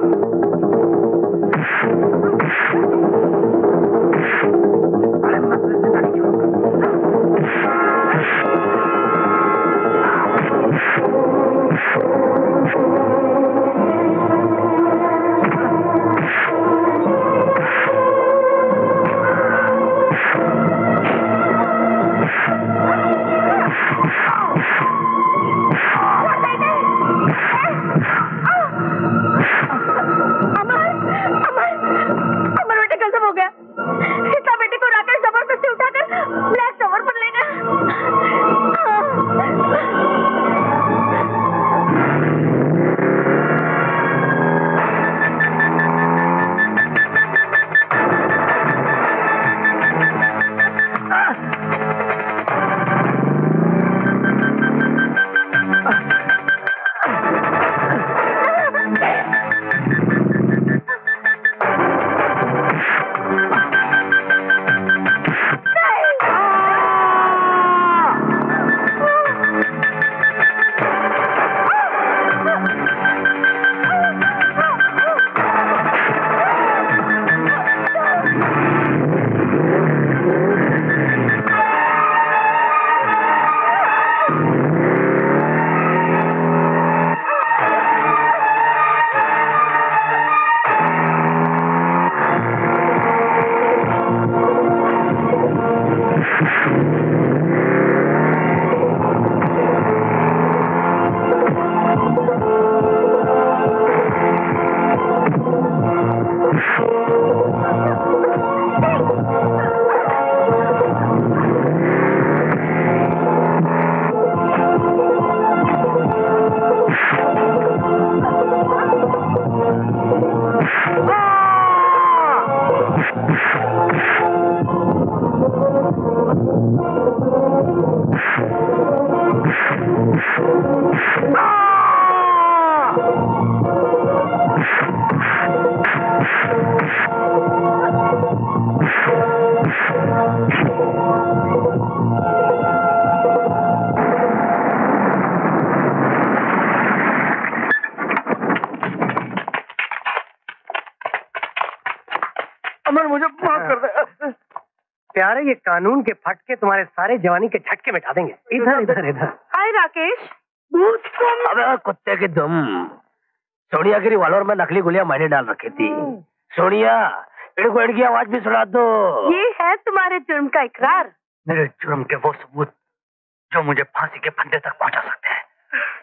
कर दे। प्यारे, ये कानून के फटके तुम्हारे सारे जवानी के झटके मिटा देंगे। इधर इधर इधर। हाय राकेश, अबे कुत्ते की दुम। सोनिया के रिवाल्वर में नकली गोलियां मैंने डाल रखी थी। सोनिया, इड़गोड़ की आवाज भी सुना दो। ये है तुम्हारे जुर्म का इकरार। मेरे जुर्म के वो सबूत जो मुझे फांसी के फंदे तक पहुंचा सकते हैं,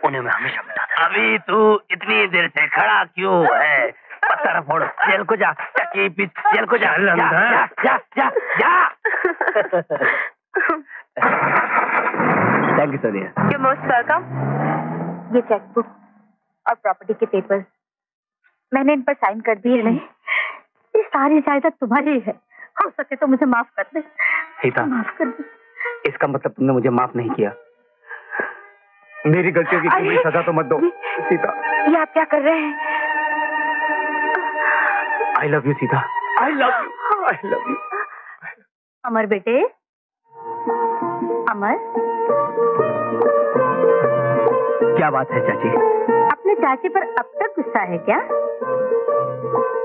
उन्हें मैं हमेशा मिटाता। अभी तू इतनी देर से खड़ा क्यों है? पत्थर फोड़, जेल को जा, चकीपी, जेल को जा, जा, जा, जा, जा, जा। Thank you Sonia. You most welcome. ये चेकबुक और प्रॉपर्टी के पेपर्स मैंने इन पर साइन कर दिए हैं। ये सारी जायदाद तुम्हारी है, हो सके तो मुझे माफ कर दे। सीता, माफ कर दे। इसका मतलब तुमने मुझे माफ नहीं किया। मेरी गलतियों की कोई सजा तो मत दो सीता। ये आप क्या कर रहे हैं? I love you Sita. I love you. I love you. Amar बेटे, अमर। क्या बात है चाची? अपने चाची पर अब तक गुस्सा है क्या?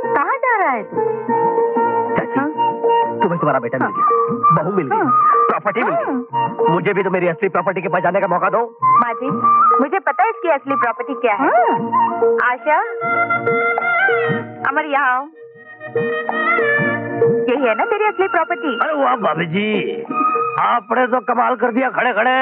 कहाँ जा रहा है तू? चाची, तुम्हें तुम्हारा बेटा मिल गया, बहू मिल गई, प्रॉपर्टी मिल गई। मुझे भी तो मेरी असली प्रॉपर्टी के पास जाने का मौका दो। माँ जी, मुझे पता है इसकी असली प्रॉपर्टी क्या है। आशा, अमर यहाँ आओ। यही है ना तेरी असली प्रॉपर्टी? अरे वाह भाभी जी, आपने तो कमाल कर दिया खड़े खड़े।